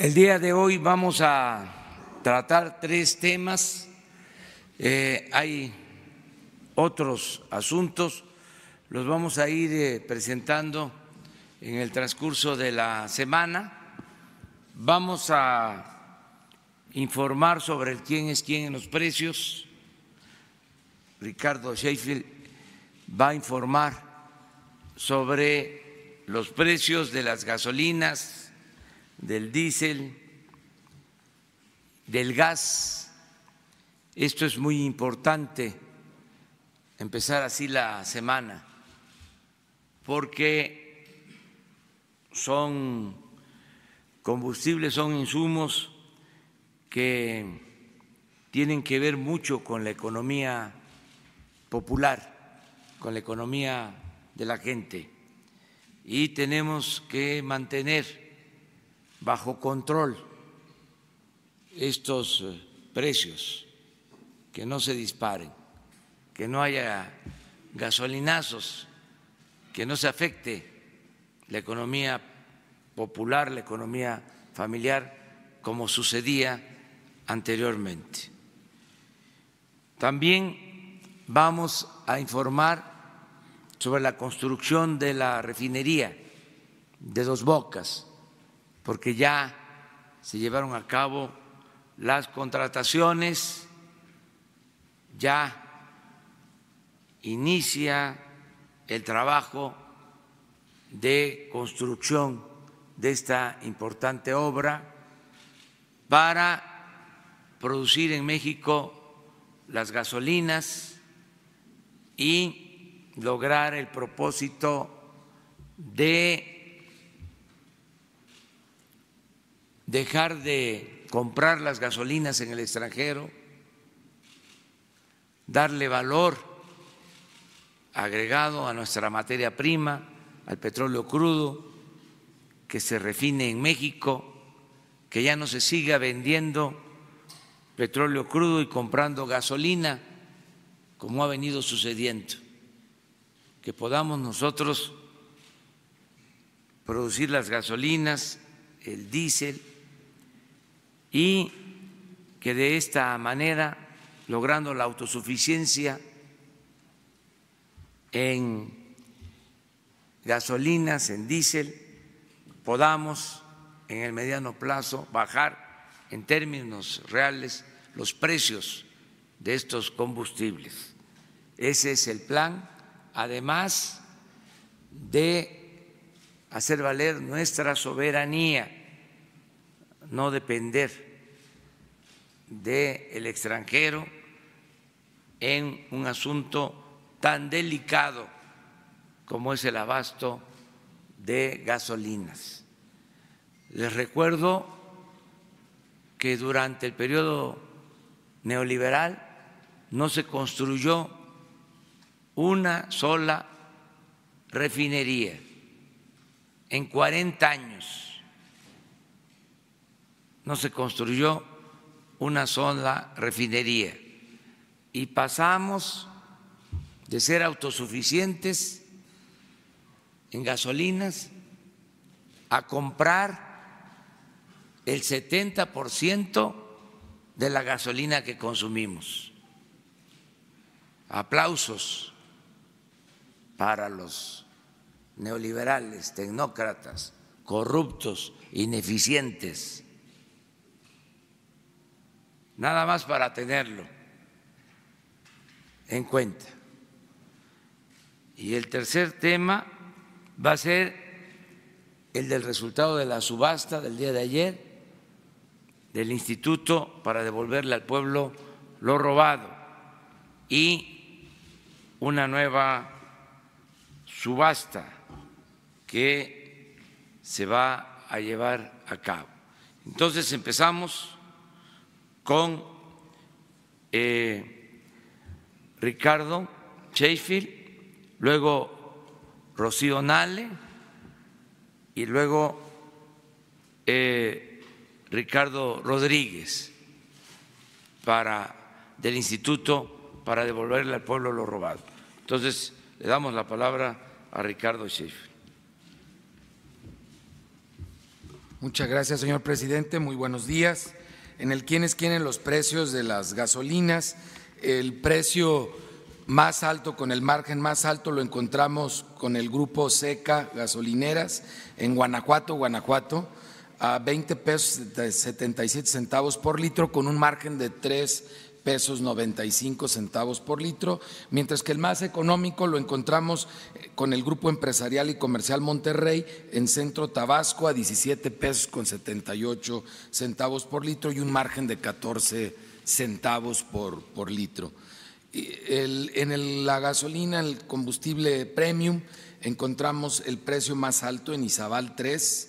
El día de hoy vamos a tratar tres temas. Hay otros asuntos, los vamos a ir presentando en el transcurso de la semana. Vamos a informar sobre el quién es quién en los precios. Ricardo Sheffield va a informar sobre los precios de las gasolinas, del diésel, del gas. Esto es muy importante, empezar así la semana, porque son combustibles, son insumos que tienen que ver mucho con la economía popular, con la economía de la gente, y tenemos que mantener bajo control estos precios, que no se disparen, que no haya gasolinazos, que no se afecte la economía popular, la economía familiar, como sucedía anteriormente. También vamos a informar sobre la construcción de la refinería de Dos Bocas, porque ya se llevaron a cabo las contrataciones, ya inicia el trabajo de construcción de esta importante obra para producir en México las gasolinas y lograr el propósito de dejar de comprar las gasolinas en el extranjero, darle valor agregado a nuestra materia prima, al petróleo crudo, que se refine en México, que ya no se siga vendiendo petróleo crudo y comprando gasolina, como ha venido sucediendo, que podamos nosotros producir las gasolinas, el diésel, y que de esta manera, logrando la autosuficiencia en gasolinas, en diésel, podamos en el mediano plazo bajar en términos reales los precios de estos combustibles. Ese es el plan, además de hacer valer nuestra soberanía, no depender del extranjero en un asunto tan delicado como es el abasto de gasolinas. Les recuerdo que durante el periodo neoliberal no se construyó una sola refinería en 40 años, no se construyó una sola refinería, y pasamos de ser autosuficientes en gasolinas a comprar el 70% de la gasolina que consumimos. Aplausos para los neoliberales, tecnócratas, corruptos, ineficientes, nada más para tenerlo en cuenta. Y el tercer tema va a ser el del resultado de la subasta del día de ayer del Instituto para devolverle al pueblo lo robado y una nueva subasta que se va a llevar a cabo. Entonces empezamos con Ricardo Sheffield, luego Rocío Nale y luego Ricardo Rodríguez del Instituto para devolverle al pueblo lo robado. Entonces le damos la palabra a Ricardo Sheffield. Muchas gracias, señor presidente. Muy buenos días. En el quién es quién en los precios de las gasolinas, el precio más alto, con el margen más alto, lo encontramos con el Grupo SECA Gasolineras en Guanajuato, a 20 pesos 77 centavos por litro, con un margen de 3 pesos 95 centavos por litro, mientras que el más económico lo encontramos con el Grupo Empresarial y Comercial Monterrey en Centro Tabasco a 17 pesos con 78 centavos por litro y un margen de 14 centavos por litro. En la gasolina, el combustible premium, encontramos el precio más alto en Izabal 3,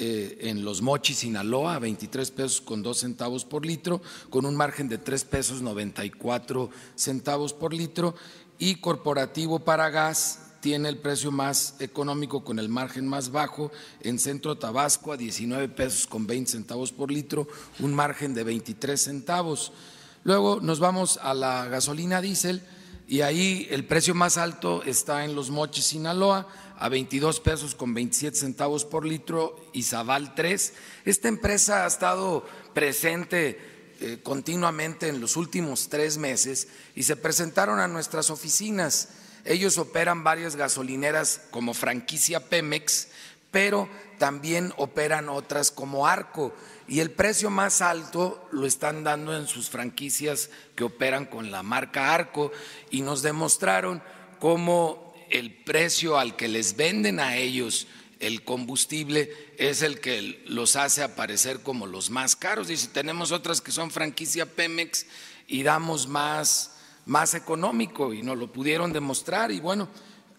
en Los Mochis, Sinaloa, a 23 pesos con 2 centavos por litro, con un margen de 3 pesos 94 centavos por litro, y Corporativo Para Gas tiene el precio más económico con el margen más bajo en Centro Tabasco a 19 pesos con 20 centavos por litro, un margen de 23 centavos. Luego nos vamos a la gasolina diésel y ahí el precio más alto está en Los Mochis, Sinaloa, a 22 pesos con 27 centavos por litro, Izabal 3. Esta empresa ha estado presente continuamente en los últimos 3 meses y se presentaron a nuestras oficinas. Ellos operan varias gasolineras como franquicia Pemex, pero también operan otras como Arco, y el precio más alto lo están dando en sus franquicias que operan con la marca Arco, y nos demostraron cómo el precio al que les venden a ellos el combustible es el que los hace aparecer como los más caros. Dice, tenemos otras que son franquicia Pemex y damos más económico, y nos lo pudieron demostrar. Y bueno,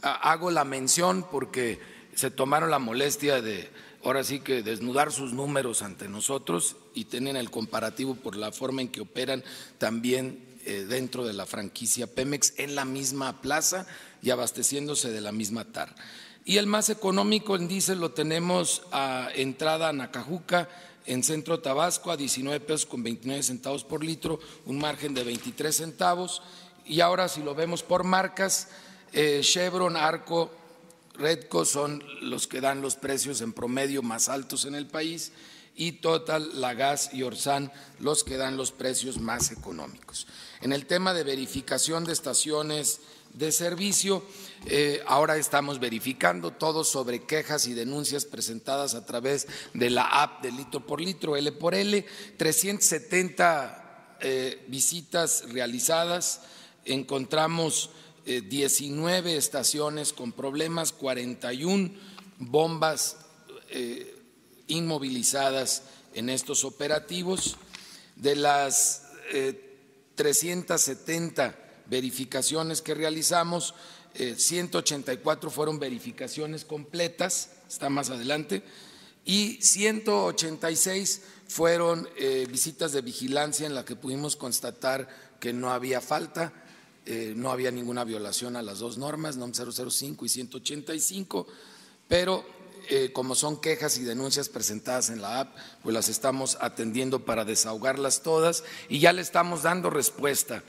hago la mención porque se tomaron la molestia de ahora sí que desnudar sus números ante nosotros y tienen el comparativo por la forma en que operan también dentro de la franquicia Pemex en la misma plaza y abasteciéndose de la misma TAR. Y el más económico en diésel lo tenemos a entrada a Nacajuca en Centro Tabasco a 19 pesos con 29 centavos por litro, un margen de 23 centavos. Y ahora, si lo vemos por marcas, Chevron, Arco, Redco son los que dan los precios en promedio más altos en el país, y Total, Lagas y Orsan los que dan los precios más económicos. En el tema de verificación de estaciones de servicio, ahora estamos verificando todo sobre quejas y denuncias presentadas a través de la app de litro por litro, L por L, 370 visitas realizadas, encontramos 19 estaciones con problemas, 41 bombas inmovilizadas en estos operativos. De las 370 verificaciones que realizamos, 184 fueron verificaciones completas, está más adelante, y 186 fueron visitas de vigilancia en las que pudimos constatar que no había falta, no había ninguna violación a las dos normas, NOM 005 y 185, pero… como son quejas y denuncias presentadas en la app, pues las estamos atendiendo para desahogarlas todas, y ya le estamos dando respuesta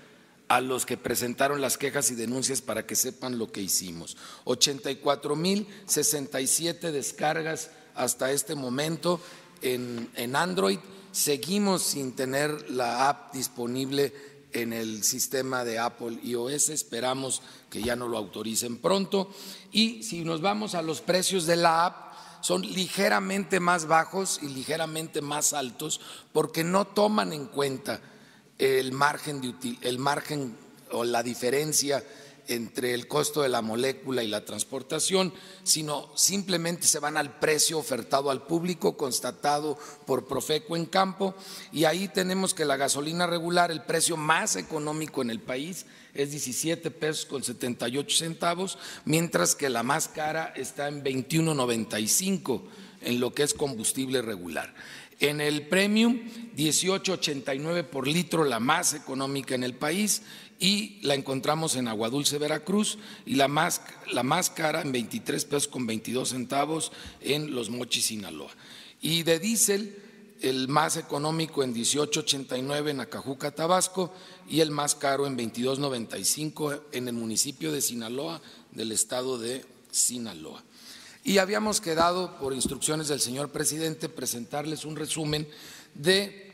a los que presentaron las quejas y denuncias para que sepan lo que hicimos. 84,067 descargas hasta este momento en Android. Seguimos sin tener la app disponible en el sistema de Apple iOS, esperamos que ya no lo autoricen pronto. Y si nos vamos a los precios de la app, son ligeramente más bajos y ligeramente más altos porque no toman en cuenta el margen o la diferencia entre el costo de la molécula y la transportación, sino simplemente se van al precio ofertado al público constatado por Profeco en campo, y ahí tenemos que la gasolina regular, el precio más económico en el país es 17 pesos con 78 centavos, mientras que la más cara está en 21.95 en lo que es combustible regular. En el premium, 18.89 por litro, la más económica en el país, y la encontramos en Aguadulce, Veracruz, y la más cara en 23 pesos con 22 centavos en Los Mochis, Sinaloa. Y de diésel, el más económico en 18.89 en Acajuca, Tabasco, y el más caro en 22.95 en el municipio de Sinaloa, del estado de Sinaloa. Y habíamos quedado, por instrucciones del señor presidente, presentarles un resumen de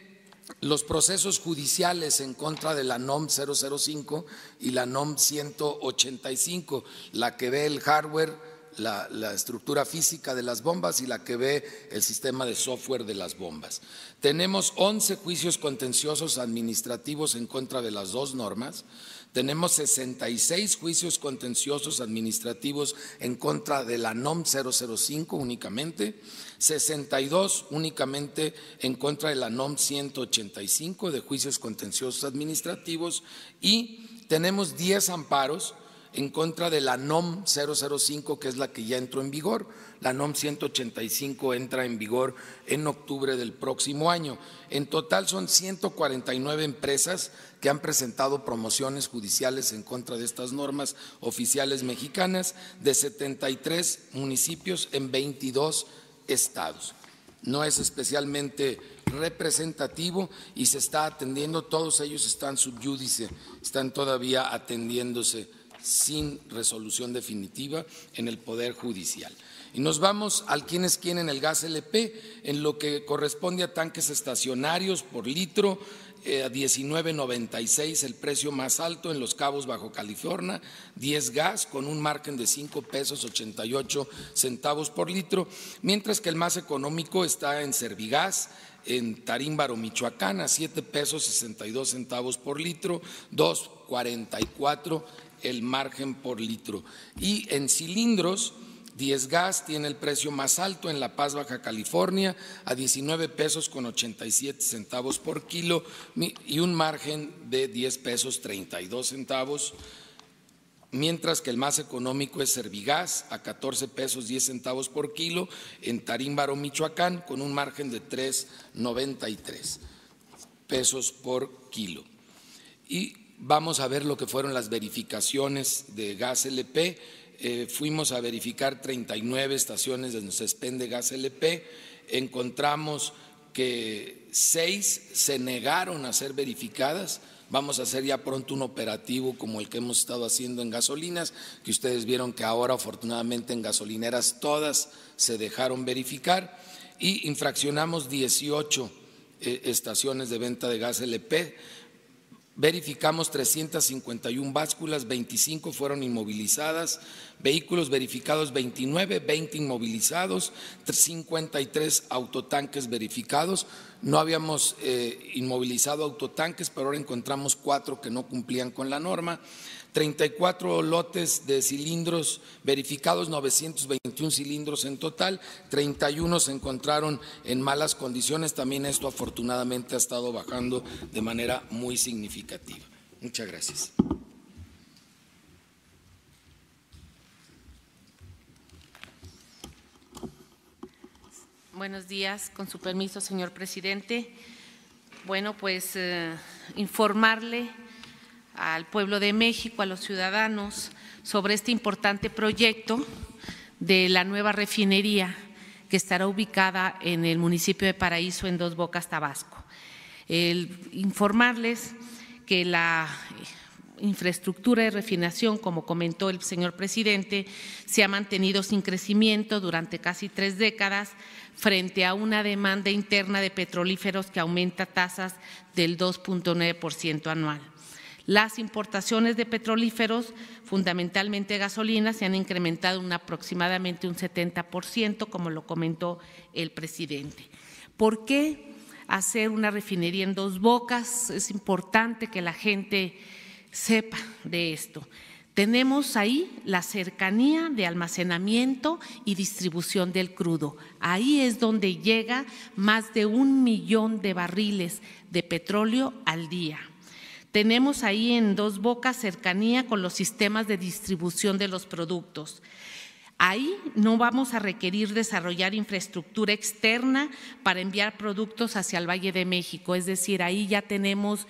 los procesos judiciales en contra de la NOM 005 y la NOM 185, la que ve el hardware, la estructura física de las bombas y la que ve el sistema de software de las bombas. Tenemos 11 juicios contenciosos administrativos en contra de las dos normas. Tenemos 66 juicios contenciosos administrativos en contra de la NOM 005 únicamente, 62 únicamente en contra de la NOM 185 de juicios contenciosos administrativos y tenemos 10 amparos en contra de la NOM 005, que es la que ya entró en vigor. La NOM 185 entra en vigor en octubre del próximo año. En total son 149 empresas que han presentado promociones judiciales en contra de estas normas oficiales mexicanas de 73 municipios en 22 estados. No es especialmente representativo y se está atendiendo, todos ellos están sub judice, están todavía atendiéndose sin resolución definitiva en el Poder Judicial. Y nos vamos al quién es quién en el gas LP, en lo que corresponde a tanques estacionarios por litro, a 19.96 el precio más alto en Los Cabos, Baja California, 10 gas con un margen de $5.88 por litro, mientras que el más económico está en Servigas, en Tarímbaro, Michoacán, a $7.62 por litro, 2.44 el margen por litro. Y en cilindros, 10 gas tiene el precio más alto en La Paz, Baja California, a $19.87 por kilo y un margen de $10.32, mientras que el más económico es Servigas a $14.10 por kilo en Tarímbaro, Michoacán, con un margen de $3.93 por kilo. Y vamos a ver lo que fueron las verificaciones de gas LP. Fuimos a verificar 39 estaciones donde se expende gas LP. Encontramos que 6 se negaron a ser verificadas. Vamos a hacer ya pronto un operativo como el que hemos estado haciendo en gasolinas, que ustedes vieron que ahora afortunadamente en gasolineras todas se dejaron verificar y infraccionamos 18 estaciones de venta de gas LP. Verificamos 351 básculas, 25 fueron inmovilizadas, vehículos verificados 29, 20 inmovilizados, 53 autotanques verificados. No habíamos inmovilizado autotanques, pero ahora encontramos 4 que no cumplían con la norma. 34 lotes de cilindros verificados, 921 cilindros en total, 31 se encontraron en malas condiciones, también esto afortunadamente ha estado bajando de manera muy significativa. Muchas gracias. Buenos días, con su permiso, señor presidente. Bueno, pues informarle al pueblo de México, a los ciudadanos, sobre este importante proyecto de la nueva refinería que estará ubicada en el municipio de Paraíso, en Dos Bocas, Tabasco. Informarles que la infraestructura de refinación, como comentó el señor presidente, se ha mantenido sin crecimiento durante casi 3 décadas frente a una demanda interna de petrolíferos que aumenta tasas del 2.9% anual. Las importaciones de petrolíferos, fundamentalmente gasolina, se han incrementado aproximadamente un 70%, como lo comentó el presidente. ¿Por qué hacer una refinería en Dos Bocas? Es importante que la gente sepa de esto. Tenemos ahí la cercanía de almacenamiento y distribución del crudo. Ahí es donde llega más de 1 millón de barriles de petróleo al día. Tenemos ahí en Dos Bocas cercanía con los sistemas de distribución de los productos. Ahí no vamos a requerir desarrollar infraestructura externa para enviar productos hacia el Valle de México, es decir, ahí ya tenemos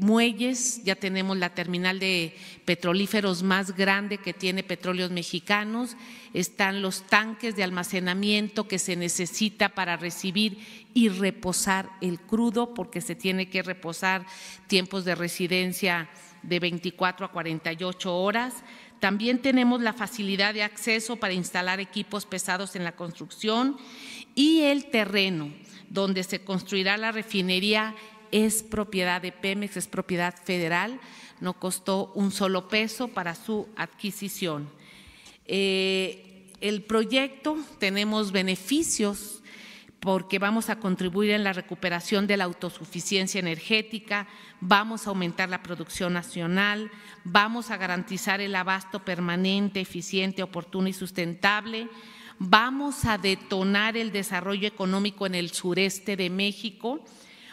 muelles, ya tenemos la terminal de petrolíferos más grande que tiene Petróleos Mexicanos, están los tanques de almacenamiento que se necesita para recibir y reposar el crudo, porque se tiene que reposar tiempos de residencia de 24 a 48 horas. También tenemos la facilidad de acceso para instalar equipos pesados en la construcción y el terreno donde se construirá la refinería es propiedad de Pemex, es propiedad federal, no costó un solo peso para su adquisición. El proyecto tenemos beneficios porque vamos a contribuir en la recuperación de la autosuficiencia energética, vamos a aumentar la producción nacional, vamos a garantizar el abasto permanente, eficiente, oportuno y sustentable, vamos a detonar el desarrollo económico en el sureste de México,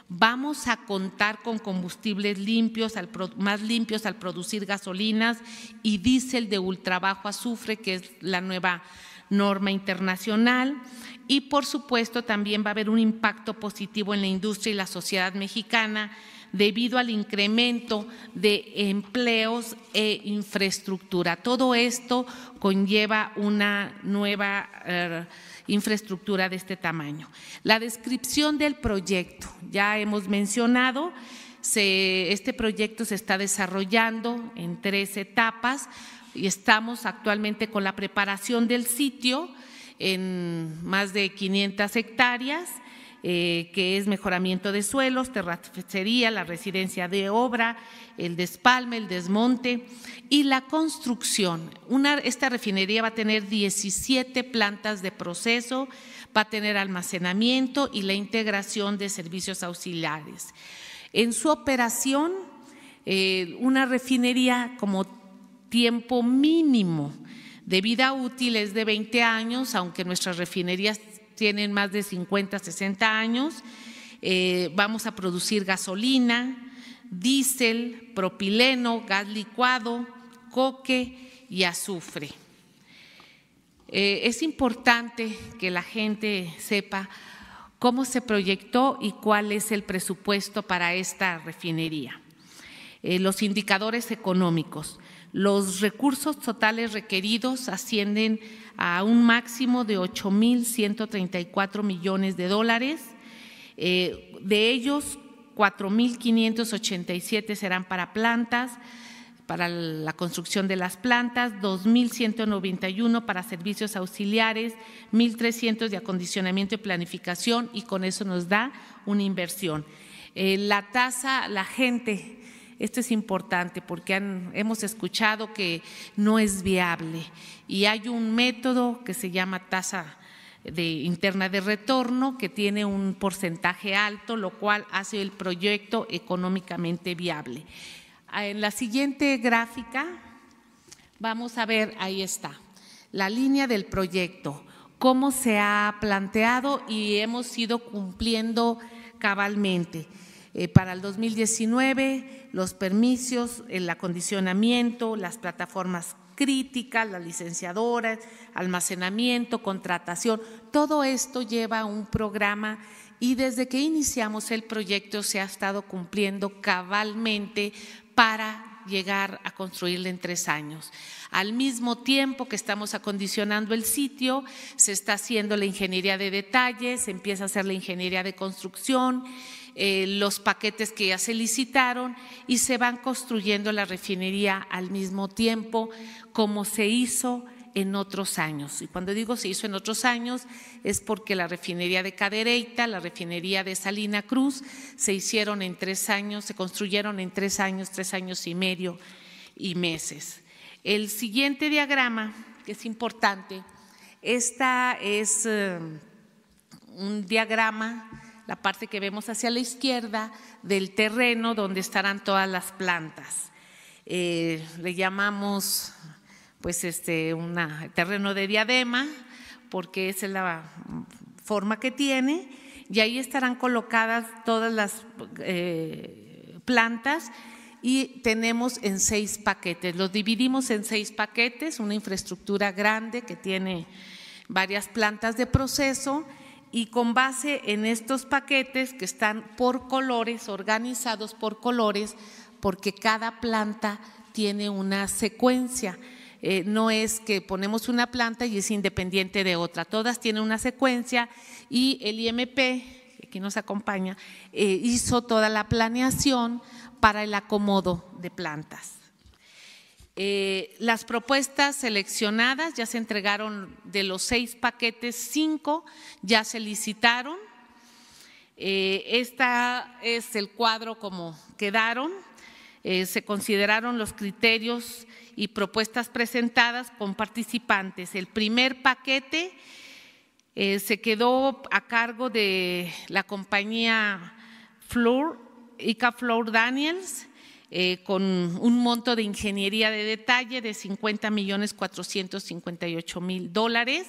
vamos a contar con combustibles limpios, más limpios al producir gasolinas y diésel de ultrabajo azufre, que es la nueva norma internacional, y por supuesto también va a haber un impacto positivo en la industria y la sociedad mexicana debido al incremento de empleos e infraestructura. Todo esto conlleva una nueva infraestructura de este tamaño. La descripción del proyecto, ya hemos mencionado, este proyecto se está desarrollando en 3 etapas y estamos actualmente con la preparación del sitio en más de 500 hectáreas, que es mejoramiento de suelos, terracería, la residencia de obra, el despalme, el desmonte y la construcción. Esta refinería va a tener 17 plantas de proceso, va a tener almacenamiento y la integración de servicios auxiliares. En su operación, una refinería como tiempo mínimo de vida útil es de 20 años, aunque nuestras refinerías tienen más de 50, 60 años, vamos a producir gasolina, diésel, propileno, gas licuado, coque y azufre. Es importante que la gente sepa cómo se proyectó y cuál es el presupuesto para esta refinería. Los indicadores económicos. Los recursos totales requeridos ascienden a un máximo de 8.134 millones de dólares, de ellos 4.587 serán para plantas, para la construcción de las plantas, 2.191 para servicios auxiliares, 1.300 de acondicionamiento y planificación, y con eso nos da una inversión. La tasa, la gente… Esto es importante porque hemos escuchado que no es viable y hay un método que se llama tasa interna de retorno que tiene un porcentaje alto, lo cual hace el proyecto económicamente viable. En la siguiente gráfica vamos a ver, ahí está, la línea del proyecto, cómo se ha planteado y hemos ido cumpliendo cabalmente. Para el 2019, los permisos, el acondicionamiento, las plataformas críticas, las licenciadoras, almacenamiento, contratación, todo esto lleva un programa y desde que iniciamos el proyecto se ha estado cumpliendo cabalmente para llegar a construirla en 3 años. Al mismo tiempo que estamos acondicionando el sitio, se está haciendo la ingeniería de detalles, se empieza a hacer la ingeniería de construcción, los paquetes que ya se licitaron y se van construyendo la refinería al mismo tiempo como se hizo en otros años. Y cuando digo se hizo en otros años es porque la refinería de Cadereyta, la refinería de Salina Cruz se hicieron en 3 años, se construyeron en 3 años, 3 años y medio y meses. El siguiente diagrama, que es importante, esta es un diagrama, la parte que vemos hacia la izquierda del terreno donde estarán todas las plantas. Le llamamos pues terreno de diadema porque esa es la forma que tiene y ahí estarán colocadas todas las plantas y tenemos en 6 paquetes, los dividimos en 6 paquetes, una infraestructura grande que tiene varias plantas de proceso. Y con base en estos paquetes que están por colores, organizados por colores, porque cada planta tiene una secuencia. No es que ponemos una planta y es independiente de otra, todas tienen una secuencia y el IMP, que aquí nos acompaña, hizo toda la planeación para el acomodo de plantas. Las propuestas seleccionadas ya se entregaron. De los 6 paquetes, 5 ya se licitaron. Esta es el cuadro como quedaron. Se consideraron los criterios y propuestas presentadas con participantes. El primer paquete se quedó a cargo de la compañía ICA Fluor Daniel, con un monto de ingeniería de detalle de $50,458,000,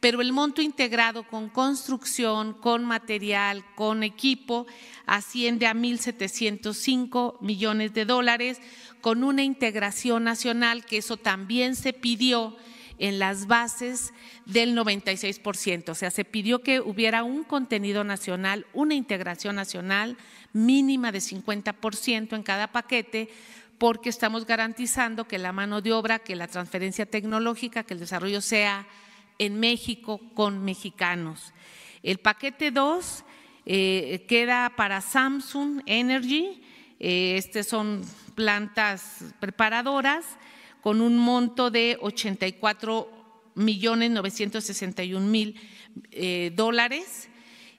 pero el monto integrado con construcción, con material, con equipo asciende a $1,705,000,000 con una integración nacional, que eso también se pidió en las bases del 96%, o sea, se pidió que hubiera un contenido nacional, una integración nacional mínima de 50% en cada paquete, porque estamos garantizando que la mano de obra, que la transferencia tecnológica, que el desarrollo sea en México con mexicanos. El paquete 2 queda para Samsung Energy, estas son plantas preparadoras, con un monto de $84,961,000,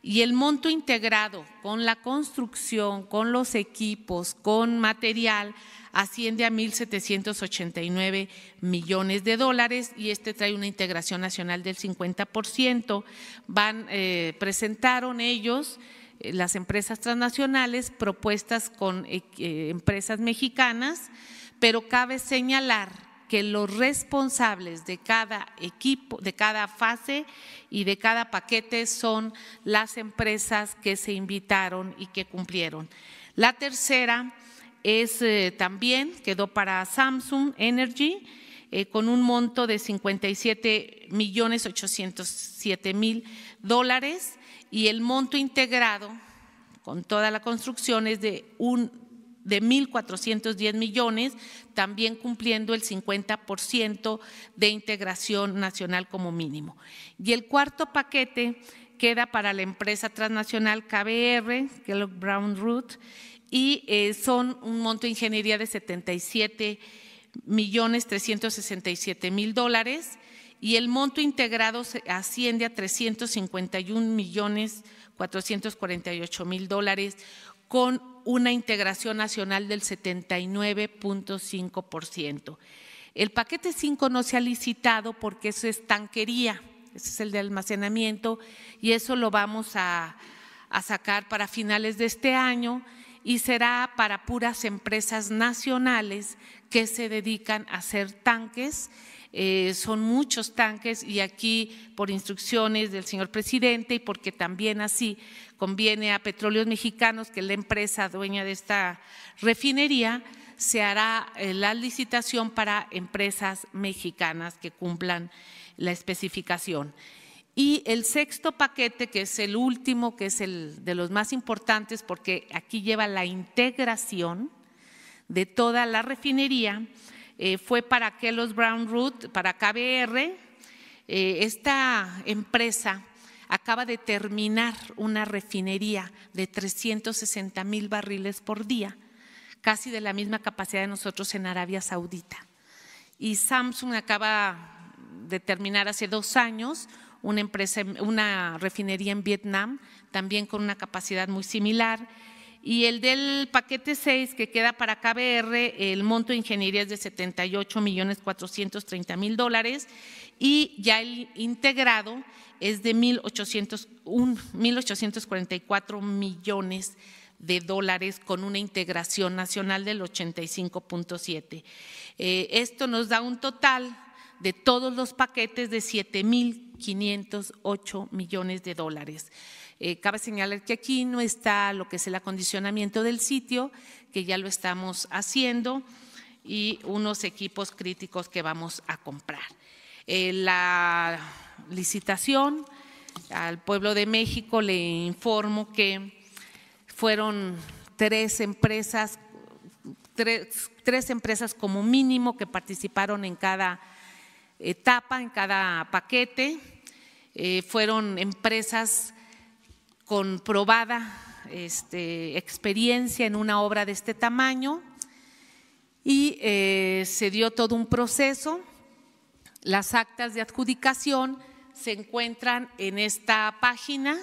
y el monto integrado con la construcción, con los equipos, con material, asciende a $1,789,000,000 y este trae una integración nacional del 50%. Presentaron ellos, las empresas transnacionales, propuestas con empresas mexicanas, pero cabe señalar que los responsables de cada equipo, de cada fase y de cada paquete son las empresas que se invitaron y que cumplieron. La tercera es también quedó para Samsung Energy, con un monto de $57,807,000 y el monto integrado con toda la construcción es de $1,410,000,000, también cumpliendo el 50% de integración nacional como mínimo. Y el cuarto paquete queda para la empresa transnacional KBR, Kellogg Brown Root, y son un monto de ingeniería de $77,367,000 y el monto integrado asciende a $351,448,000 con una integración nacional del 79.5%. El paquete 5 no se ha licitado porque eso es tanquería, ese es el de almacenamiento, y eso lo vamos a sacar para finales de este año y será para puras empresas nacionales que se dedican a hacer tanques. Son muchos tanques y aquí, por instrucciones del señor presidente y porque también así conviene a Petróleos Mexicanos, que es la empresa dueña de esta refinería, se hará la licitación para empresas mexicanas que cumplan la especificación. Y el sexto paquete, que es el último, que es el de los más importantes, porque aquí lleva la integración de toda la refinería, fue para Kellogg Brown Root, para KBR. Esta empresa acaba de terminar una refinería de 360,000 barriles por día, casi de la misma capacidad de nosotros en Arabia Saudita. Y Samsung acaba de terminar hace 2 años una refinería en Vietnam, también con una capacidad muy similar. Y el del paquete 6, que queda para KBR, el monto de ingeniería es de $78,430,000 y ya el integrado es de $1,844,000,000 con una integración nacional del 85.7%. Esto nos da un total de todos los paquetes de $7,508,000,000. Cabe señalar que aquí no está lo que es el acondicionamiento del sitio, que ya lo estamos haciendo, y unos equipos críticos que vamos a comprar. La licitación, al pueblo de México le informo que fueron 3 empresas como mínimo que participaron en cada etapa, en cada paquete. Fueron empresas con probada experiencia en una obra de este tamaño y se dio todo un proceso. Las actas de adjudicación se encuentran en esta página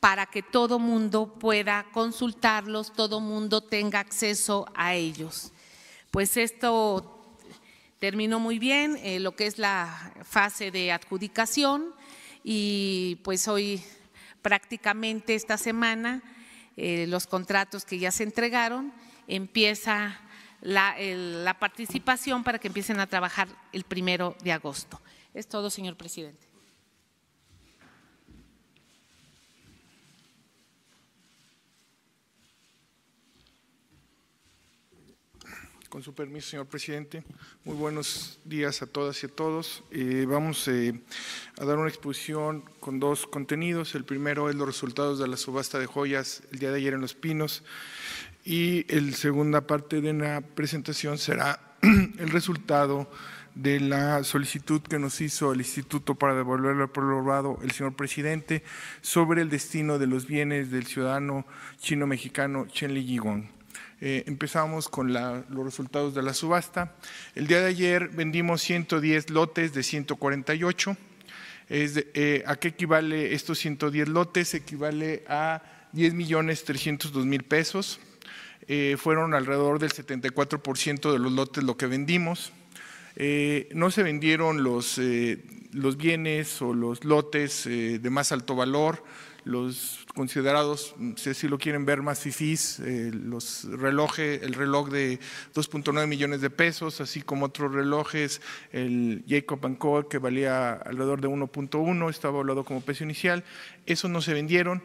para que todo mundo pueda consultarlos, todo mundo tenga acceso a ellos. Pues esto terminó muy bien, lo que es la fase de adjudicación, y pues hoy prácticamente esta semana los contratos que ya se entregaron, empieza la participación para que empiecen a trabajar el 1 de agosto. Es todo, señor presidente. Con su permiso, señor presidente, muy buenos días a todas y a todos. Vamos a dar una exposición con dos contenidos. El primero es los resultados de la subasta de joyas el día de ayer en Los Pinos, y la segunda parte de la presentación será el resultado de la solicitud que nos hizo el Instituto para devolverle al pueblo robado el señor presidente sobre el destino de los bienes del ciudadano chino-mexicano Zhenli Ye Gon. Empezamos con los resultados de la subasta. El día de ayer vendimos 110 lotes de 148. ¿A qué equivale estos 110 lotes? Equivale a 10.302.000 pesos. Fueron alrededor del 74% de los lotes lo que vendimos. No se vendieron los bienes o los lotes de más alto valor, los considerados, si así lo quieren ver, más fifís, el reloj de 2.9 millones de pesos, así como otros relojes, el Jacob & Co., que valía alrededor de 1.1, estaba evaluado como precio inicial. Esos no se vendieron.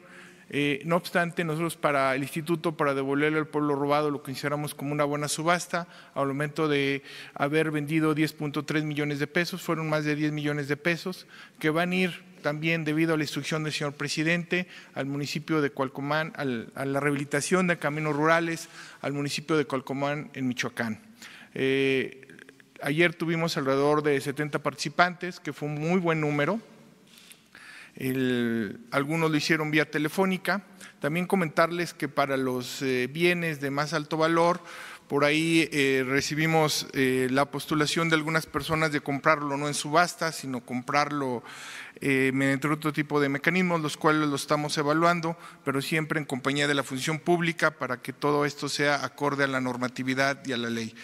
No obstante, nosotros para el Instituto, para devolverle al pueblo robado, lo consideramos como una buena subasta. Al momento de haber vendido 10.3 millones de pesos, fueron más de 10 millones de pesos que van a ir también, debido a la instrucción del señor presidente, al municipio de Cualcomán, a la rehabilitación de caminos rurales, al municipio de Cualcomán en Michoacán. Ayer tuvimos alrededor de 70 participantes, que fue un muy buen número. Algunos lo hicieron vía telefónica. También comentarles que para los bienes de más alto valor, por ahí recibimos la postulación de algunas personas de comprarlo no en subasta, sino comprarlo mediante otro tipo de mecanismos, los cuales lo estamos evaluando, pero siempre en compañía de la función pública para que todo esto sea acorde a la normatividad y a la ley.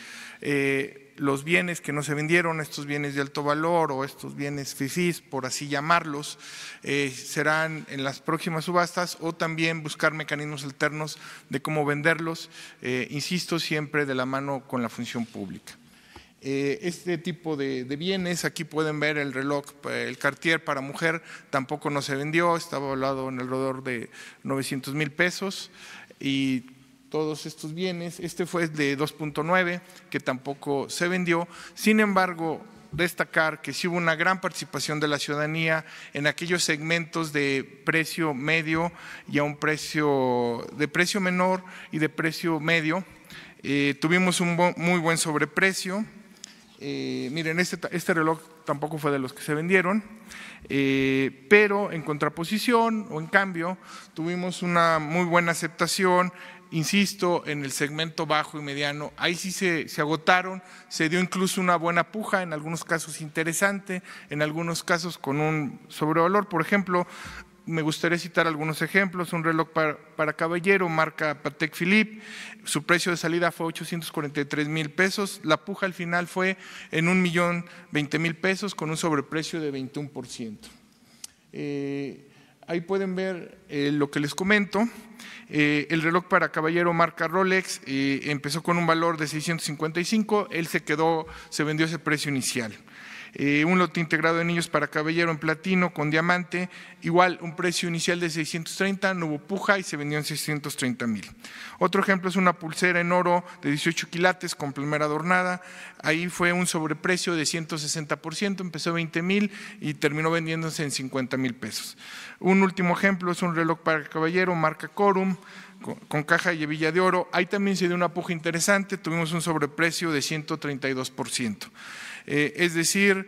Los bienes que no se vendieron, estos bienes de alto valor o estos bienes fifís, por así llamarlos, serán en las próximas subastas, o también buscar mecanismos alternos de cómo venderlos, insisto, siempre de la mano con la función pública. Este tipo de bienes, aquí pueden ver el reloj, el Cartier para mujer, tampoco no se vendió, estaba evaluado en alrededor de 900.000 pesos, y todos estos bienes, este fue de 2.9, que tampoco se vendió. Sin embargo, destacar que sí hubo una gran participación de la ciudadanía en aquellos segmentos de precio medio y a un precio de precio menor y de precio medio. Tuvimos un muy buen sobreprecio. Miren, este reloj tampoco fue de los que se vendieron, pero en contraposición o en cambio tuvimos una muy buena aceptación. Insisto, en el segmento bajo y mediano, ahí sí se agotaron, se dio incluso una buena puja, en algunos casos interesante, en algunos casos con un sobrevalor. Por ejemplo, me gustaría citar algunos ejemplos: un reloj para caballero marca Patek Philippe, su precio de salida fue 843.000 pesos, la puja al final fue en 1.020.000 pesos con un sobreprecio de 21%. Ahí pueden ver lo que les comento. El reloj para caballero marca Rolex empezó con un valor de 655, él se vendió ese precio inicial. Un lote integrado de anillos para caballero en platino con diamante, igual un precio inicial de 630, no hubo puja y se vendió en 630.000. Otro ejemplo es una pulsera en oro de 18 quilates con plumera adornada, ahí fue un sobreprecio de 160%, empezó 20.000 y terminó vendiéndose en 50.000 pesos. Un último ejemplo es un reloj para caballero marca Corum con caja y hebilla de oro, ahí también se dio una puja interesante, tuvimos un sobreprecio de 132%. Es decir,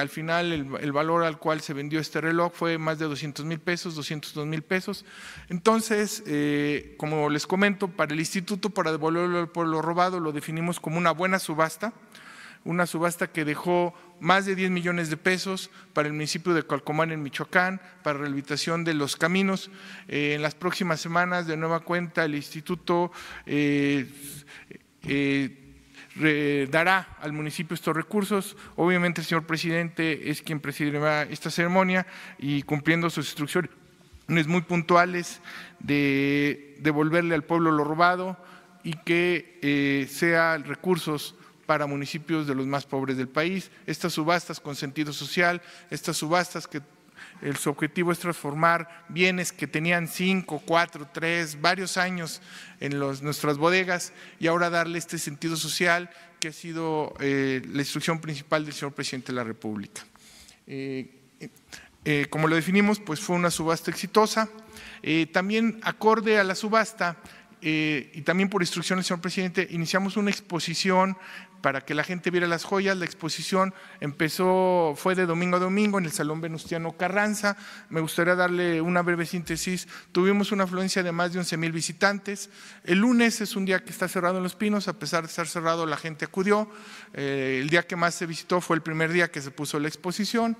al final el valor al cual se vendió este reloj fue más de 200,000 pesos, 202,000 pesos. Entonces, como les comento, para el instituto, para devolverlo al pueblo robado, lo definimos como una buena subasta, una subasta que dejó más de 10 millones de pesos para el municipio de Cualcomán en Michoacán, para rehabilitación de los caminos. En las próximas semanas, de nueva cuenta, el instituto dará al municipio estos recursos. Obviamente el señor presidente es quien presidirá esta ceremonia y cumpliendo sus instrucciones muy puntuales de devolverle al pueblo lo robado y que sean recursos para municipios de los más pobres del país. Estas subastas con sentido social, estas subastas que su objetivo es transformar bienes que tenían 5, 4, 3, varios años en nuestras bodegas y ahora darle este sentido social que ha sido la instrucción principal del señor presidente de la República. Como lo definimos, pues fue una subasta exitosa. También acorde a la subasta, y también por instrucción del señor presidente, iniciamos una exposición para que la gente viera las joyas. La exposición empezó, fue de domingo a domingo en el Salón Venustiano Carranza. Me gustaría darle una breve síntesis. Tuvimos una afluencia de más de 11,000 visitantes. El lunes es un día que está cerrado en Los Pinos, a pesar de estar cerrado la gente acudió. El día que más se visitó fue el primer día que se puso la exposición.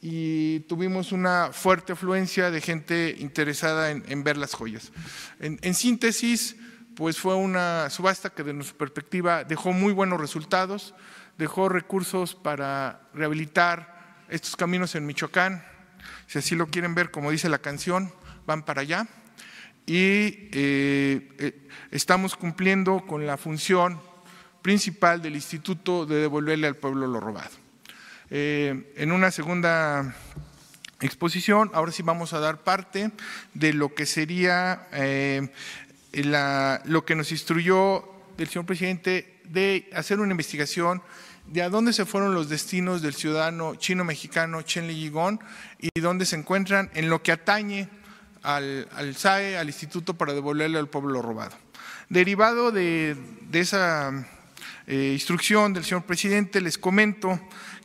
Y tuvimos una fuerte afluencia de gente interesada en ver las joyas. En síntesis, pues fue una subasta que de nuestra perspectiva dejó muy buenos resultados, dejó recursos para rehabilitar estos caminos en Michoacán, si así lo quieren ver, como dice la canción, van para allá, y estamos cumpliendo con la función principal del instituto de devolverle al pueblo lo robado. En una segunda exposición, ahora sí vamos a dar parte de lo que sería… lo que nos instruyó el señor presidente de hacer una investigación de a dónde se fueron los destinos del ciudadano chino-mexicano Zhenli Ye Gon y dónde se encuentran en lo que atañe al SAE, al Instituto para devolverle al pueblo robado. Derivado de esa instrucción del señor presidente, les comento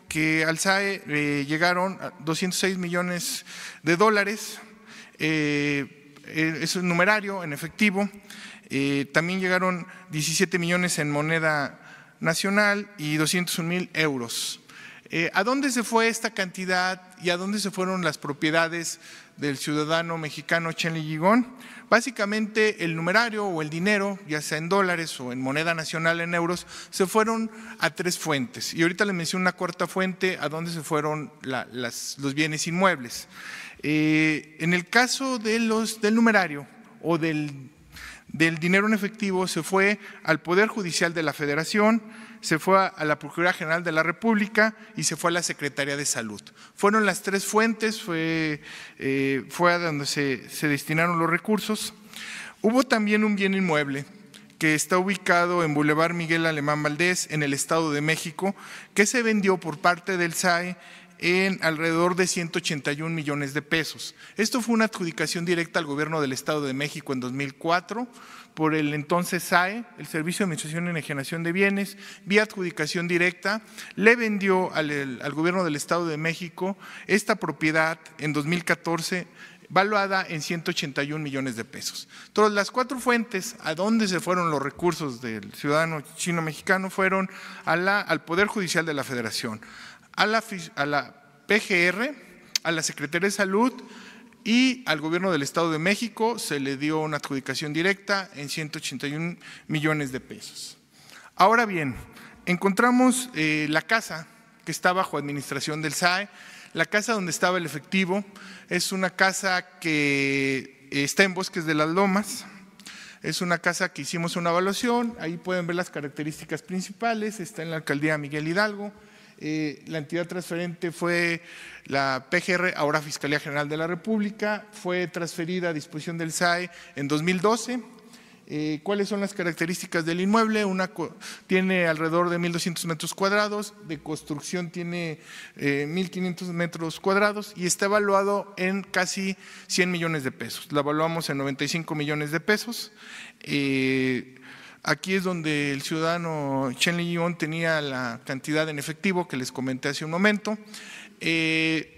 que al SAE llegaron a 206 millones de dólares, es un numerario en efectivo. También llegaron 17 millones en moneda nacional y 201,000 euros. ¿A dónde se fue esta cantidad y a dónde se fueron las propiedades del ciudadano mexicano Zhenli Ye Gon? Básicamente el numerario o el dinero, ya sea en dólares o en moneda nacional en euros, se fueron a tres fuentes. Y ahorita les menciono una cuarta fuente a dónde se fueron los bienes inmuebles. En el caso del numerario o del dinero en efectivo, se fue al Poder Judicial de la Federación, se fue a la Procuraduría General de la República y se fue a la Secretaría de Salud. Fueron las tres fuentes, fue a donde se destinaron los recursos. Hubo también un bien inmueble que está ubicado en Boulevard Miguel Alemán Valdés, en el Estado de México, que se vendió por parte del SAE en alrededor de 181 millones de pesos. Esto fue una adjudicación directa al gobierno del Estado de México en 2004 por el entonces SAE, el Servicio de Administración y Enajenación de Bienes, vía adjudicación directa, le vendió al gobierno del Estado de México esta propiedad en 2014 valuada en 181 millones de pesos. Todas las cuatro fuentes a dónde se fueron los recursos del ciudadano chino-mexicano fueron al Poder Judicial de la Federación, a la PGR, a la Secretaría de Salud y al gobierno del Estado de México se le dio una adjudicación directa en 181 millones de pesos. Ahora bien, encontramos la casa que está bajo administración del SAE, la casa donde estaba el efectivo, es una casa que está en Bosques de las Lomas. Es una casa que hicimos una evaluación, ahí pueden ver las características principales, está en la alcaldía Miguel Hidalgo. La entidad transferente fue la PGR, ahora Fiscalía General de la República, fue transferida a disposición del SAE en 2012. ¿Cuáles son las características del inmueble? Tiene alrededor de 1,200 metros cuadrados, de construcción tiene 1,500 metros cuadrados y está evaluado en casi 100 millones de pesos. La evaluamos en 95 millones de pesos. Aquí es donde el ciudadano Chen Liyong tenía la cantidad en efectivo que les comenté hace un momento.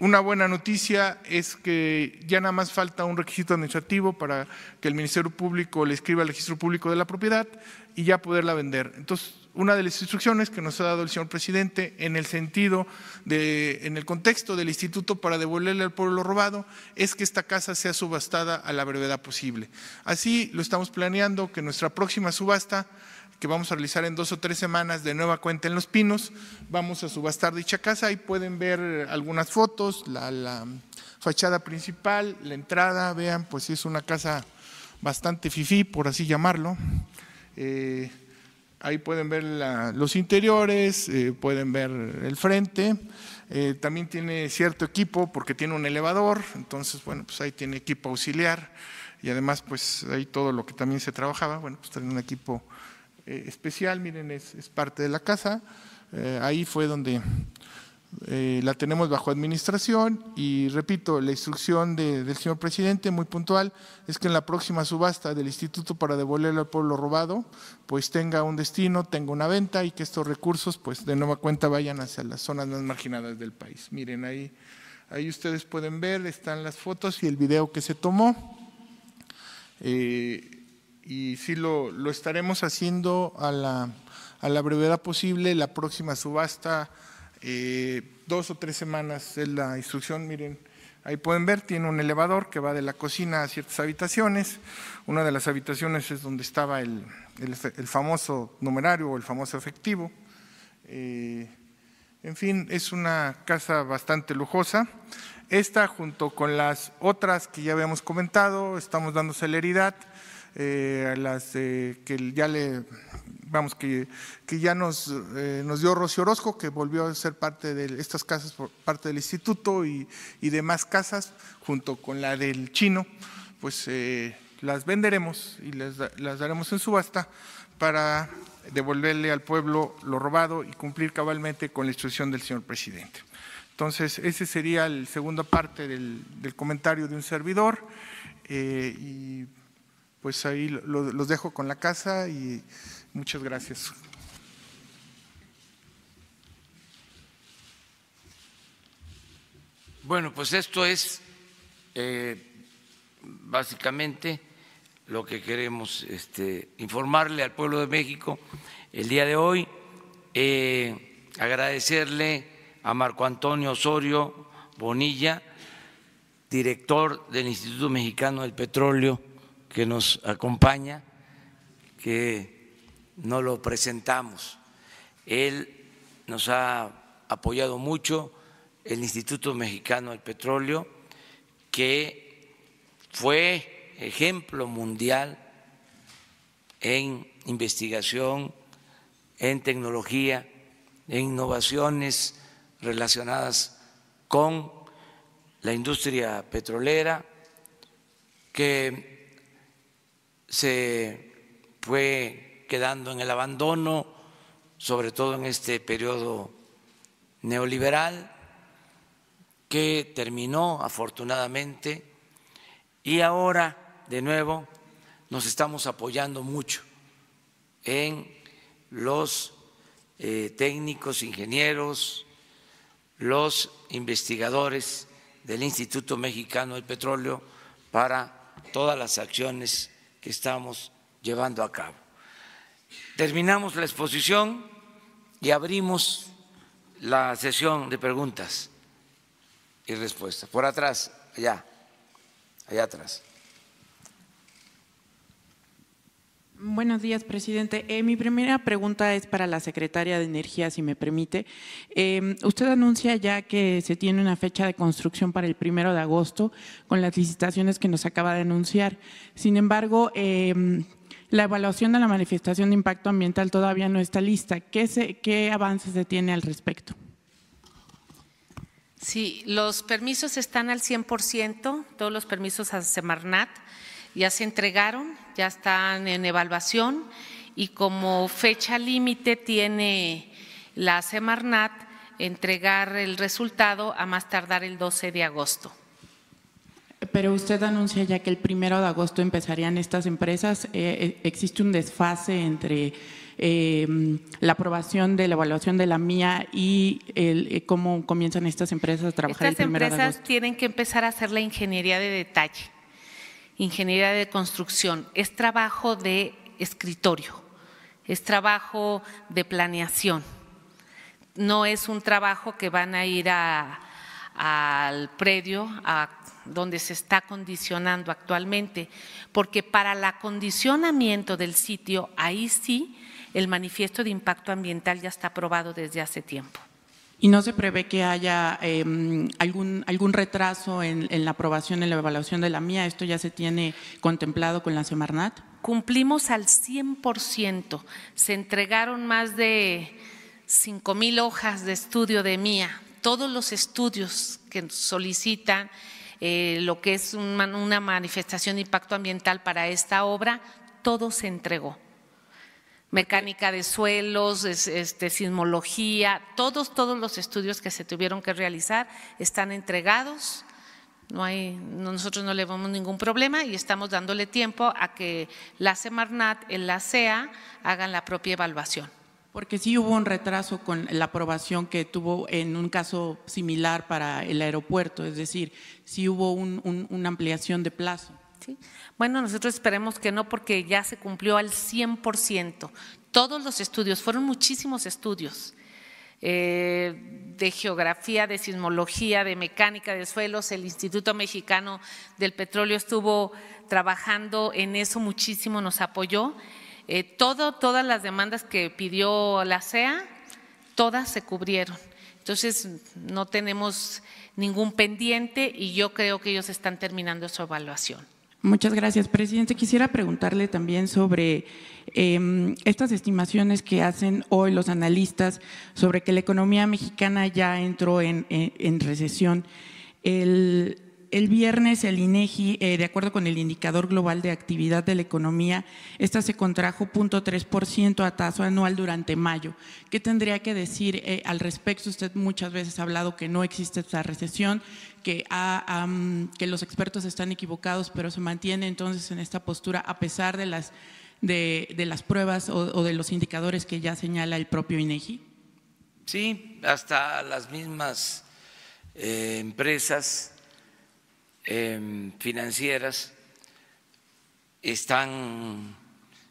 Una buena noticia es que ya nada más falta un requisito administrativo para que el Ministerio Público le escriba al registro público de la propiedad y ya poderla vender. Entonces, una de las instrucciones que nos ha dado el señor presidente en el sentido de, en el contexto del instituto para devolverle al pueblo lo robado, es que esta casa sea subastada a la brevedad posible. Así lo estamos planeando, que nuestra próxima subasta, que vamos a realizar en 2 o 3 semanas de nueva cuenta en Los Pinos, vamos a subastar dicha casa. Ahí pueden ver algunas fotos, la fachada principal, la entrada, vean, pues es una casa bastante fifí, por así llamarlo. Ahí pueden ver los interiores, pueden ver el frente, también tiene cierto equipo porque tiene un elevador, entonces bueno, pues ahí tiene equipo auxiliar y además pues ahí todo lo que también se trabajaba, bueno, pues tiene un equipo especial, miren, es parte de la casa, ahí fue donde la tenemos bajo administración y repito, la instrucción del señor presidente muy puntual es que en la próxima subasta del instituto para devolverle al pueblo robado pues tenga un destino, tenga una venta y que estos recursos pues de nueva cuenta vayan hacia las zonas más marginadas del país. Miren, ahí ustedes pueden ver, están las fotos y el video que se tomó y sí lo estaremos haciendo a la brevedad posible. La próxima subasta 2 o 3 semanas es la instrucción. Miren, ahí pueden ver, tiene un elevador que va de la cocina a ciertas habitaciones, una de las habitaciones es donde estaba el famoso numerario o el famoso efectivo, en fin, es una casa bastante lujosa. Esta junto con las otras que ya habíamos comentado, estamos dando celeridad a las que ya le… Vamos, que ya nos dio Rocío Orozco, que volvió a ser parte de estas casas, por parte del instituto y demás casas, junto con la del chino, pues las venderemos y las daremos en subasta para devolverle al pueblo lo robado y cumplir cabalmente con la instrucción del señor presidente. Entonces, esa sería la segunda parte del comentario de un servidor y pues ahí los dejo con la casa y… Muchas gracias. Bueno, pues esto es básicamente lo que queremos informarle al pueblo de México el día de hoy. Agradecerle a Marco Antonio Osorio Bonilla, director del Instituto Mexicano del Petróleo, que nos acompaña, que no lo presentamos. Él nos ha apoyado mucho, el Instituto Mexicano del Petróleo, que fue ejemplo mundial en investigación, en tecnología, en innovaciones relacionadas con la industria petrolera, que se fue quedando en el abandono, sobre todo en este periodo neoliberal, que terminó afortunadamente, y ahora de nuevo nos estamos apoyando mucho en los técnicos, ingenieros, los investigadores del Instituto Mexicano del Petróleo para todas las acciones que estamos llevando a cabo. Terminamos la exposición y abrimos la sesión de preguntas y respuestas. Por atrás, allá atrás. Buenos días, presidente. Mi primera pregunta es para la secretaria de Energía, si me permite. Usted anuncia ya que se tiene una fecha de construcción para el 1 de agosto con las licitaciones que nos acaba de anunciar. Sin embargo, la evaluación de la manifestación de impacto ambiental todavía no está lista. ¿Qué avances se tiene al respecto? Sí, los permisos están al 100%, todos los permisos a Semarnat ya se entregaron, ya están en evaluación y como fecha límite tiene la Semarnat entregar el resultado a más tardar el 12 de agosto. Pero usted anuncia ya que el 1 de agosto empezarían estas empresas. ¿Existe un desfase entre la aprobación de la evaluación de la MIA y cómo comienzan estas empresas a trabajar el 1 de agosto? Estas empresas tienen que empezar a hacer la ingeniería de detalle, ingeniería de construcción. Es trabajo de escritorio, es trabajo de planeación. No es un trabajo que van a ir al predio donde se está condicionando actualmente, porque para el acondicionamiento del sitio, ahí sí, el manifiesto de impacto ambiental ya está aprobado desde hace tiempo. ¿Y no se prevé que haya algún retraso en la aprobación, en la evaluación de la MIA? ¿Esto ya se tiene contemplado con la Semarnat? Cumplimos al 100%. Se entregaron más de 5,000 hojas de estudio de MIA. Todos los estudios que solicitan lo que es una manifestación de impacto ambiental para esta obra, todo se entregó. Mecánica de suelos, sismología, todos los estudios que se tuvieron que realizar están entregados. Nosotros no le vemos ningún problema y estamos dándole tiempo a que la Semarnat, la CEA, hagan la propia evaluación. Porque sí hubo un retraso con la aprobación que tuvo en un caso similar para el aeropuerto, es decir, sí hubo una ampliación de plazo. Sí. Bueno, nosotros esperemos que no, porque ya se cumplió al 100%. Todos los estudios, fueron muchísimos estudios de geografía, de sismología, de mecánica de suelos. El Instituto Mexicano del Petróleo estuvo trabajando en eso muchísimo, nos apoyó. Todas las demandas que pidió la CEA, todas se cubrieron. Entonces, no tenemos ningún pendiente y yo creo que ellos están terminando su evaluación. Muchas gracias, presidente. Quisiera preguntarle también sobre estas estimaciones que hacen hoy los analistas sobre que la economía mexicana ya entró en recesión. El viernes el INEGI, de acuerdo con el indicador global de actividad de la economía, esta se contrajo 0.3% a tasa anual durante mayo. ¿Qué tendría que decir al respecto? Usted muchas veces ha hablado que no existe esta recesión, que los expertos están equivocados, pero se mantiene entonces en esta postura a pesar de las pruebas o de los indicadores que ya señala el propio INEGI. Sí, hasta las mismas empresas financieras están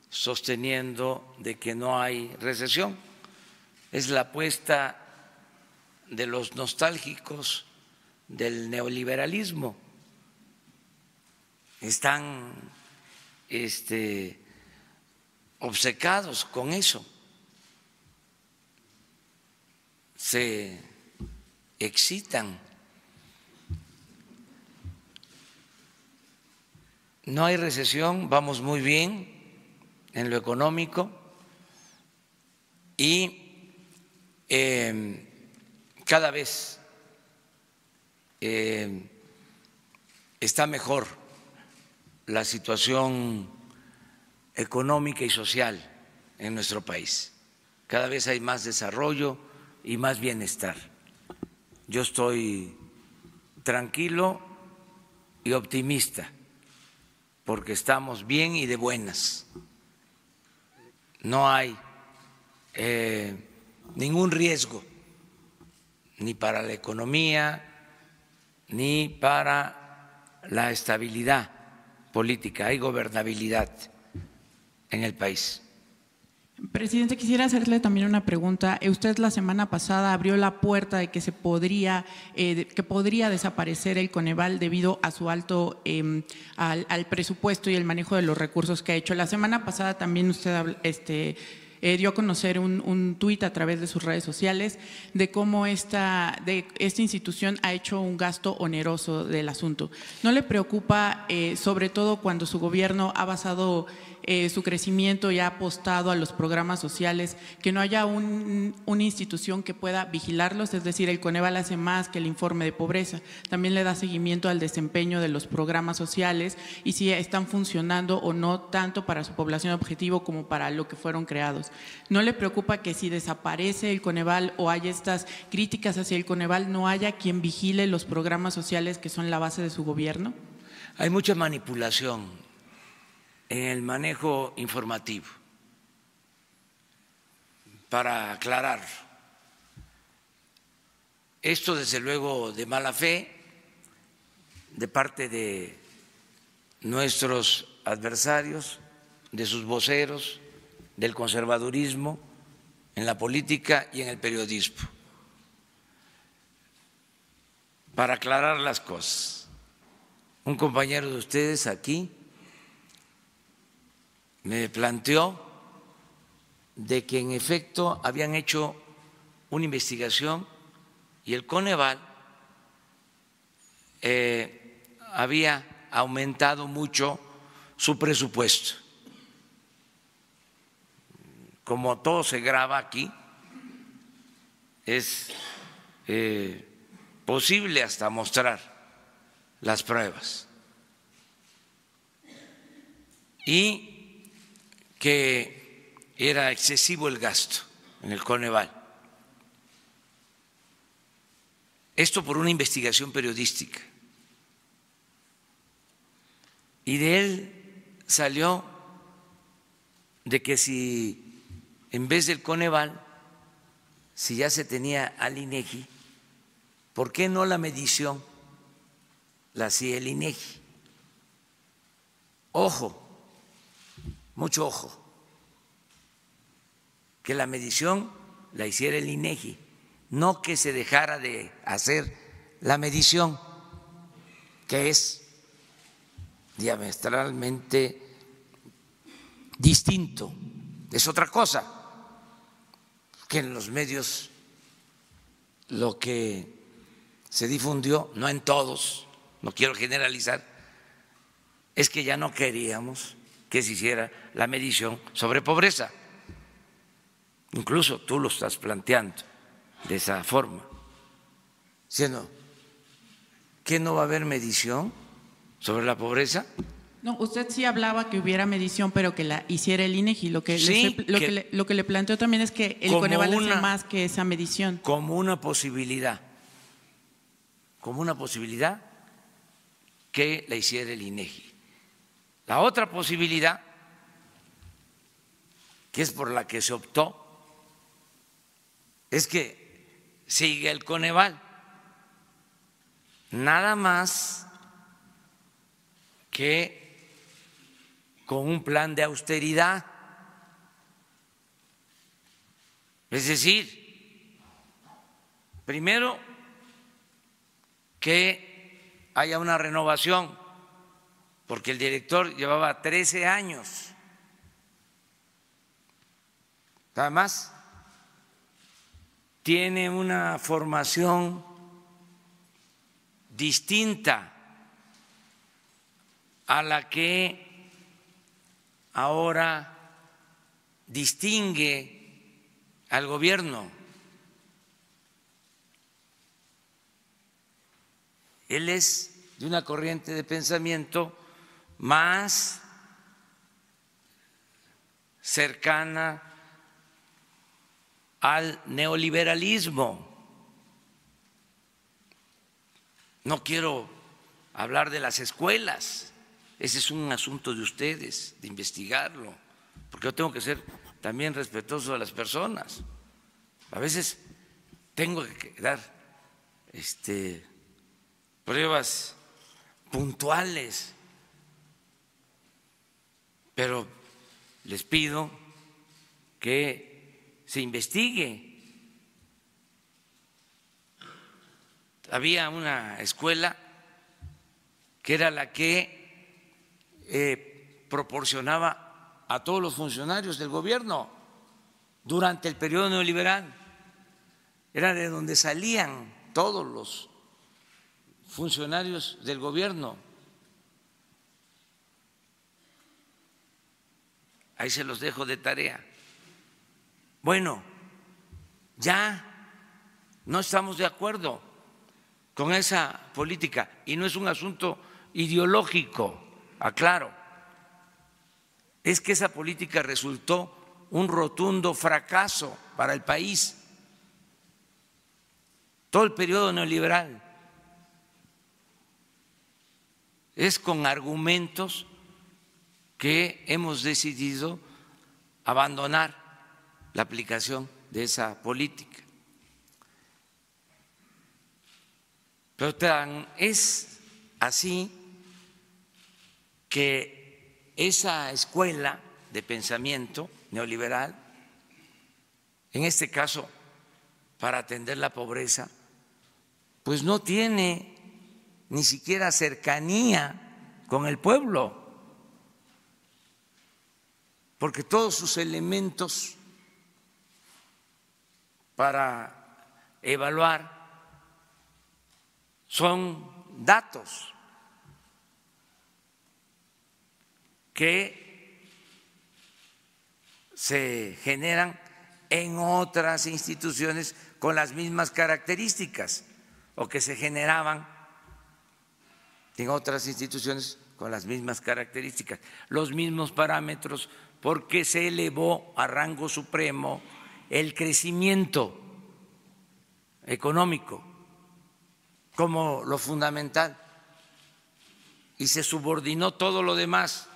sosteniendo de que no hay recesión. Es la apuesta de los nostálgicos del neoliberalismo. Están obcecados con eso. Se excitan. No hay recesión, vamos muy bien en lo económico y cada vez está mejor la situación económica y social en nuestro país. Cada vez hay más desarrollo y más bienestar. Yo estoy tranquilo y optimista, porque estamos bien y de buenas. No hay ningún riesgo, ni para la economía, ni para la estabilidad política. Hay gobernabilidad en el país. Presidente, quisiera hacerle también una pregunta. Usted la semana pasada abrió la puerta de que podría desaparecer el Coneval debido a su alto al presupuesto y el manejo de los recursos que ha hecho. La semana pasada también usted dio a conocer un tuit a través de sus redes sociales de cómo esta institución ha hecho un gasto oneroso del asunto. ¿No le preocupa, sobre todo cuando su gobierno ha basado su crecimiento y ha apostado a los programas sociales, que no haya una institución que pueda vigilarlos? Es decir, el Coneval hace más que el informe de pobreza, también le da seguimiento al desempeño de los programas sociales y si están funcionando o no, tanto para su población objetivo como para lo que fueron creados. ¿No le preocupa que si desaparece el Coneval o hay estas críticas hacia el Coneval, no haya quien vigile los programas sociales que son la base de su gobierno? Hay mucha manipulación en el manejo informativo, para aclarar. Esto, desde luego, de mala fe de parte de nuestros adversarios, de sus voceros, del conservadurismo en la política y en el periodismo, para aclarar las cosas. Un compañero de ustedes aquí me planteó de que en efecto habían hecho una investigación y el Coneval había aumentado mucho su presupuesto. Como todo se graba aquí, es posible hasta mostrar las pruebas, y que era excesivo el gasto en el Coneval. Esto por una investigación periodística, y de él salió de que si en vez del Coneval, si ya se tenía al INEGI, ¿por qué no la medición la hacía el INEGI? Ojo, mucho ojo, que la medición la hiciera el INEGI, no que se dejara de hacer la medición, que es diametralmente distinto, es otra cosa. Que en los medios lo que se difundió, no en todos, no quiero generalizar, es que ya no queríamos que se hiciera la medición sobre pobreza. Incluso tú lo estás planteando de esa forma, diciendo que no va a haber medición sobre la pobreza. No, usted sí hablaba que hubiera medición, pero que la hiciera el INEGI. Lo que le planteó también es que el Coneval hace más que esa medición. Como una posibilidad que la hiciera el INEGI. La otra posibilidad, que es por la que se optó, es que sigue el Coneval, nada más que con un plan de austeridad, es decir, primero que haya una renovación, porque el director llevaba 13 años, además tiene una formación distinta a la que ahora distingue al gobierno. Él es de una corriente de pensamiento más cercana al neoliberalismo. No quiero hablar de las escuelas. Ese es un asunto de ustedes, de investigarlo, porque yo tengo que ser también respetuoso de las personas. A veces tengo que dar pruebas puntuales, pero les pido que se investigue. Había una escuela que era la que proporcionaba a todos los funcionarios del gobierno durante el periodo neoliberal, era de donde salían todos los funcionarios del gobierno. Ahí se los dejo de tarea. Bueno, ya no estamos de acuerdo con esa política, y no es un asunto ideológico. Aclaro, es que esa política resultó un rotundo fracaso para el país. Todo el periodo neoliberal es con argumentos que hemos decidido abandonar la aplicación de esa política. Pero tan es así que esa escuela de pensamiento neoliberal, en este caso para atender la pobreza, pues no tiene ni siquiera cercanía con el pueblo, porque todos sus elementos para evaluar son datos que se generan en otras instituciones con las mismas características o que se generaban en otras instituciones con las mismas características, los mismos parámetros, porque se elevó a rango supremo el crecimiento económico como lo fundamental y se subordinó todo lo demás,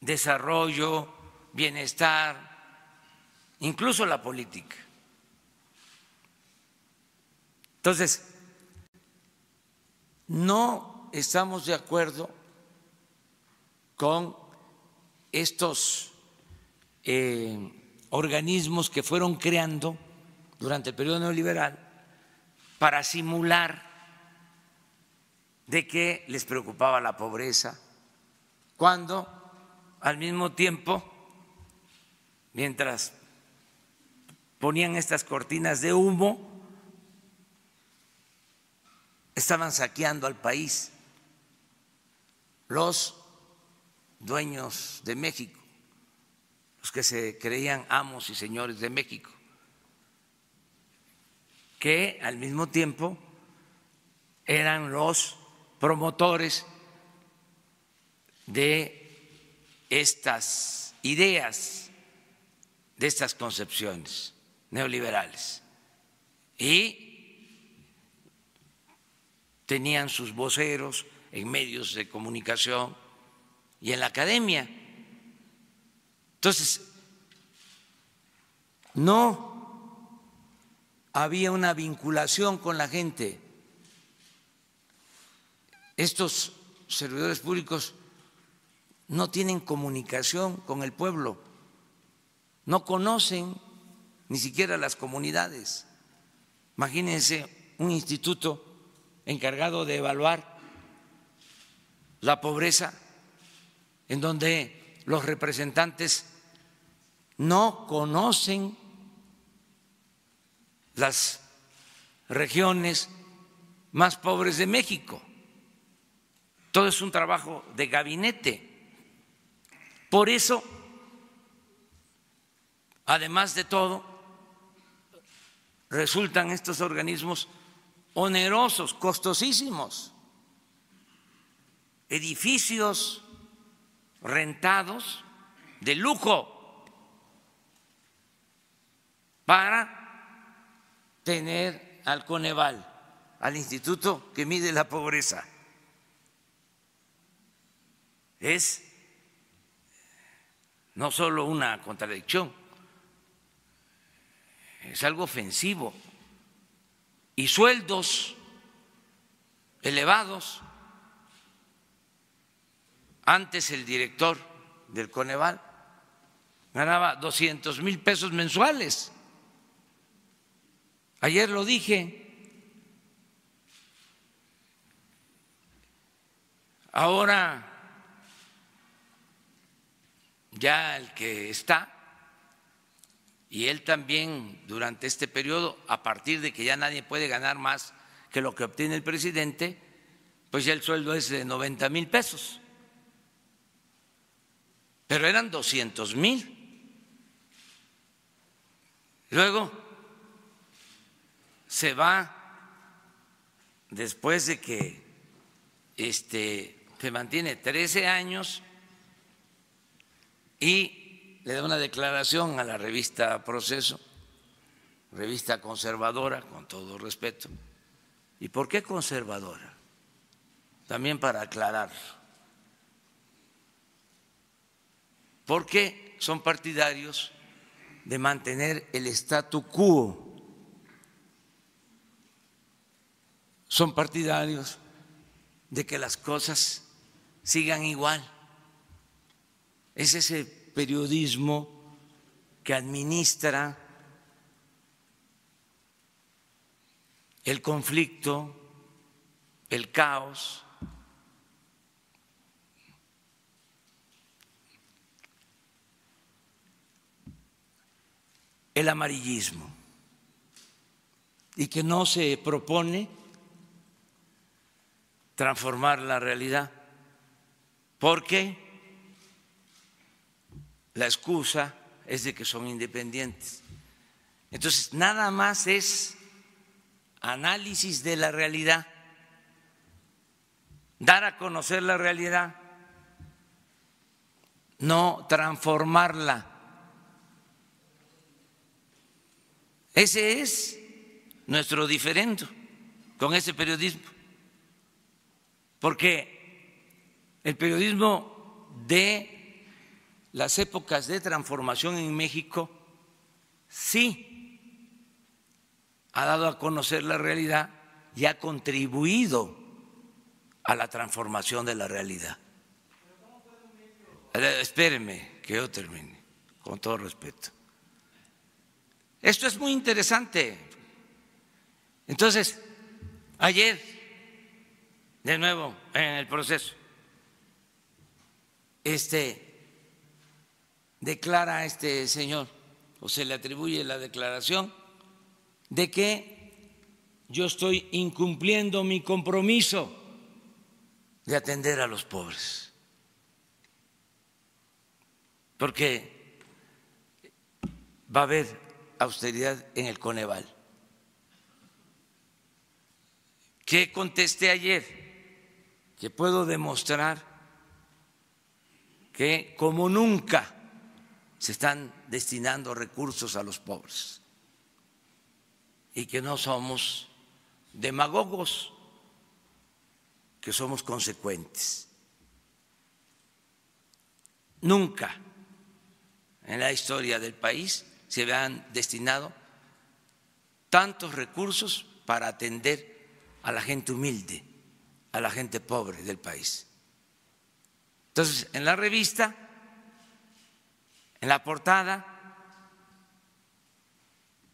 desarrollo, bienestar, incluso la política. Entonces, no estamos de acuerdo con estos organismos que fueron creando durante el periodo neoliberal para simular de que les preocupaba la pobreza, cuando al mismo tiempo, mientras ponían estas cortinas de humo, estaban saqueando al país los dueños de México, los que se creían amos y señores de México, que al mismo tiempo eran los promotores de estas ideas, de estas concepciones neoliberales, y tenían sus voceros en medios de comunicación y en la academia. Entonces, no había una vinculación con la gente. Estos servidores públicos no tienen comunicación con el pueblo, no conocen ni siquiera las comunidades. Imagínense un instituto encargado de evaluar la pobreza, en donde los representantes no conocen las regiones más pobres de México. Todo es un trabajo de gabinete. Por eso, además de todo, resultan estos organismos onerosos, costosísimos, edificios rentados de lujo para tener al Coneval, al instituto que mide la pobreza. Es no solo una contradicción, es algo ofensivo. Y sueldos elevados. Antes el director del Coneval ganaba 200,000 pesos mensuales. Ayer lo dije. Ahora ya el que está, y él también durante este periodo, a partir de que ya nadie puede ganar más que lo que obtiene el presidente, pues ya el sueldo es de 90,000 pesos. Pero eran 200,000. Luego se va, después de que se mantiene 13 años y le da una declaración a la revista Proceso, revista conservadora, con todo respeto. ¿Y por qué conservadora? también para aclarar, porque son partidarios de mantener el statu quo, son partidarios de que las cosas sigan igual. Es ese periodismo que administra el conflicto, el caos. El amarillismo, y que no se propone transformar la realidad, porque la excusa es de que son independientes. Entonces, nada más es análisis de la realidad, dar a conocer la realidad, no transformarla. Ese es nuestro diferendo con ese periodismo, porque el periodismo de las épocas de transformación en México sí ha dado a conocer la realidad y ha contribuido a la transformación de la realidad. Espérenme que yo termine, con todo respeto. Esto es muy interesante. Entonces, ayer, de nuevo, en el proceso, declara a este señor, o se le atribuye la declaración, de que yo estoy incumpliendo mi compromiso de atender a los pobres, porque va a haber austeridad en el Coneval. ¿Qué contesté ayer? Que puedo demostrar que como nunca se están destinando recursos a los pobres y que no somos demagogos, que somos consecuentes. Nunca en la historia del país se habían destinado tantos recursos para atender a la gente humilde, a la gente pobre del país. Entonces, en la revista, en la portada,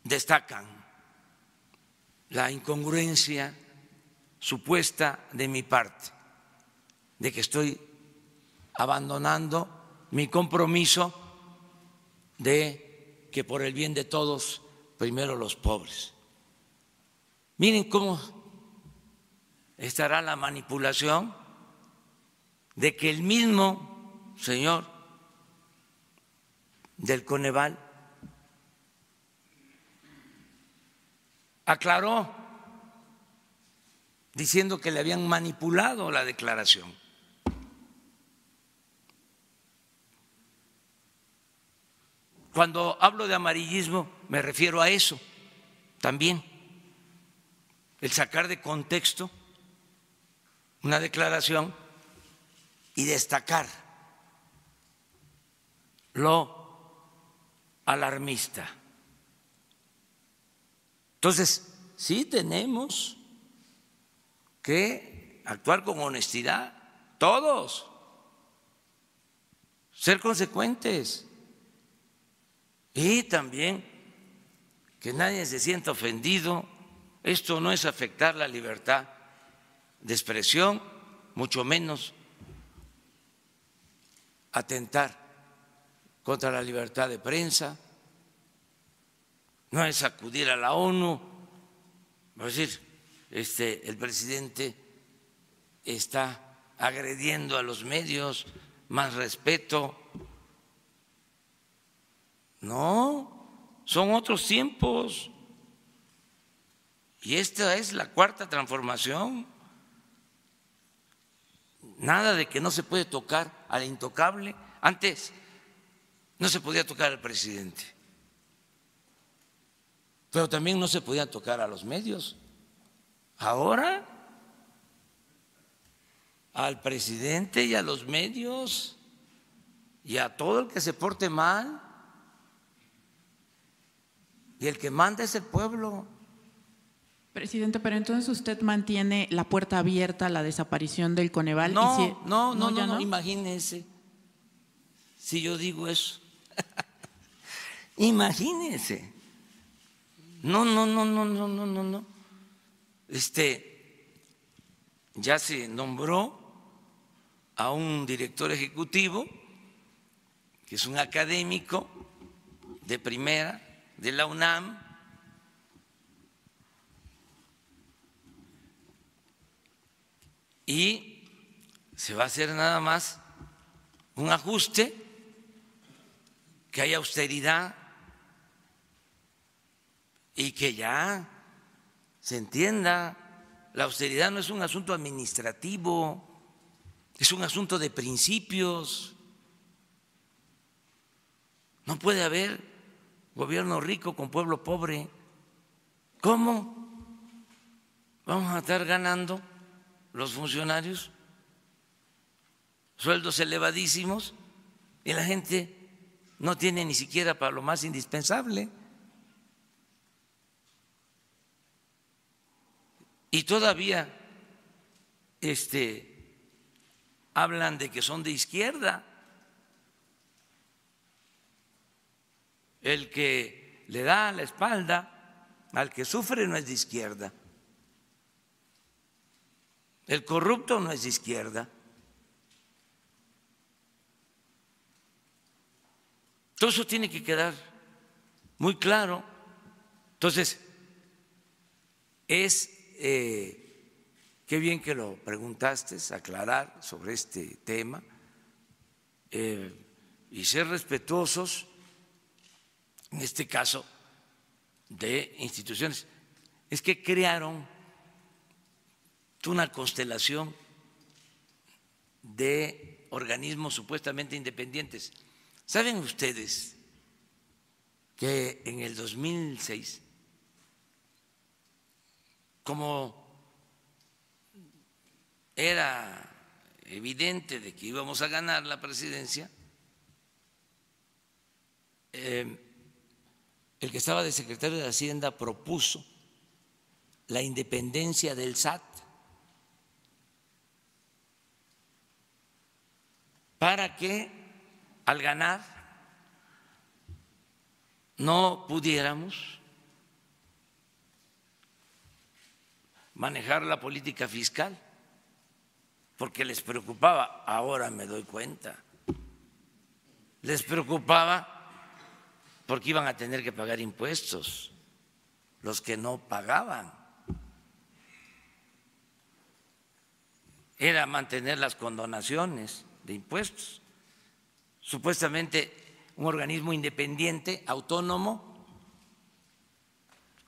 destacan la incongruencia supuesta de mi parte, de que estoy abandonando mi compromiso de que por el bien de todos, primero los pobres. Miren cómo estará la manipulación de que el mismo señor del Coneval aclaró diciendo que le habían manipulado la declaración. Cuando hablo de amarillismo me refiero a eso también, el sacar de contexto una declaración y destacar lo alarmista. Entonces, sí tenemos que actuar con honestidad, todos, ser consecuentes. Y también que nadie se sienta ofendido, esto no es afectar la libertad de expresión, mucho menos atentar contra la libertad de prensa, no es acudir a la ONU, es decir, el presidente está agrediendo a los medios, más respeto. No, son otros tiempos y esta es la cuarta transformación. Nada de que no se puede tocar al intocable. Antes no se podía tocar al presidente, pero también no se podía tocar a los medios. Ahora al presidente y a los medios y a todo el que se porte mal. Y el que manda es el pueblo. Presidente, pero entonces usted mantiene la puerta abierta a la desaparición del Coneval. No, y si, no, imagínense si yo digo eso. Imagínense. No. Ya se nombró a un director ejecutivo que es un académico de primera de la UNAM, y se va a hacer nada más un ajuste, que haya austeridad y que ya se entienda. La austeridad no es un asunto administrativo, es un asunto de principios. No puede haber gobierno rico con pueblo pobre. ¿Cómo vamos a estar ganando los funcionarios sueldos elevadísimos y la gente no tiene ni siquiera para lo más indispensable? Y todavía hablan de que son de izquierda. El que le da la espalda al que sufre no es de izquierda. El corrupto no es de izquierda. Todo eso tiene que quedar muy claro. Entonces, qué bien que lo preguntaste, aclarar sobre este tema y ser respetuosos en este caso de instituciones. Es que crearon una constelación de organismos supuestamente independientes. ¿Saben ustedes que en el 2006, como era evidente de que íbamos a ganar la presidencia, el que estaba de secretario de Hacienda propuso la independencia del SAT para que al ganar no pudiéramos manejar la política fiscal, porque les preocupaba, ahora me doy cuenta, les preocupaba porque iban a tener que pagar impuestos los que no pagaban. Era mantener las condonaciones de impuestos, supuestamente un organismo independiente, autónomo,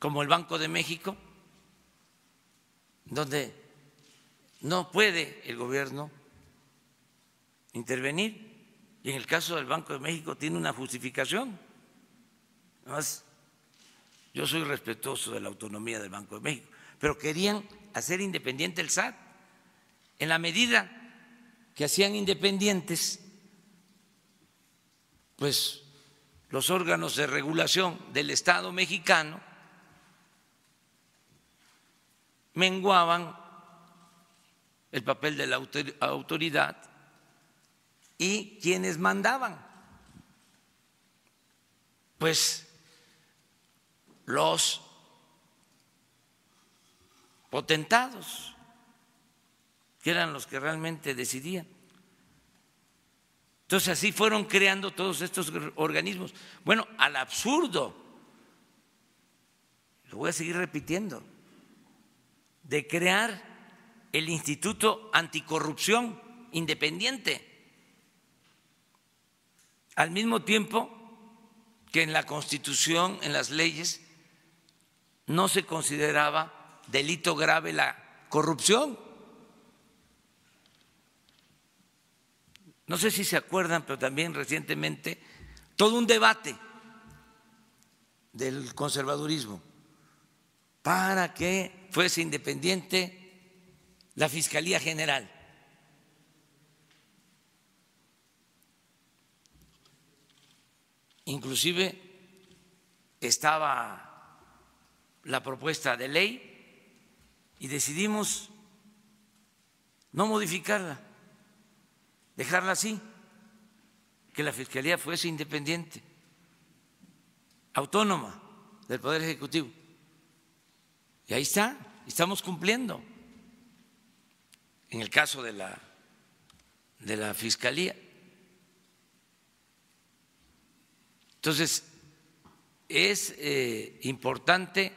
como el Banco de México, donde no puede el gobierno intervenir. Y en el caso del Banco de México tiene una justificación. Además, yo soy respetuoso de la autonomía del Banco de México, pero querían hacer independiente el SAT. En la medida que hacían independientes, pues los órganos de regulación del Estado mexicano menguaban el papel de la autoridad y quienes mandaban, pues los potentados, que eran los que realmente decidían. Entonces así fueron creando todos estos organismos. Bueno, al absurdo, lo voy a seguir repitiendo, de crear el Instituto Anticorrupción Independiente, al mismo tiempo que en la Constitución, en las leyes, no se consideraba delito grave la corrupción. No sé si se acuerdan, pero también recientemente todo un debate del conservadurismo para que fuese independiente la Fiscalía General Inclusive estaba la propuesta de ley y decidimos no modificarla, dejarla así, que la Fiscalía fuese independiente, autónoma del Poder Ejecutivo. Y ahí está, estamos cumpliendo en el caso de la Fiscalía. Entonces, es importante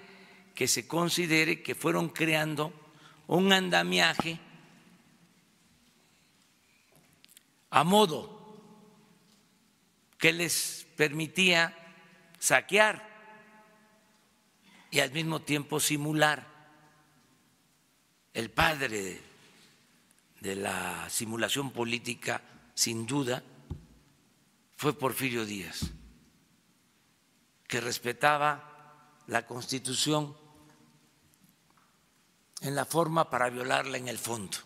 que se considere que fueron creando un andamiaje a modo que les permitía saquear y al mismo tiempo simular. El padre de la simulación política, sin duda, fue Porfirio Díaz, que respetaba la Constitución en la forma para violarla en el fondo,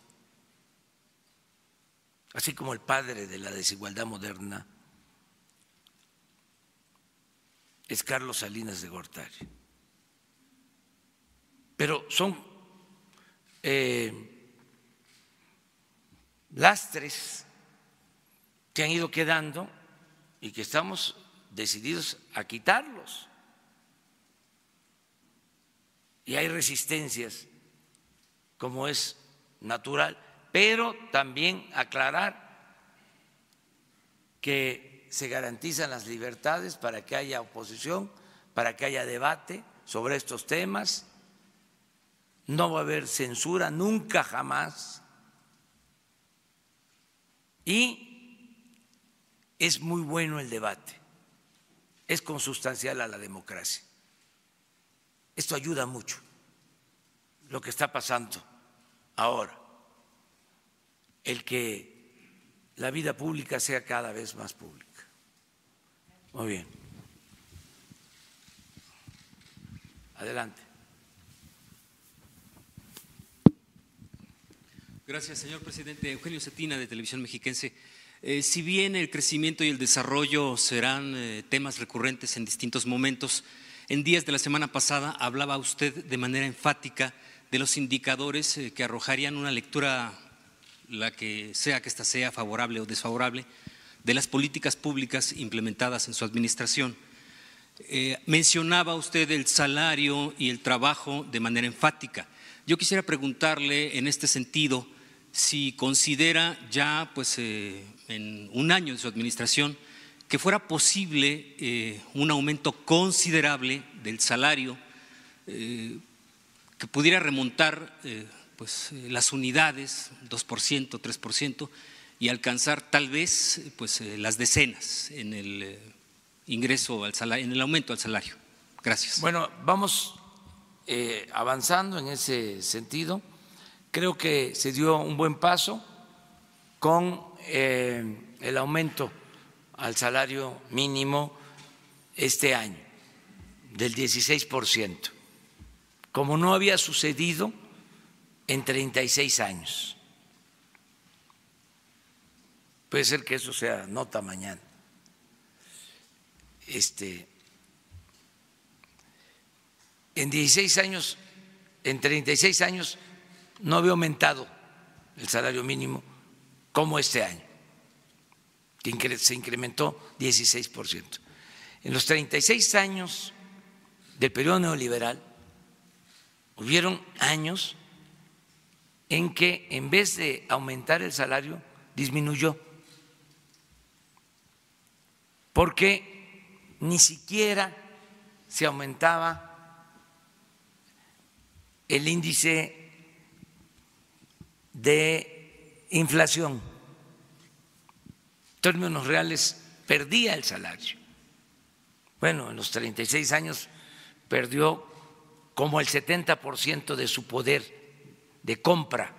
así como el padre de la desigualdad moderna es Carlos Salinas de Gortari. Pero son lastres que han ido quedando y que estamos decididos a quitarlos. Y hay resistencias, como es natural, pero también aclarar que se garantizan las libertades para que haya oposición, para que haya debate sobre estos temas. No va a haber censura nunca jamás. Y es muy bueno el debate. Es consustancial a la democracia. Esto ayuda mucho, lo que está pasando ahora, el que la vida pública sea cada vez más pública. Muy bien. Adelante. Gracias, señor presidente. Eugenio Cetina, de Televisión Mexiquense. Si bien el crecimiento y el desarrollo serán temas recurrentes en distintos momentos, en días de la semana pasada hablaba usted de manera enfática de los indicadores que arrojarían una lectura, la que ésta sea favorable o desfavorable, de las políticas públicas implementadas en su administración. Mencionaba usted el salario y el trabajo de manera enfática. Yo quisiera preguntarle en este sentido si considera ya, pues, en un año de su administración, que fuera posible un aumento considerable del salario que pudiera remontar pues, las unidades, 2%, 3%, y alcanzar tal vez pues, las decenas en el ingreso al salario, en el aumento al salario. Gracias. Bueno, vamos avanzando en ese sentido. Creo que se dio un buen paso con el aumento al salario mínimo este año del 16%, como no había sucedido en 36 años. Puede ser que eso sea nota mañana. En 16 años, en 36 años no había aumentado el salario mínimo como este año, que se incrementó 16%. En los 36 años del periodo neoliberal hubieron años en que en vez de aumentar el salario disminuyó, porque ni siquiera se aumentaba el índice de inflación. En términos reales perdía el salario. Bueno, en los 36 años perdió como el 70% de su poder de compra,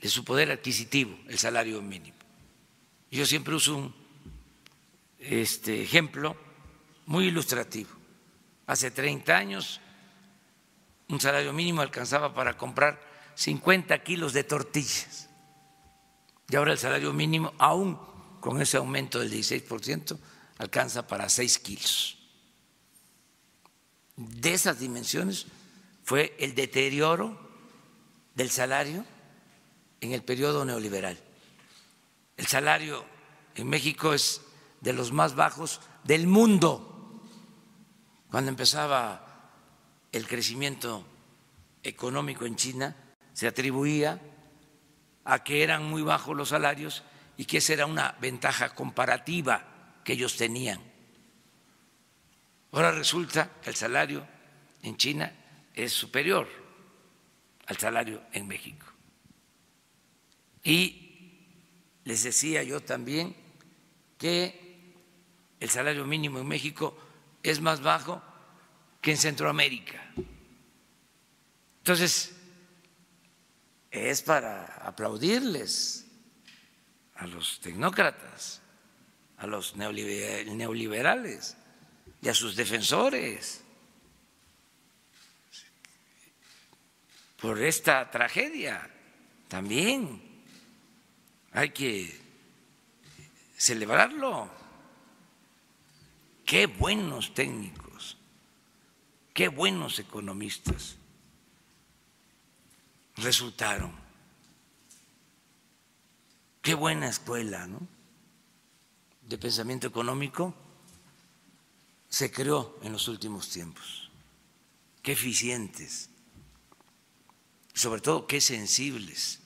de su poder adquisitivo, el salario mínimo. Yo siempre uso un ejemplo muy ilustrativo. Hace 30 años un salario mínimo alcanzaba para comprar 50 kilos de tortillas, y ahora el salario mínimo, aún con ese aumento del 16%, alcanza para 6 kilos. De esas dimensiones fue el deterioro del salario en el periodo neoliberal. El salario en México es de los más bajos del mundo. Cuando empezaba el crecimiento económico en China, se atribuía a que eran muy bajos los salarios y que esa era una ventaja comparativa que ellos tenían. Ahora resulta que el salario en China es superior al salario en México. Y les decía yo también que el salario mínimo en México es más bajo que en Centroamérica. Entonces, es para aplaudirles a los tecnócratas, a los neoliberales y a sus defensores por esta tragedia. También hay que celebrarlo. Qué buenos técnicos, qué buenos economistas resultaron. Qué buena escuela, ¿no?, de pensamiento económico se creó en los últimos tiempos. Qué eficientes, sobre todo qué sensibles,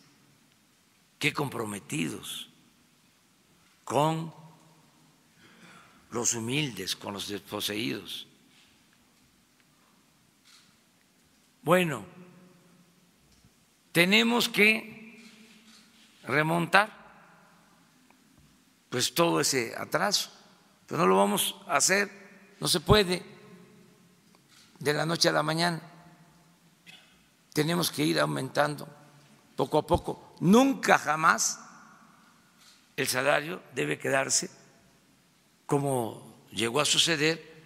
qué comprometidos con los humildes, con los desposeídos. Bueno, tenemos que remontar pues todo ese atraso, pero no lo vamos a hacer, no se puede de la noche a la mañana. Tenemos que ir aumentando poco a poco. Nunca jamás el salario debe quedarse, como llegó a suceder,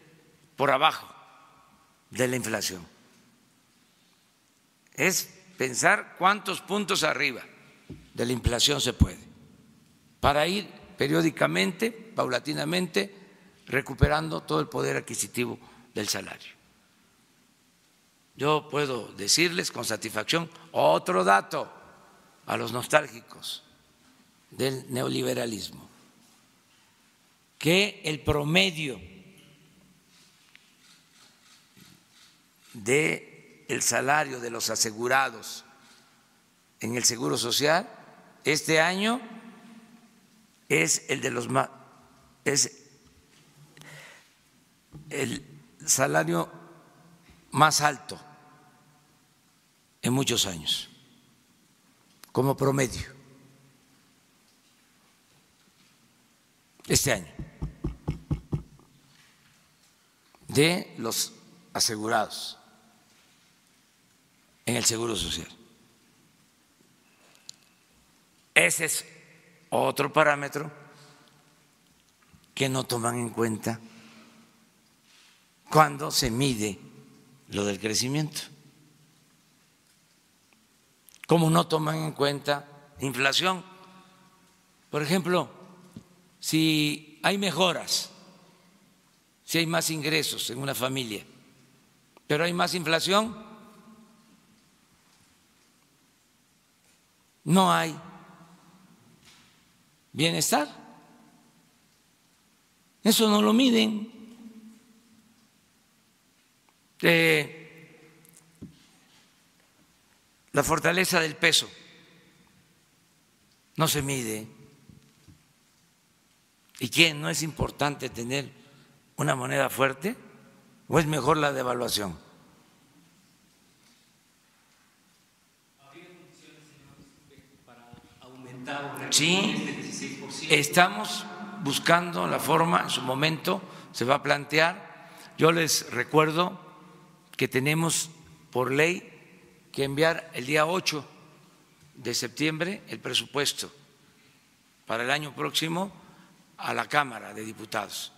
por abajo de la inflación. Es pensar cuántos puntos arriba de la inflación se puede, para ir periódicamente, paulatinamente, recuperando todo el poder adquisitivo del salario. Yo puedo decirles con satisfacción otro dato a los nostálgicos del neoliberalismo, que el promedio del salario de los asegurados en el Seguro Social este año es el de los más, es el salario más alto en muchos años, como promedio, este año, de los asegurados en el Seguro Social. Ese es otro parámetro que no toman en cuenta cuando se mide lo del crecimiento. Como no toman en cuenta inflación. Por ejemplo, si hay mejoras, si hay más ingresos en una familia, pero hay más inflación, no hay bienestar. Eso no lo miden. La fortaleza del peso no se mide. ¿Y qué? ¿No es importante tener una moneda fuerte o es mejor la devaluación? ¿Habría condiciones para aumentar? Sí. Estamos buscando la forma, en su momento se va a plantear. Yo les recuerdo que tenemos por ley que enviar el día 8 de septiembre el presupuesto para el año próximo a la Cámara de Diputados.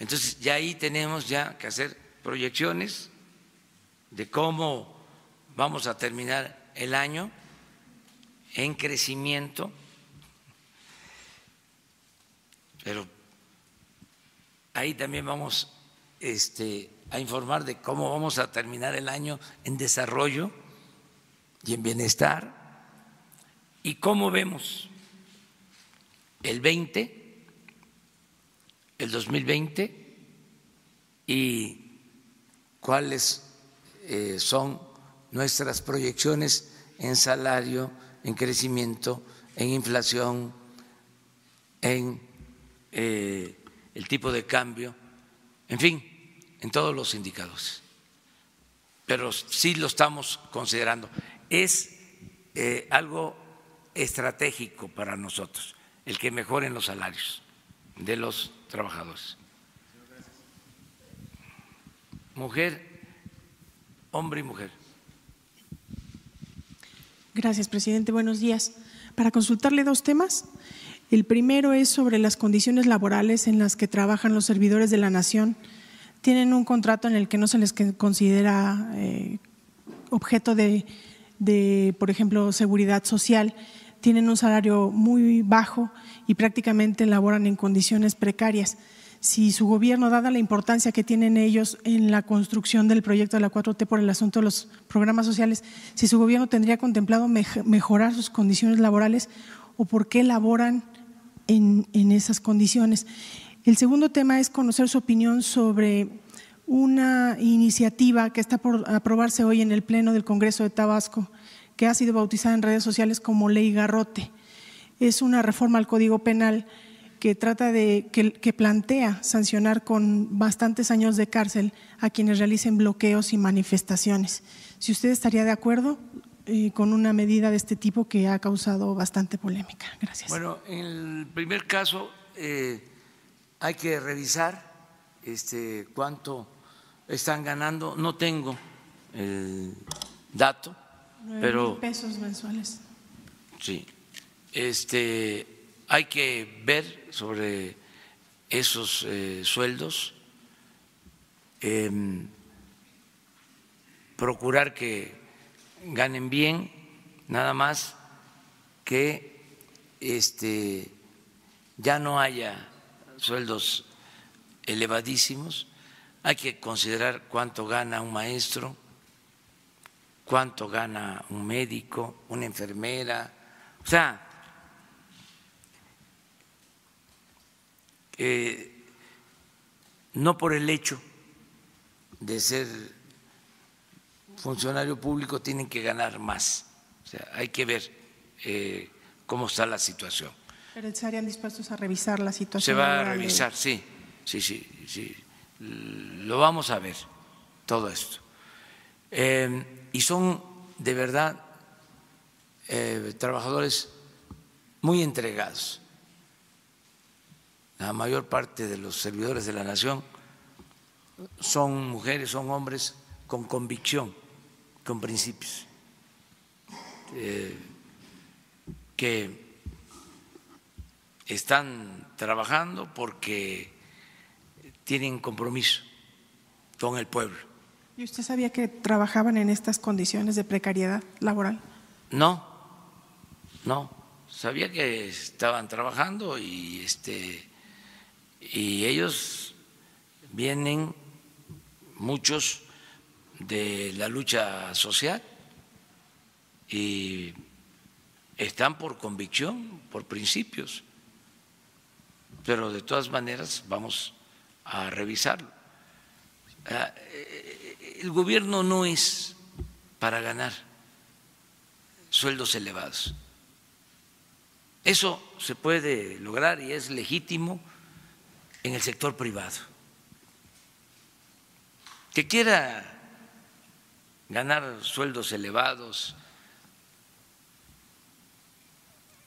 Entonces, ya ahí tenemos ya que hacer proyecciones de cómo vamos a terminar el año en crecimiento. Pero Ahí también vamos a informar de cómo vamos a terminar el año en desarrollo y en bienestar y cómo vemos el 20, el 2020 y cuáles son nuestras proyecciones en salario, en crecimiento, en inflación, en el tipo de cambio, en fin, en todos los indicadores. Pero sí lo estamos considerando. Es algo estratégico para nosotros el que mejoren los salarios de los trabajadores. Mujer, hombre y mujer. Gracias, presidente. Buenos días. Para consultarle dos temas. El primero es sobre las condiciones laborales en las que trabajan los servidores de la Nación. Tienen un contrato en el que no se les considera objeto de, por ejemplo, seguridad social. Tienen un salario muy bajo y prácticamente laboran en condiciones precarias. Si su gobierno, dada la importancia que tienen ellos en la construcción del proyecto de la 4T por el asunto de los programas sociales, si su gobierno tendría contemplado mejorar sus condiciones laborales o por qué laboran en esas condiciones. El segundo tema es conocer su opinión sobre una iniciativa que está por aprobarse hoy en el Pleno del Congreso de Tabasco, que ha sido bautizada en redes sociales como Ley Garrote. Es una reforma al Código Penal que trata de que plantea sancionar con bastantes años de cárcel a quienes realicen bloqueos y manifestaciones. Si usted estaría de acuerdo con una medida de este tipo que ha causado bastante polémica. Gracias. Bueno, en el primer caso hay que revisar cuánto están ganando. No tengo el dato, 9,000 pesos mensuales. Sí, hay que ver sobre esos sueldos, procurar que ganen bien, nada más que ya no haya sueldos elevadísimos. Hay que considerar cuánto gana un maestro, cuánto gana un médico, una enfermera, o sea, no por el hecho de ser funcionario público tienen que ganar más. O sea, hay que ver cómo está la situación. ¿Pero estarían dispuestos a revisar la situación? Se va a revisar, sí, sí, sí, sí. Lo vamos a ver, todo esto. Y son de verdad trabajadores muy entregados. La mayor parte de los servidores de la Nación son mujeres, son hombres con convicción, con principios, que están trabajando porque tienen compromiso con el pueblo. ¿Y usted sabía que trabajaban en estas condiciones de precariedad laboral? No, no, sabía que estaban trabajando y y ellos vienen, muchos, de la lucha social y están por convicción, por principios, pero de todas maneras vamos a revisarlo. El gobierno no es para ganar sueldos elevados. Eso se puede lograr y es legítimo en el sector privado. Que quiera ganar sueldos elevados,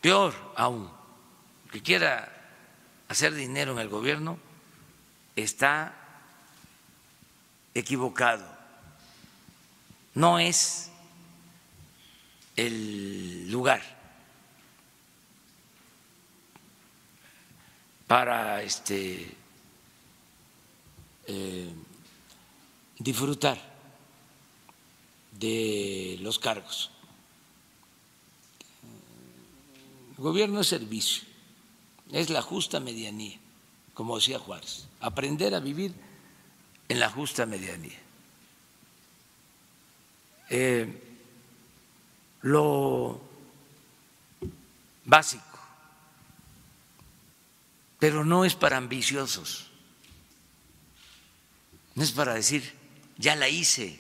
peor aún, que quiera hacer dinero en el gobierno, está equivocado. No es el lugar para disfrutar de los cargos. El gobierno es servicio, es la justa medianía, como decía Juárez, aprender a vivir en la justa medianía. Lo básico, pero no es para ambiciosos, no es para decir, ya la hice,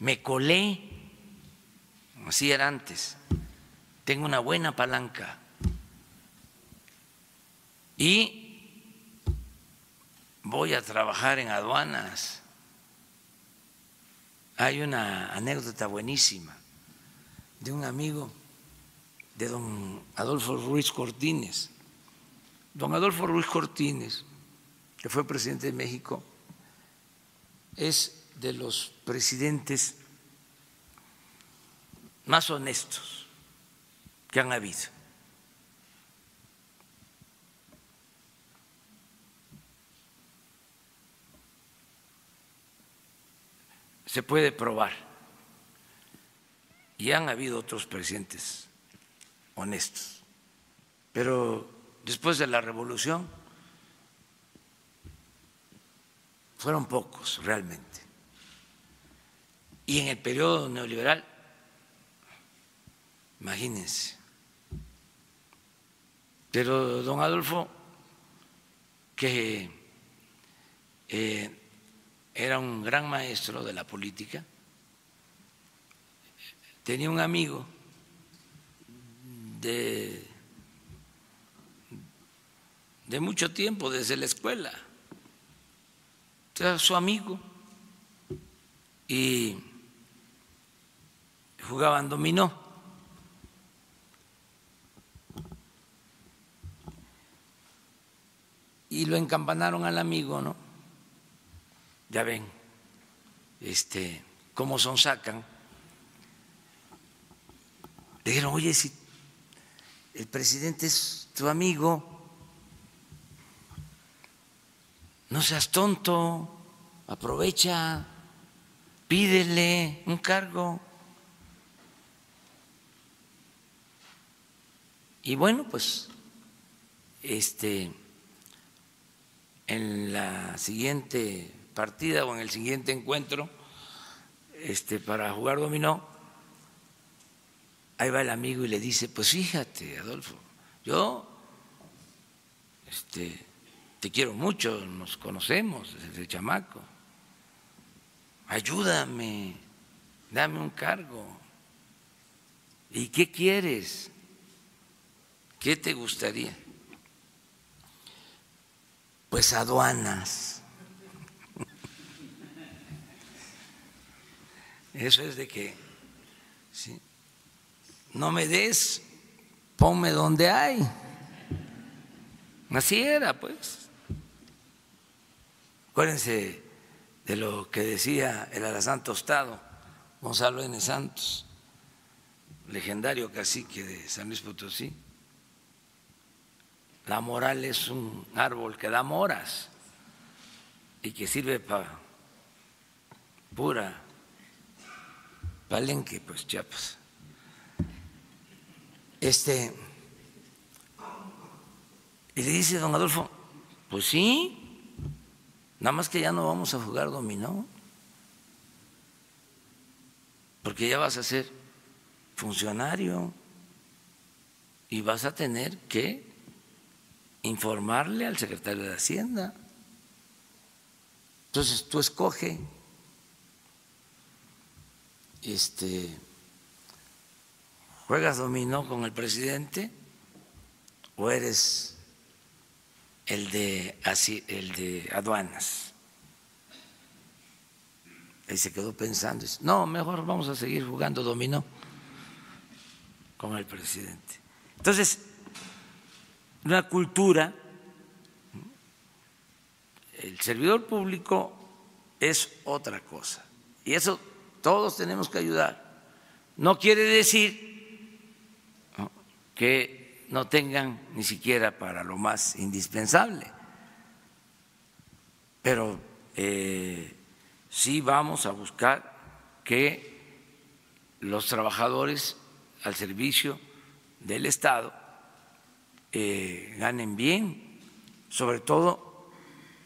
me colé, así era antes, tengo una buena palanca. Y voy a trabajar en aduanas. Hay una anécdota buenísima de un amigo de don Adolfo Ruiz Cortines. Don Adolfo Ruiz Cortines, que fue presidente de México, es de los presidentes más honestos que han habido. Se puede probar, y han habido otros presidentes honestos, pero después de la revolución fueron pocos realmente, y en el periodo neoliberal, imagínense, pero don Adolfo, que era un gran maestro de la política, tenía un amigo de mucho tiempo, desde la escuela, era su amigo, y jugaban dominó. Y lo encampanaron al amigo, ¿no? Ya ven, cómo sonsacan. Le dijeron, oye, si el presidente es tu amigo, no seas tonto, aprovecha, pídele un cargo. Y bueno, pues, en la siguiente partida o en el siguiente encuentro para jugar dominó, ahí va el amigo y le dice, pues fíjate, Adolfo, yo te quiero mucho, nos conocemos desde chamaco, ayúdame, dame un cargo. ¿Y qué quieres? ¿Qué te gustaría? Pues aduanas. Eso es de que, ¿sí? No me des, ponme donde hay. Así era, pues. Acuérdense de lo que decía el alazán tostado, Gonzalo N. Santos, legendario cacique de San Luis Potosí. La moral es un árbol que da moras y que sirve para pura Palenque, pues Chiapas. Y le dice don Adolfo, pues sí, nada más que ya no vamos a jugar dominó, porque ya vas a ser funcionario y vas a tener que informarle al secretario de Hacienda. Entonces tú escoge. ¿Juegas dominó con el presidente o eres el de aduanas? Ahí se quedó pensando, dice, no, mejor vamos a seguir jugando dominó con el presidente. Entonces, una cultura, el servidor público es otra cosa, y eso todos tenemos que ayudar. No quiere decir que no tengan ni siquiera para lo más indispensable, pero sí vamos a buscar que los trabajadores al servicio del Estado ganen bien, sobre todo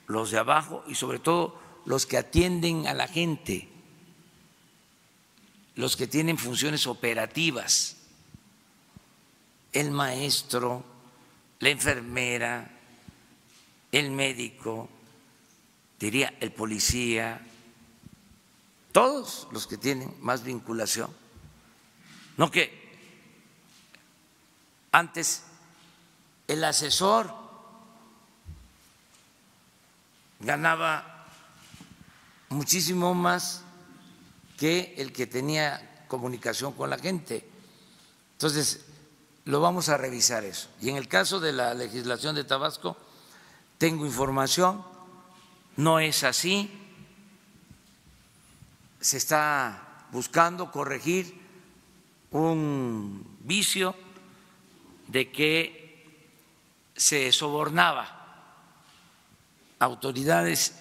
los de abajo y sobre todo los que atienden a la gente, los que tienen funciones operativas, el maestro, la enfermera, el médico, diría el policía, todos los que tienen más vinculación. No que antes el asesor ganaba muchísimo más que el que tenía comunicación con la gente. Entonces, lo vamos a revisar eso. Y en el caso de la legislación de Tabasco, tengo información, no es así, se está buscando corregir un vicio de que se sobornaba a autoridades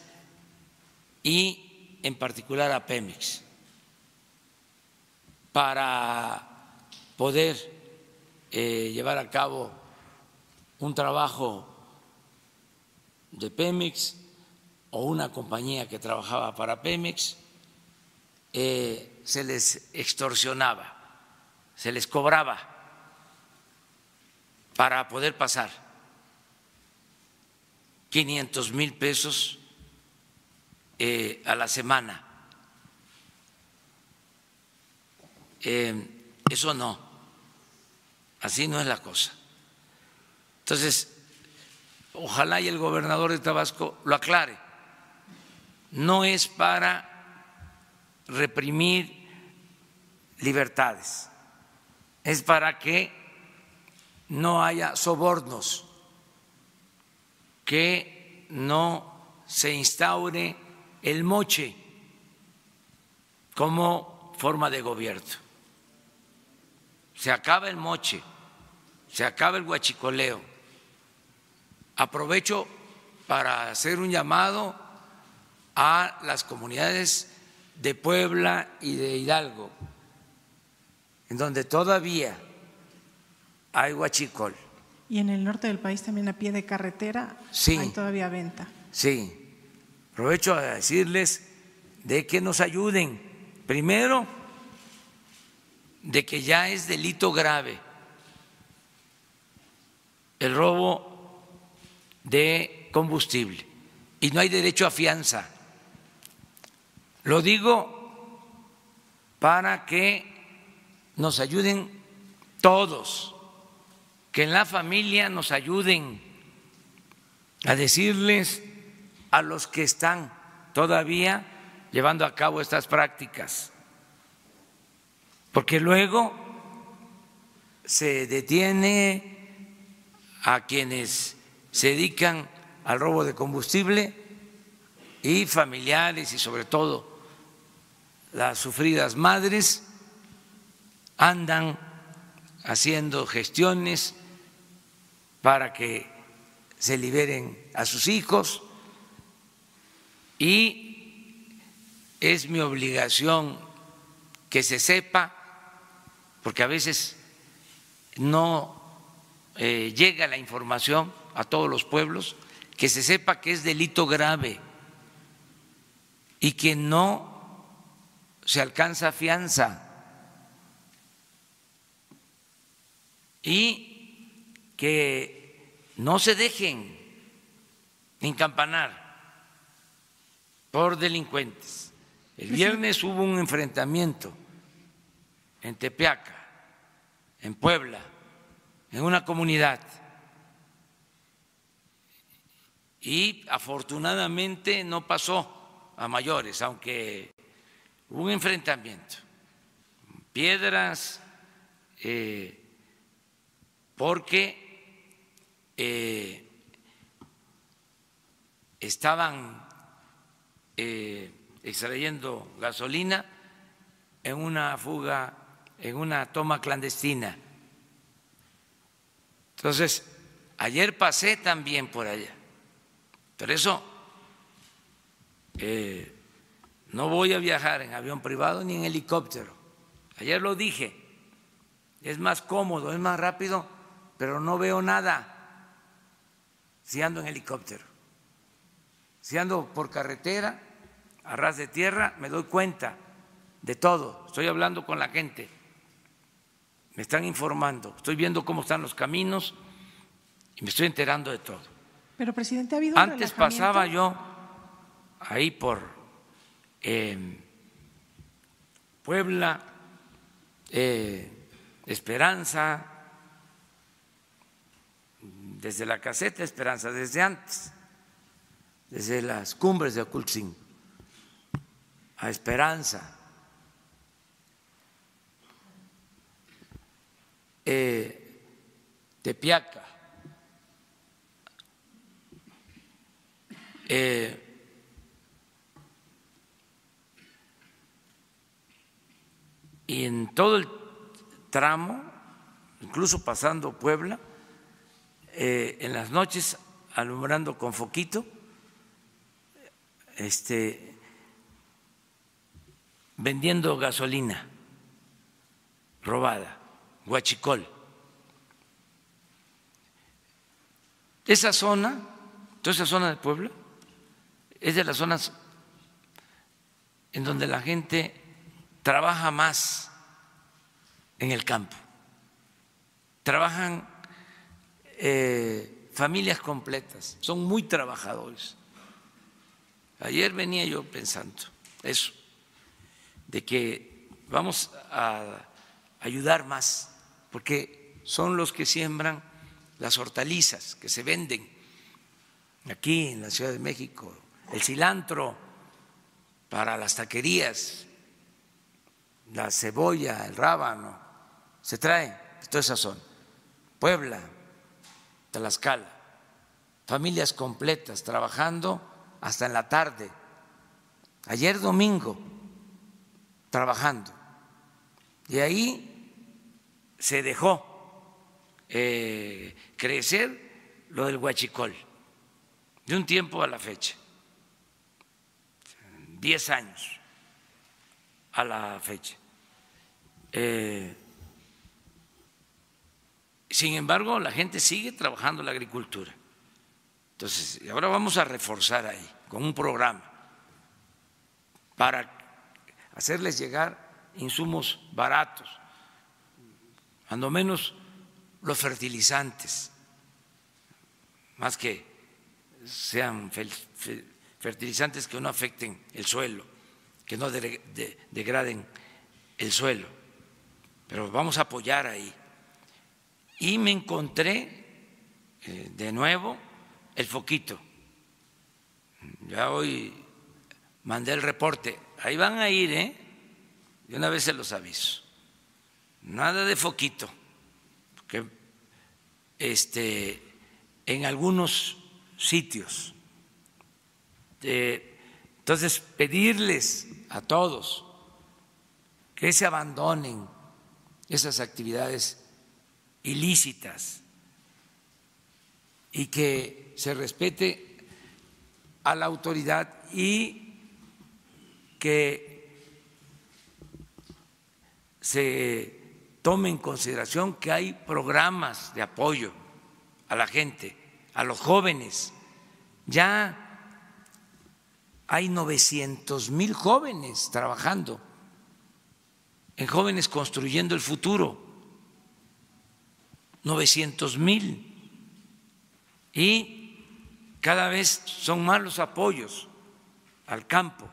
y en particular a Pemex para poder llevar a cabo un trabajo de Pemex o una compañía que trabajaba para Pemex, se les extorsionaba, se les cobraba para poder pasar 500,000 pesos a la semana. Eso no, así no es la cosa. Entonces, ojalá y el gobernador de Tabasco lo aclare. No es para reprimir libertades, es para que no haya sobornos, que no se instaure el moche como forma de gobierno. Se acaba el moche, se acaba el huachicoleo. Aprovecho para hacer un llamado a las comunidades de Puebla y de Hidalgo, en donde todavía hay huachicol. Y en el norte del país también a pie de carretera sí, hay todavía venta. Sí, aprovecho a decirles de que nos ayuden. Primero, de que ya es delito grave el robo de combustible y no hay derecho a fianza. Lo digo para que nos ayuden todos, que en la familia nos ayuden a decirles a los que están todavía llevando a cabo estas prácticas, porque luego se detiene a quienes se dedican al robo de combustible y familiares y sobre todo las sufridas madres andan haciendo gestiones para que se liberen a sus hijos y es mi obligación que se sepa, porque a veces no llega la información a todos los pueblos, que se sepa que es delito grave y que no se alcanza fianza y que no se dejen encampanar por delincuentes. El viernes hubo un enfrentamiento en Tepeaca, en Puebla, en una comunidad, y afortunadamente no pasó a mayores, aunque un enfrentamiento, piedras, porque estaban extrayendo gasolina en una fuga, en una toma clandestina. Entonces, ayer pasé también por allá, pero eso… no voy a viajar en avión privado ni en helicóptero. Ayer lo dije, es más cómodo, es más rápido, pero no veo nada. si ando en helicóptero, si ando por carretera, a ras de tierra, me doy cuenta de todo, estoy hablando con la gente, me están informando, estoy viendo cómo están los caminos y me estoy enterando de todo. Pero, presidente, ¿ha habido un relajamiento? Antes pasaba yo ahí por Puebla, Esperanza, desde la caseta Esperanza, desde antes, desde las cumbres de Acultzin a Esperanza. Tepiaca, y en todo el tramo, incluso pasando Puebla, en las noches alumbrando con foquito, vendiendo gasolina robada, huachicol. Esa zona, toda esa zona de Puebla, es de las zonas en donde la gente trabaja más en el campo. Trabajan familias completas, son muy trabajadores. Ayer venía yo pensando eso, de que vamos a ayudar más, porque son los que siembran las hortalizas que se venden aquí en la Ciudad de México, el cilantro para las taquerías, la cebolla, el rábano, se trae de toda esa zona, Puebla, Tlaxcala, familias completas trabajando hasta en la tarde, ayer domingo trabajando, y ahí se dejó crecer lo del huachicol de un tiempo a la fecha, 10 años a la fecha. Sin embargo, la gente sigue trabajando la agricultura. Entonces, ahora vamos a reforzar ahí con un programa para hacerles llegar insumos baratos, cuando menos los fertilizantes, más que sean fertilizantes que no afecten el suelo, que no degraden el suelo, pero vamos a apoyar ahí. Y me encontré de nuevo el foquito, ya hoy mandé el reporte, ahí van a ir, de una vez se los aviso, nada de foquito. Que en algunos sitios. Entonces, pedirles a todos que se abandonen esas actividades ilícitas y que se respete a la autoridad y que se tome en consideración que hay programas de apoyo a la gente, a los jóvenes. Ya hay 900,000 jóvenes trabajando, en Jóvenes Construyendo el Futuro, 900,000, y cada vez son más los apoyos al campo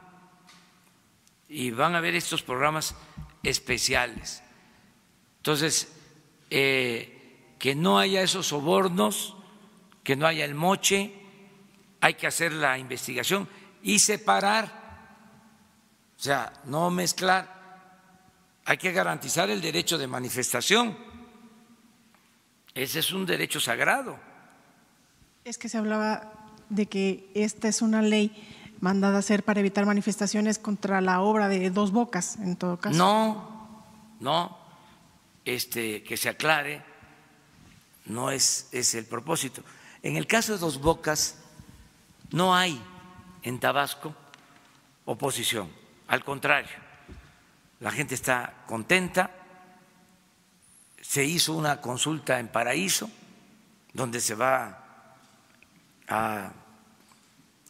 y van a haber estos programas especiales. Entonces, que no haya esos sobornos, que no haya el moche, hay que hacer la investigación y separar, o sea, no mezclar, hay que garantizar el derecho de manifestación, ese es un derecho sagrado. Es que se hablaba de que esta es una ley mandada a hacer para evitar manifestaciones contra la obra de Dos Bocas, en todo caso. No. Que se aclare, no es el propósito. En el caso de Dos Bocas no hay en Tabasco oposición, al contrario, la gente está contenta, se hizo una consulta en Paraíso, donde se va a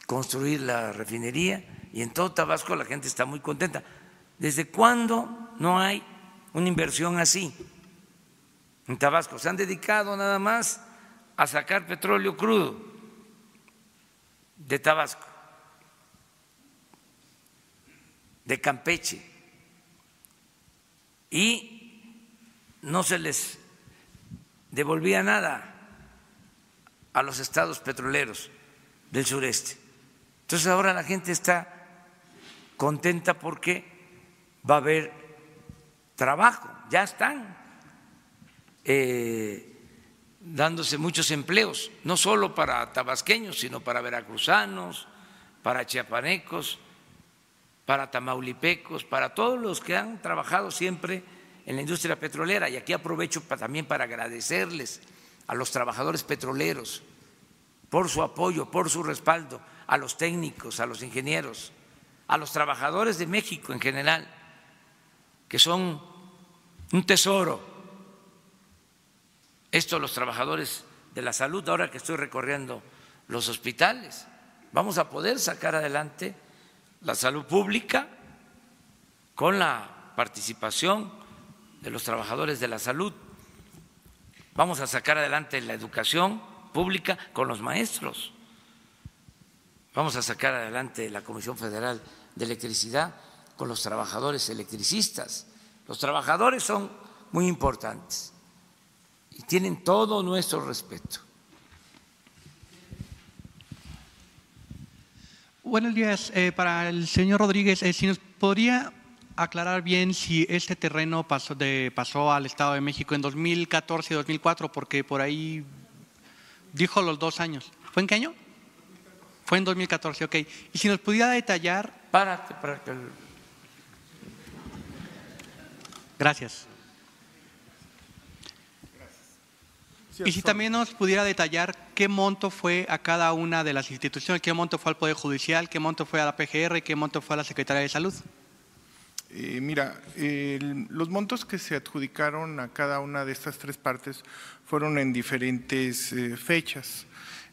construir la refinería y en todo Tabasco la gente está muy contenta. ¿Desde cuándo no hay una inversión así en Tabasco? Se han dedicado nada más a sacar petróleo crudo de Tabasco, de Campeche, y no se les devolvía nada a los estados petroleros del sureste. Entonces ahora la gente está contenta porque va a haber trabajo, ya están dándose muchos empleos, no solo para tabasqueños, sino para veracruzanos, para chiapanecos, para tamaulipecos, para todos los que han trabajado siempre en la industria petrolera. Y aquí aprovecho también para agradecerles a los trabajadores petroleros por su apoyo, por su respaldo, a los técnicos, a los ingenieros, a los trabajadores de México en general, que son un tesoro. Esto, los trabajadores de la salud, ahora que estoy recorriendo los hospitales, vamos a poder sacar adelante la salud pública con la participación de los trabajadores de la salud. Vamos a sacar adelante la educación pública con los maestros. Vamos a sacar adelante la Comisión Federal de Electricidad con los trabajadores electricistas. Los trabajadores son muy importantes y tienen todo nuestro respeto. Buenos días. Para el señor Rodríguez, si nos podría aclarar bien si este terreno pasó al Estado de México en 2014 y 2004, porque por ahí dijo los 2 años. ¿Fue en qué año? 2014. Fue en 2014, ok. Y si nos pudiera detallar… Párate, párate. Gracias. Y si también nos pudiera detallar qué monto fue a cada una de las instituciones, qué monto fue al Poder Judicial, qué monto fue a la PGR, qué monto fue a la Secretaría de Salud. Mira, los montos que se adjudicaron a cada una de estas tres partes fueron en diferentes fechas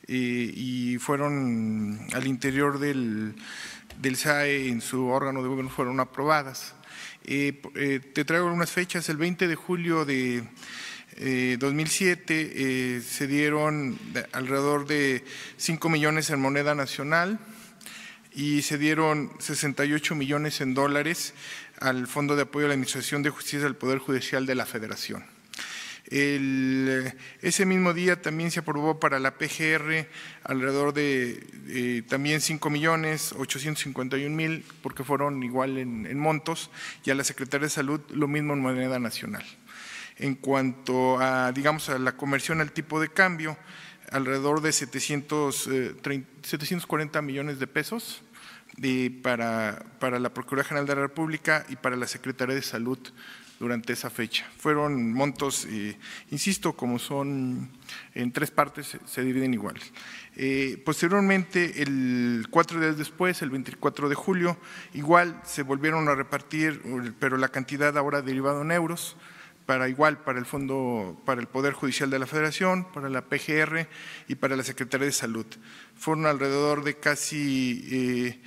y fueron al interior del SAE, en su órgano de gobierno, fueron aprobadas. Te traigo unas fechas. El 20 de julio de 2007 se dieron alrededor de 5 millones en moneda nacional y se dieron 68 millones en dólares al Fondo de Apoyo a la Administración de Justicia del Poder Judicial de la Federación. Ese mismo día también se aprobó para la PGR alrededor de también 5.851.000, porque fueron igual en montos, y a la Secretaría de Salud lo mismo en moneda nacional. En cuanto a, digamos, a la conversión al tipo de cambio, alrededor de 740 millones de pesos para la Procuraduría General de la República y para la Secretaría de Salud durante esa fecha. Fueron montos, insisto, como son en tres partes, se dividen igual. Posteriormente, 4 días después, el 24 de julio, igual se volvieron a repartir, pero la cantidad ahora derivada en euros, para el Fondo, para el Poder Judicial de la Federación, para la PGR y para la Secretaría de Salud. Fueron alrededor de casi,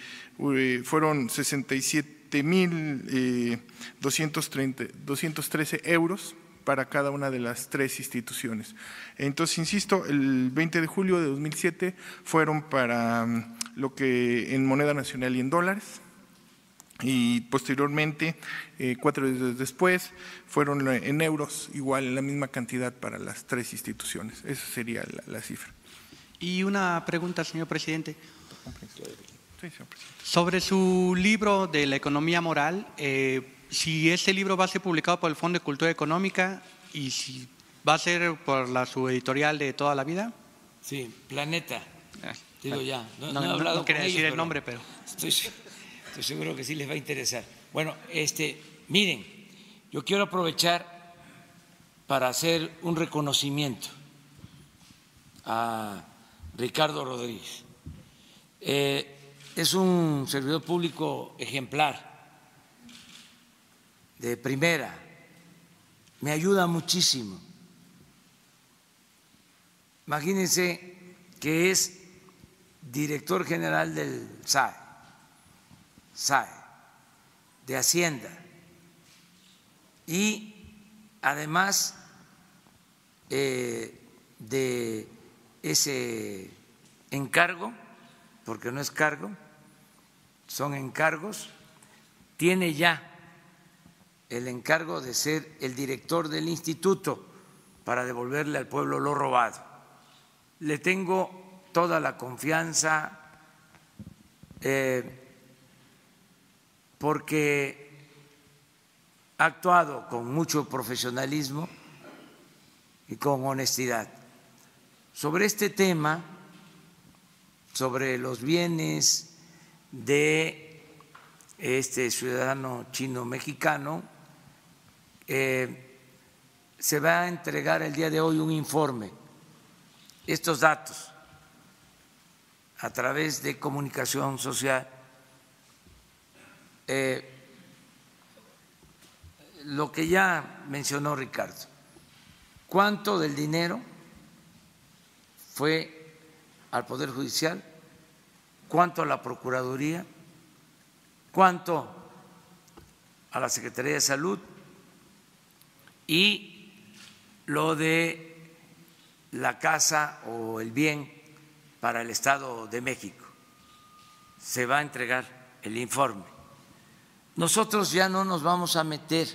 fueron 67.213 euros para cada una de las tres instituciones. Entonces, insisto, el 20 de julio de 2007 fueron para lo que en moneda nacional y en dólares. Y posteriormente, 4 días después, fueron en euros, igual la misma cantidad para las tres instituciones. Esa sería la cifra. Y una pregunta, señor presidente. Sí, señor presidente. Sobre su libro de la economía moral, si este libro va a ser publicado por el Fondo de Cultura Económica y si va a ser por la subeditorial de toda la vida. Sí, Planeta. Digo ya. No quería decir el nombre, pero… Estoy seguro que sí les va a interesar. Bueno, miren, yo quiero aprovechar para hacer un reconocimiento a Ricardo Rodríguez. Es un servidor público ejemplar, de primera, me ayuda muchísimo. Imagínense que es director general del SAE, de Hacienda, y además de ese encargo, porque no es cargo, son encargos, tiene ya el encargo de ser el director del instituto para devolverle al pueblo lo robado. Le tengo toda la confianza porque ha actuado con mucho profesionalismo y con honestidad. Sobre este tema, sobre los bienes de este ciudadano chino-mexicano, se va a entregar el día de hoy un informe, estos datos, a través de comunicación social. Lo que ya mencionó Ricardo, ¿cuánto del dinero fue al Poder Judicial? ¿Cuánto a la Procuraduría? ¿Cuánto a la Secretaría de Salud? Y lo de la casa o el bien para el Estado de México. Se va a entregar el informe. Nosotros ya no nos vamos a meter,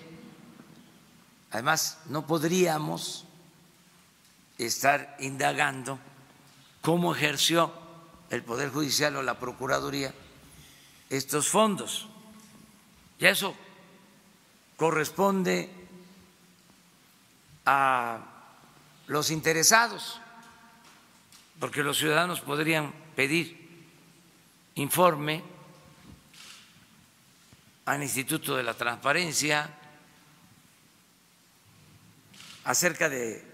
además no podríamos estar indagando cómo ejerció el Poder Judicial o la Procuraduría estos fondos. Ya eso corresponde a los interesados, porque los ciudadanos podrían pedir informe al Instituto de la Transparencia acerca de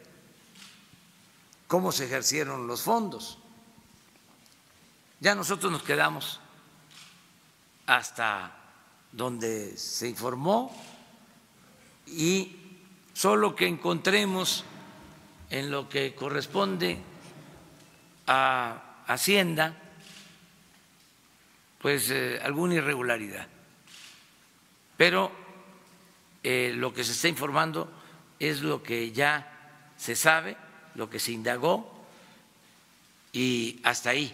cómo se ejercieron los fondos. Ya nosotros nos quedamos hasta donde se informó, y solo que encontremos en lo que corresponde a Hacienda pues alguna irregularidad. Pero lo que se está informando es lo que ya se sabe, lo que se indagó, y hasta ahí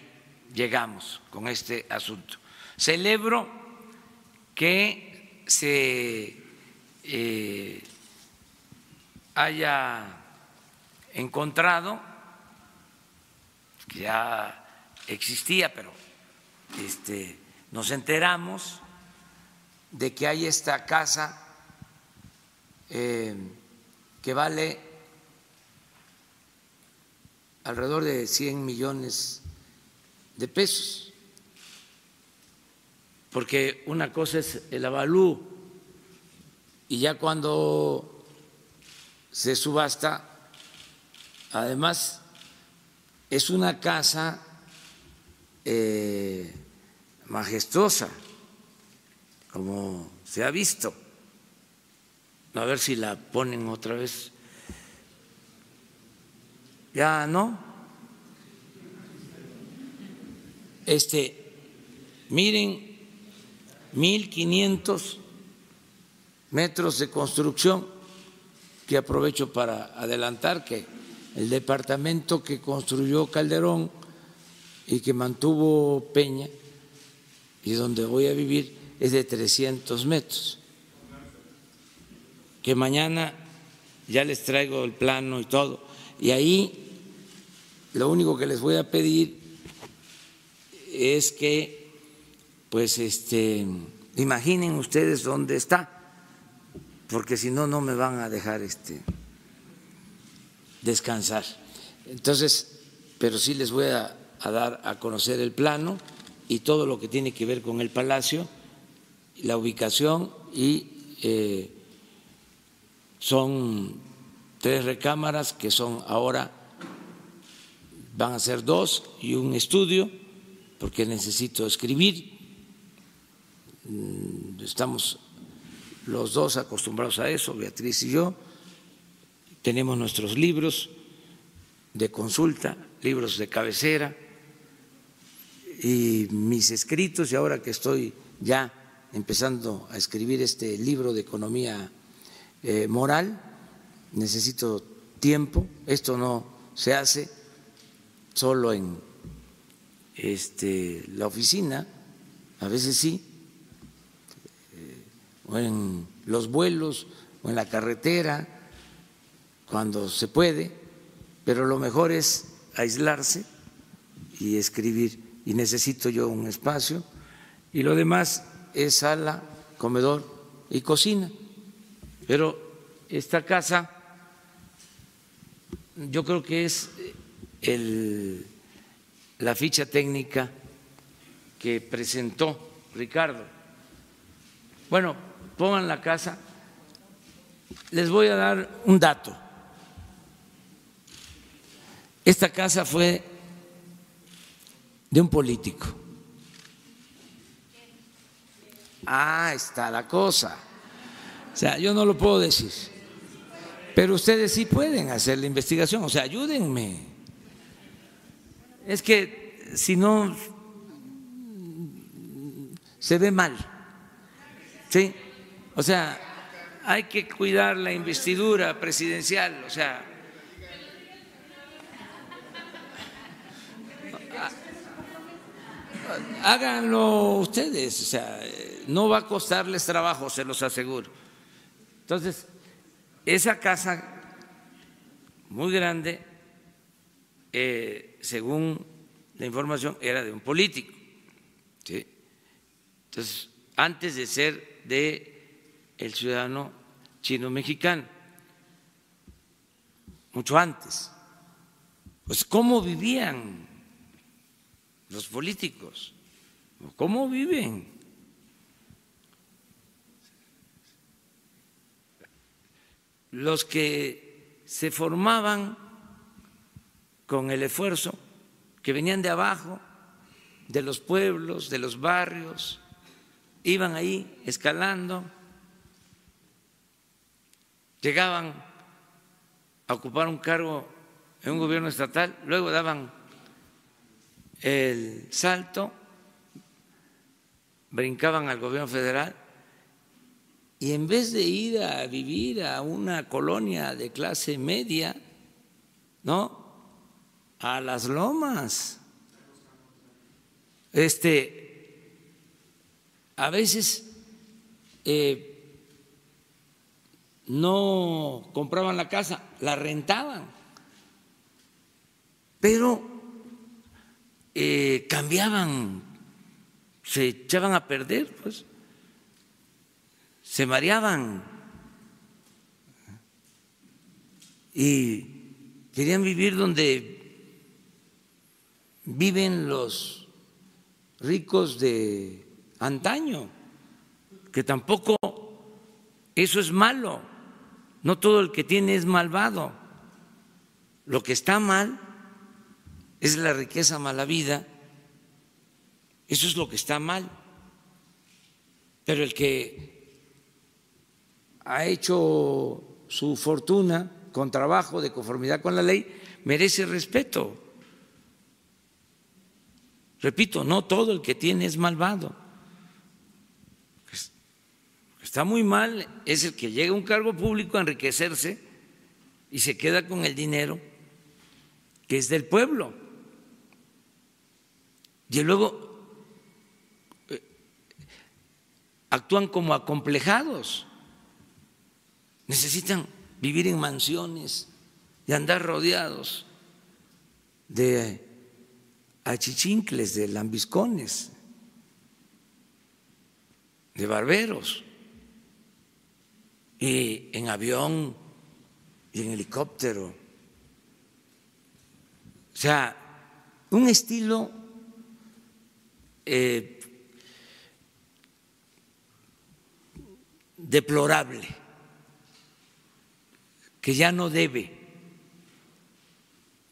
llegamos con este asunto. Celebro que se haya encontrado, que ya existía, pero nos enteramos de que hay esta casa que vale alrededor de 100 millones de pesos, porque una cosa es el avalú y ya cuando se subasta, además es una casa majestuosa, como se ha visto. A ver si la ponen otra vez. ¿Ya no? Miren, 1.500 metros de construcción, que aprovecho para adelantar que el departamento que construyó Calderón y que mantuvo Peña y donde voy a vivir es de 300 metros, que mañana ya les traigo el plano y todo. Y ahí lo único que les voy a pedir es que, pues, imaginen ustedes dónde está, porque si no, no me van a dejar descansar. Entonces, pero sí les voy a dar a conocer el plano y todo lo que tiene que ver con el palacio, la ubicación, y son 3 recámaras que son ahora, van a ser 2 y un estudio, porque necesito escribir. Estamos los dos acostumbrados a eso, Beatriz y yo. Tenemos nuestros libros de consulta, libros de cabecera, y mis escritos, y ahora que estoy ya empezando a escribir este libro de economía moral, necesito tiempo. Esto no se hace solo en la oficina, a veces sí, o en los vuelos, o en la carretera, cuando se puede, pero lo mejor es aislarse y escribir, y necesito yo un espacio, y lo demás es sala, comedor y cocina. Pero esta casa yo creo que es la ficha técnica que presentó Ricardo. Bueno, pongan la casa, les voy a dar un dato. Esta casa fue de un político. Ah, está la cosa. O sea, yo no lo puedo decir, pero ustedes sí pueden hacer la investigación, o sea, ayúdenme. Es que si no, se ve mal, ¿sí? O sea, hay que cuidar la investidura presidencial, o sea… Háganlo ustedes, o sea, no va a costarles trabajo, se los aseguro. Entonces, esa casa muy grande, según la información, era de un político, ¿sí? Entonces, antes de ser del ciudadano chino-mexicano, mucho antes. Pues, ¿cómo vivían los políticos? ¿Cómo viven? Los que se formaban con el esfuerzo, que venían de abajo, de los pueblos, de los barrios, iban ahí escalando, llegaban a ocupar un cargo en un gobierno estatal, luego daban el salto, brincaban al gobierno federal, y en vez de ir a vivir a una colonia de clase media, ¿no?, a las lomas, a veces no compraban la casa, la rentaban, pero cambiaban, se echaban a perder, pues, se mareaban y querían vivir donde viven los ricos de antaño, que tampoco eso es malo, no todo el que tiene es malvado, lo que está mal es la riqueza mala vida, eso es lo que está mal. Pero el que ha hecho su fortuna con trabajo, de conformidad con la ley, merece respeto. Repito, no todo el que tiene es malvado. Está muy mal es el que llega a un cargo público a enriquecerse y se queda con el dinero que es del pueblo. Y luego actúan como acomplejados, necesitan vivir en mansiones y andar rodeados de achichincles, de lambiscones, de barberos, y en avión y en helicóptero. O sea, un estilo deplorable, que ya no debe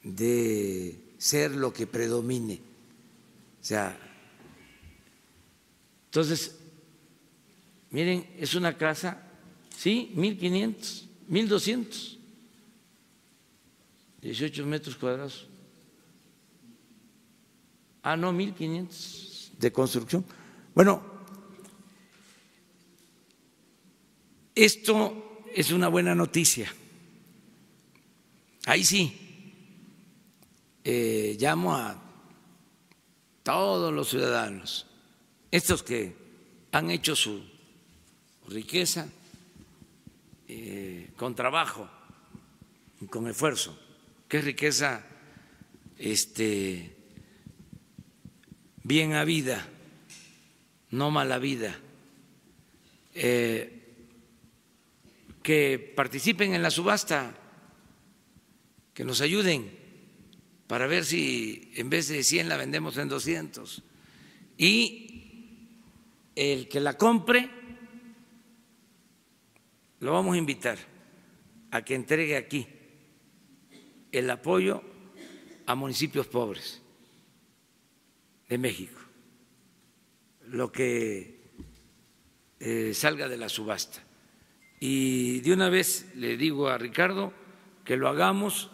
de ser lo que predomine. O sea, entonces, miren, es una casa, sí, 1500, 1200, 18 metros cuadrados. Ah, no, 1.500 de construcción. Bueno, esto es una buena noticia. Ahí sí, llamo a todos los ciudadanos, estos que han hecho su riqueza con trabajo y con esfuerzo, que es riqueza bien habida, no mal habida, que participen en la subasta, que nos ayuden para ver si en vez de 100 la vendemos en 200, y el que la compre lo vamos a invitar a que entregue aquí el apoyo a municipios pobres de México, lo que salga de la subasta. Y de una vez le digo a Ricardo que lo hagamos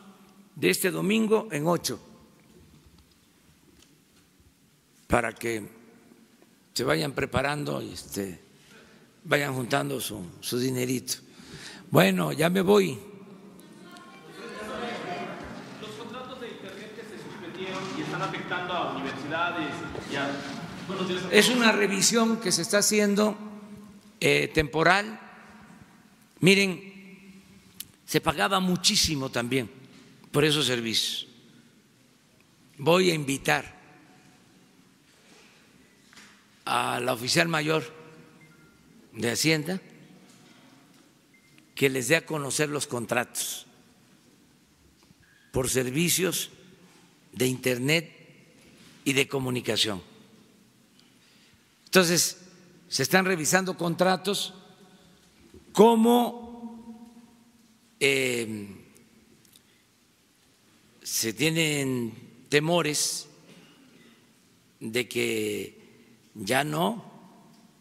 de este domingo en 8, para que se vayan preparando y vayan juntando su dinerito. Bueno, ya me voy. Los contratos de internet que se suspendieron y están afectando a universidades. Es una revisión que se está haciendo temporal. Miren, se pagaba muchísimo también por esos servicios. Voy a invitar a la oficial mayor de Hacienda que les dé a conocer los contratos por servicios de internet y de comunicación. Entonces, se están revisando contratos como se tienen temores de que ya no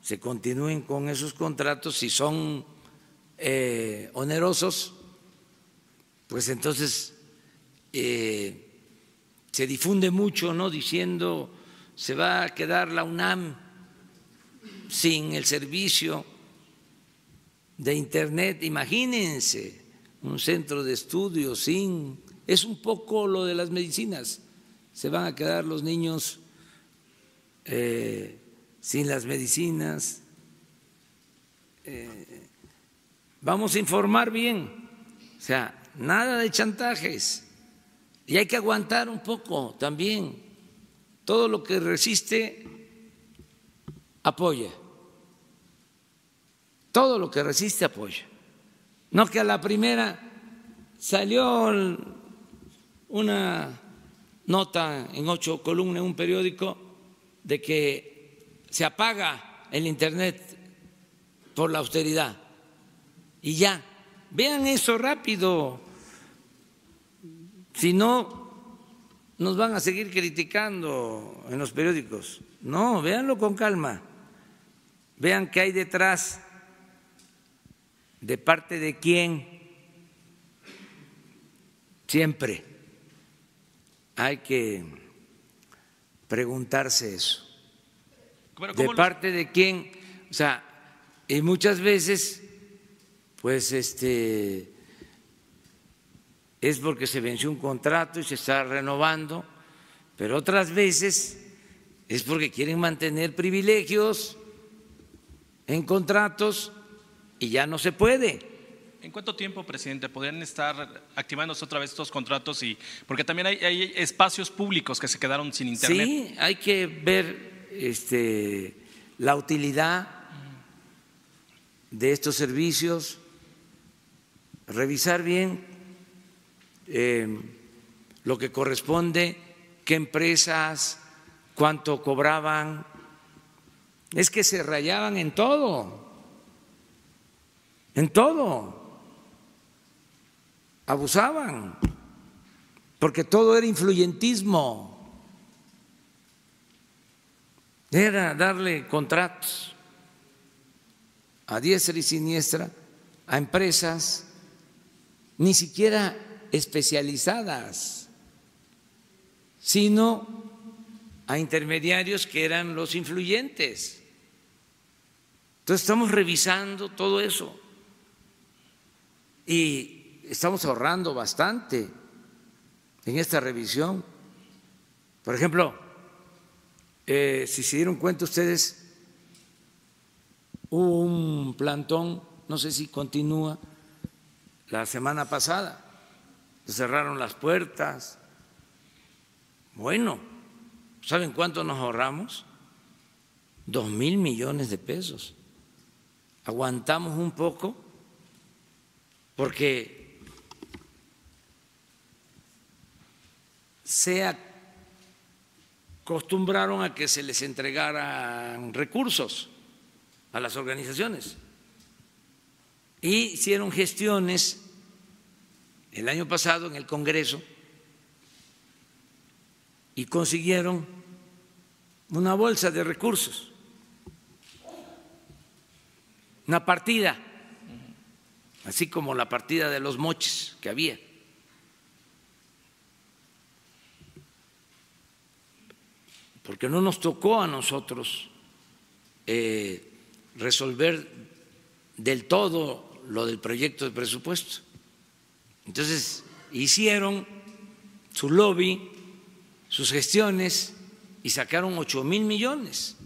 se continúen con esos contratos. Si son onerosos, pues entonces se difunde mucho, ¿no?, diciendo se va a quedar la UNAM sin el servicio de internet. Imagínense un centro de estudio sin… Es un poco lo de las medicinas, se van a quedar los niños sin las medicinas. Vamos a informar bien, o sea, nada de chantajes, y hay que aguantar un poco también. Todo lo que resiste, apoya. Todo lo que resiste, apoya. No que a la primera salió una nota en 8 columnas en un periódico de que se apaga el internet por la austeridad y ya. Vean eso rápido, si no nos van a seguir criticando en los periódicos. No, véanlo con calma, vean qué hay detrás, de parte de quién. Siempre hay que preguntarse eso, de parte de quién, o sea, y muchas veces pues es porque se venció un contrato y se está renovando, pero otras veces es porque quieren mantener privilegios en contratos y ya no se puede. ¿En cuánto tiempo, presidente, podrían estar activándose otra vez estos contratos? Y porque también hay espacios públicos que se quedaron sin internet. Sí, hay que ver la utilidad de estos servicios, revisar bien lo que corresponde, qué empresas, cuánto cobraban. Es que se rayaban en todo, en todo. Abusaban, porque todo era influyentismo, era darle contratos a diestra y siniestra a empresas ni siquiera especializadas, sino a intermediarios que eran los influyentes. Entonces estamos revisando todo eso y estamos ahorrando bastante en esta revisión. Por ejemplo, si se dieron cuenta ustedes, hubo un plantón, no sé si continúa, la semana pasada, cerraron las puertas. Bueno, ¿saben cuánto nos ahorramos? 2,000 millones de pesos. Aguantamos un poco porque se acostumbraron a que se les entregaran recursos a las organizaciones y hicieron gestiones el año pasado en el Congreso y consiguieron una bolsa de recursos, una partida, así como la partida de los moches que había. Porque no nos tocó a nosotros resolver del todo lo del proyecto de presupuesto. Entonces hicieron su lobby, sus gestiones y sacaron 8,000 millones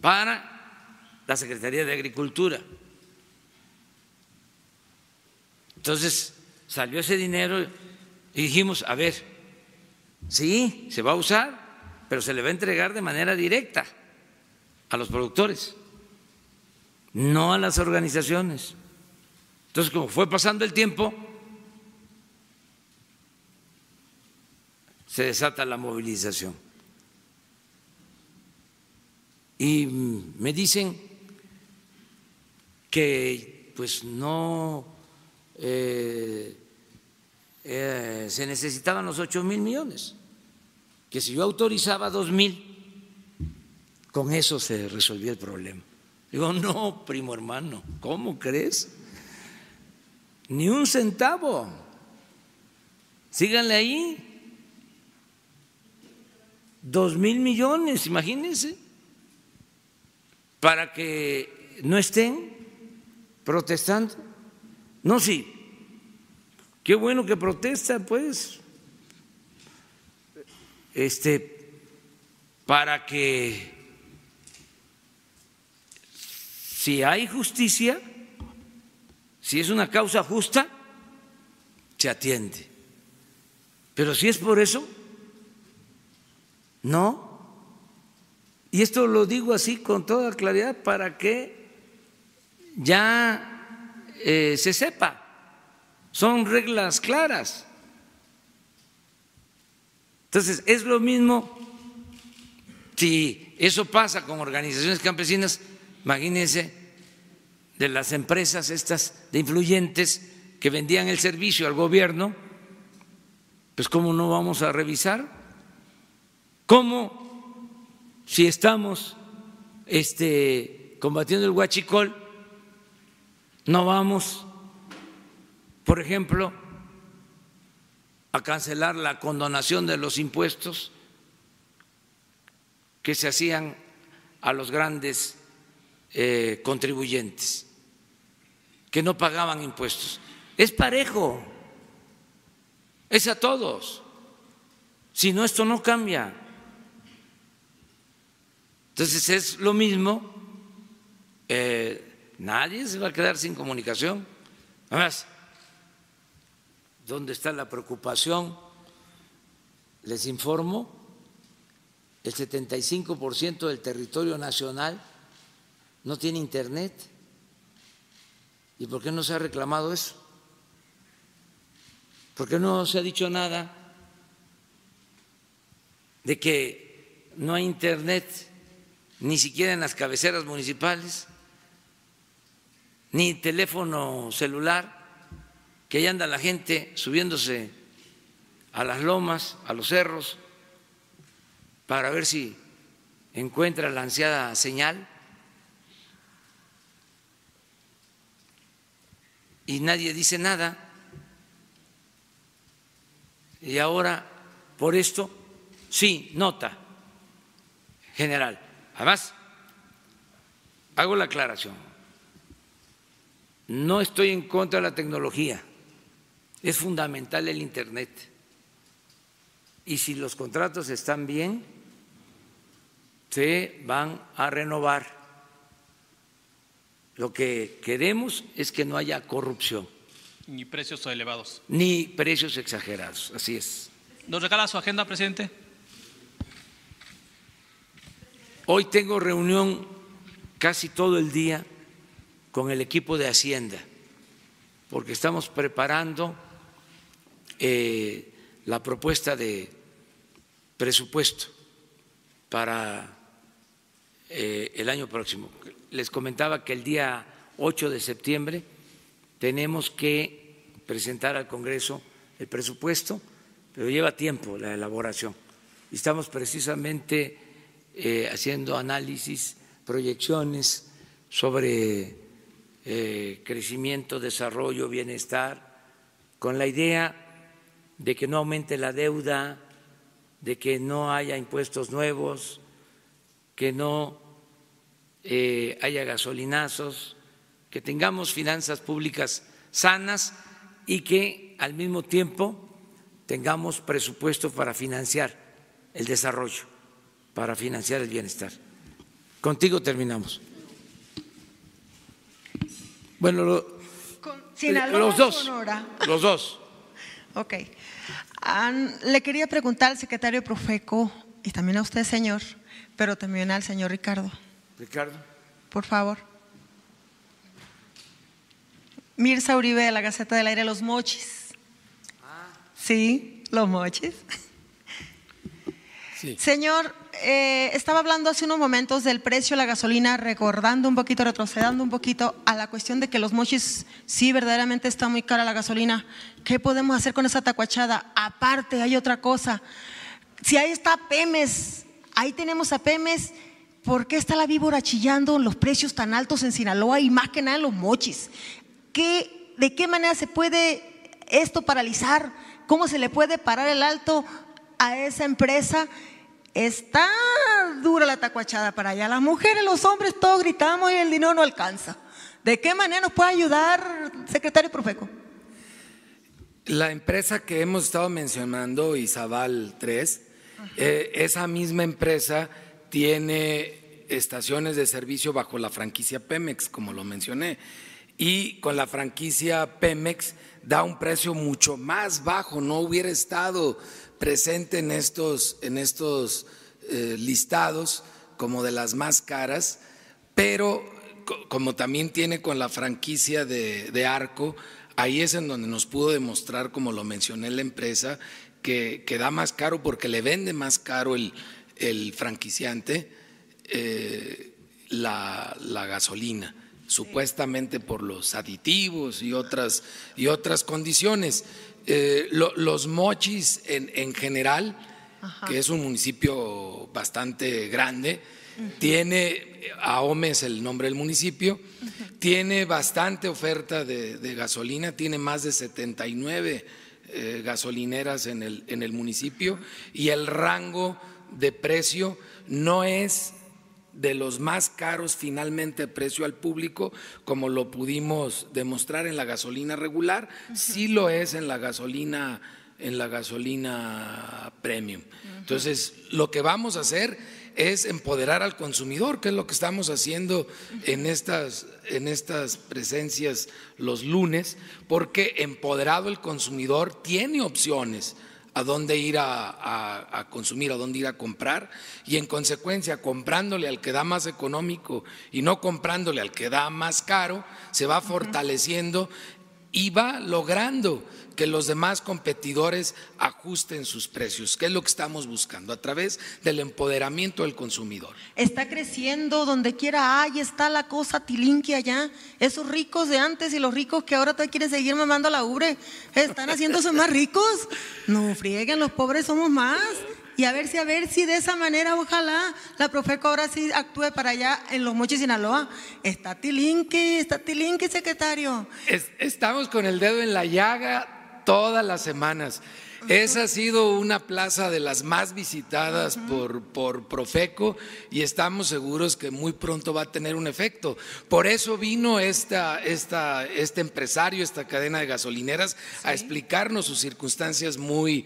para la Secretaría de Agricultura. Entonces salió ese dinero y dijimos, a ver, sí, se va a usar, pero se le va a entregar de manera directa a los productores, no a las organizaciones. Entonces, como fue pasando el tiempo, se desata la movilización. Y me dicen que pues no se necesitaban los 8,000 millones, que si yo autorizaba 2,000, con eso se resolvía el problema. Digo, no, primo hermano, ¿cómo crees? Ni un centavo. Síganle ahí. 2,000 millones, imagínense, para que no estén protestando. No, sí, qué bueno que protesta, pues, para que si hay justicia, si es una causa justa, se atiende. Pero si es por eso, no, y esto lo digo así con toda claridad para que ya se sepa, son reglas claras. Entonces, es lo mismo si eso pasa con organizaciones campesinas, imagínense de las empresas estas de influyentes que vendían el servicio al gobierno, pues ¿cómo no vamos a revisar? ¿Cómo, si estamos combatiendo el huachicol, no vamos, por ejemplo, a cancelar la condonación de los impuestos que se hacían a los grandes contribuyentes, que no pagaban impuestos? Es parejo, es a todos, si no esto no cambia. Entonces es lo mismo, nadie se va a quedar sin comunicación. Además, ¿dónde está la preocupación? Les informo, el 75% del territorio nacional no tiene internet. ¿Y por qué no se ha reclamado eso? ¿Por qué no se ha dicho nada de que no hay internet? Ni siquiera en las cabeceras municipales, ni teléfono celular, que ahí anda la gente subiéndose a las lomas, a los cerros, para ver si encuentra la ansiada señal. Y nadie dice nada. Y ahora, por esto, sí, nota. General. Además, hago la aclaración, no estoy en contra de la tecnología, es fundamental el Internet. Y si los contratos están bien, se van a renovar. Lo que queremos es que no haya corrupción. Ni precios elevados. Ni precios exagerados, así es. ¿Nos regala su agenda, presidente? Hoy tengo reunión casi todo el día con el equipo de Hacienda, porque estamos preparando la propuesta de presupuesto para el año próximo. Les comentaba que el día 8 de septiembre tenemos que presentar al Congreso el presupuesto, pero lleva tiempo la elaboración. Estamos precisamente haciendo análisis, proyecciones sobre crecimiento, desarrollo, bienestar, con la idea de que no aumente la deuda, de que no haya impuestos nuevos, que no haya gasolinazos, que tengamos finanzas públicas sanas y que al mismo tiempo tengamos presupuesto para financiar el desarrollo, para financiar el bienestar. Contigo terminamos. Bueno, los dos. Ok. Le quería preguntar al secretario Profeco y también a usted, señor, pero también al señor Ricardo. Ricardo. Por favor. Mirza Uribe de la Gaceta del Aire, Los Mochis. Sí, Los Mochis. Sí. Señor, estaba hablando hace unos momentos del precio de la gasolina, recordando un poquito, retrocediendo un poquito a la cuestión de que Los Mochis, sí, verdaderamente está muy cara la gasolina. ¿Qué podemos hacer con esa tacuachada? Aparte, hay otra cosa. Si ahí está Pemex, ahí tenemos a Pemex, ¿por qué está la víbora chillando en los precios tan altos en Sinaloa y más que nada en Los Mochis? ¿De qué manera se puede esto paralizar? ¿Cómo se le puede parar el alto a esa empresa? Está dura la tacuachada para allá. Las mujeres, los hombres, todos gritamos y el dinero no alcanza. ¿De qué manera nos puede ayudar, secretario Profeco? La empresa que hemos estado mencionando, Izabal 3, esa misma empresa tiene estaciones de servicio bajo la franquicia Pemex, como lo mencioné. Y con la franquicia Pemex da un precio mucho más bajo, no hubiera estado presente en estos listados como de las más caras, pero como también tiene con la franquicia de Arco, ahí es en donde nos pudo demostrar, como lo mencioné, la empresa que da más caro porque le vende más caro el franquiciante la gasolina, supuestamente por los aditivos y otras condiciones. Los Mochis en general, ajá, que es un municipio bastante grande, uh-huh, tiene, AOME es el nombre del municipio, uh-huh, tiene bastante oferta de gasolina, tiene más de 79 gasolineras en el municipio, uh-huh, y el rango de precio no es de los más caros finalmente de precio al público, como lo pudimos demostrar en la gasolina regular, uh-huh, sí lo es en la gasolina premium. Uh-huh. Entonces, lo que vamos a hacer es empoderar al consumidor, que es lo que estamos haciendo en estas presencias los lunes, porque empoderado el consumidor tiene opciones a dónde ir a consumir, a dónde ir a comprar, y en consecuencia comprándole al que da más económico y no comprándole al que da más caro, se va fortaleciendo y va logrando que los demás competidores ajusten sus precios, que es lo que estamos buscando a través del empoderamiento del consumidor. Está creciendo donde quiera, ahí está la cosa tilinqui allá, esos ricos de antes y los ricos que ahora te quieren seguir mamando la ubre, están haciéndose más ricos, no frieguen, los pobres somos más. Y a ver si de esa manera, ojalá la Profeco ahora sí actúe para allá en Los Mochis, Sinaloa. Está tilinqui, secretario. Estamos con el dedo en la llaga todas las semanas. Esa ha sido una plaza de las más visitadas por Profeco y estamos seguros que muy pronto va a tener un efecto. Por eso vino este empresario, esta cadena de gasolineras, a explicarnos sus circunstancias muy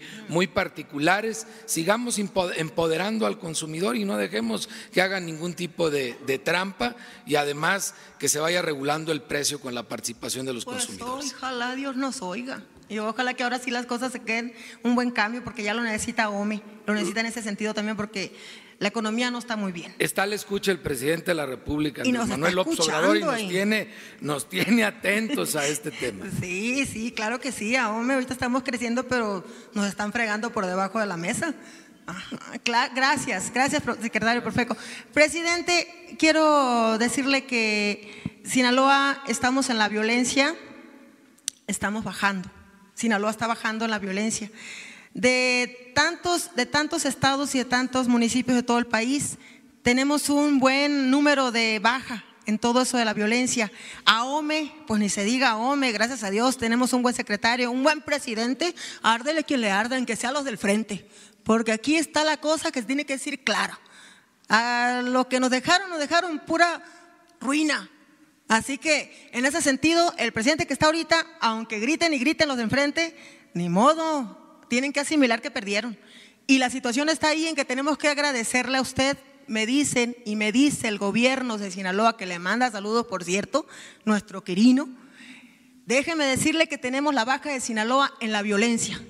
particulares. Sigamos empoderando al consumidor y no dejemos que haga ningún tipo de trampa, y además que se vaya regulando el precio con la participación de los consumidores. Ojalá Dios nos oiga. Y ojalá que ahora sí las cosas se queden un buen cambio, porque ya lo necesita OME, lo necesita en ese sentido también, porque la economía no está muy bien. Está al escucha el presidente de la República, Andrés Manuel López Obrador, y nos tiene atentos a este tema. Sí, sí, claro que sí, a OME ahorita estamos creciendo, pero nos están fregando por debajo de la mesa. Gracias, gracias, secretario Profeco. Presidente, quiero decirle que Sinaloa estamos en la violencia, estamos bajando. Sinaloa está bajando en la violencia. De tantos estados y de tantos municipios de todo el país, tenemos un buen número de baja en todo eso de la violencia. AOME, pues ni se diga AOME, gracias a Dios tenemos un buen secretario, un buen presidente, árdele quien le arda, aunque sea los del frente, porque aquí está la cosa que se tiene que decir clara. A lo que nos dejaron pura ruina. Así que en ese sentido, el presidente que está ahorita, aunque griten y griten los de enfrente, ni modo, tienen que asimilar que perdieron. Y la situación está ahí en que tenemos que agradecerle a usted, me dicen y me dice el gobierno de Sinaloa, que le manda saludos, por cierto, nuestro Quirino. Déjeme decirle que tenemos la baja de Sinaloa en la violencia.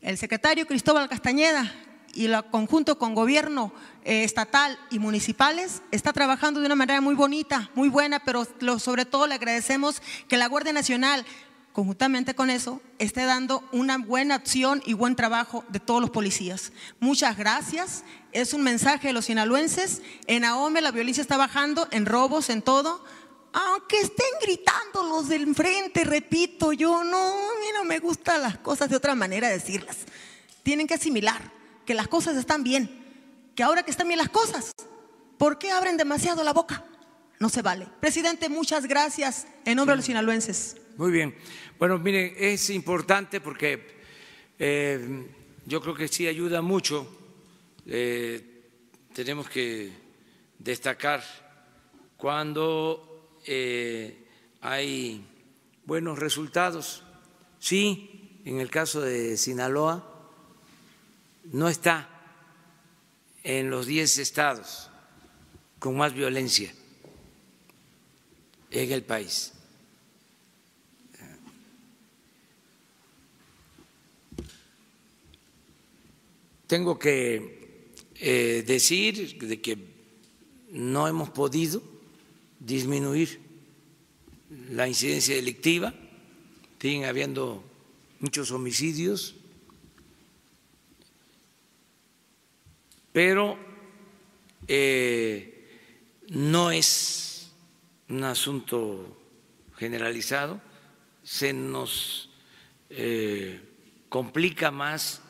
El secretario Cristóbal Castañeda y el conjunto con gobierno estatal y municipales está trabajando de una manera muy bonita, muy buena, pero sobre todo le agradecemos que la Guardia Nacional, conjuntamente con eso, esté dando una buena acción y buen trabajo de todos los policías. Muchas gracias, es un mensaje de los sinaloenses. En AOME la violencia está bajando, en robos, en todo. Aunque estén gritando los del enfrente, repito, a mí no me gustan las cosas de otra manera decirlas. Tienen que asimilar que las cosas están bien, que ahora que están bien las cosas, ¿por qué abren demasiado la boca? No se vale. Presidente, muchas gracias en nombre de los sinaloenses. Muy bien. Bueno, miren, es importante porque yo creo que sí ayuda mucho. Tenemos que destacar cuando hay buenos resultados. Sí, en el caso de Sinaloa, no está en los 10 estados con más violencia en el país. Tengo que decir de que no hemos podido disminuir la incidencia delictiva, siguen habiendo muchos homicidios, pero no es un asunto generalizado, se nos complica más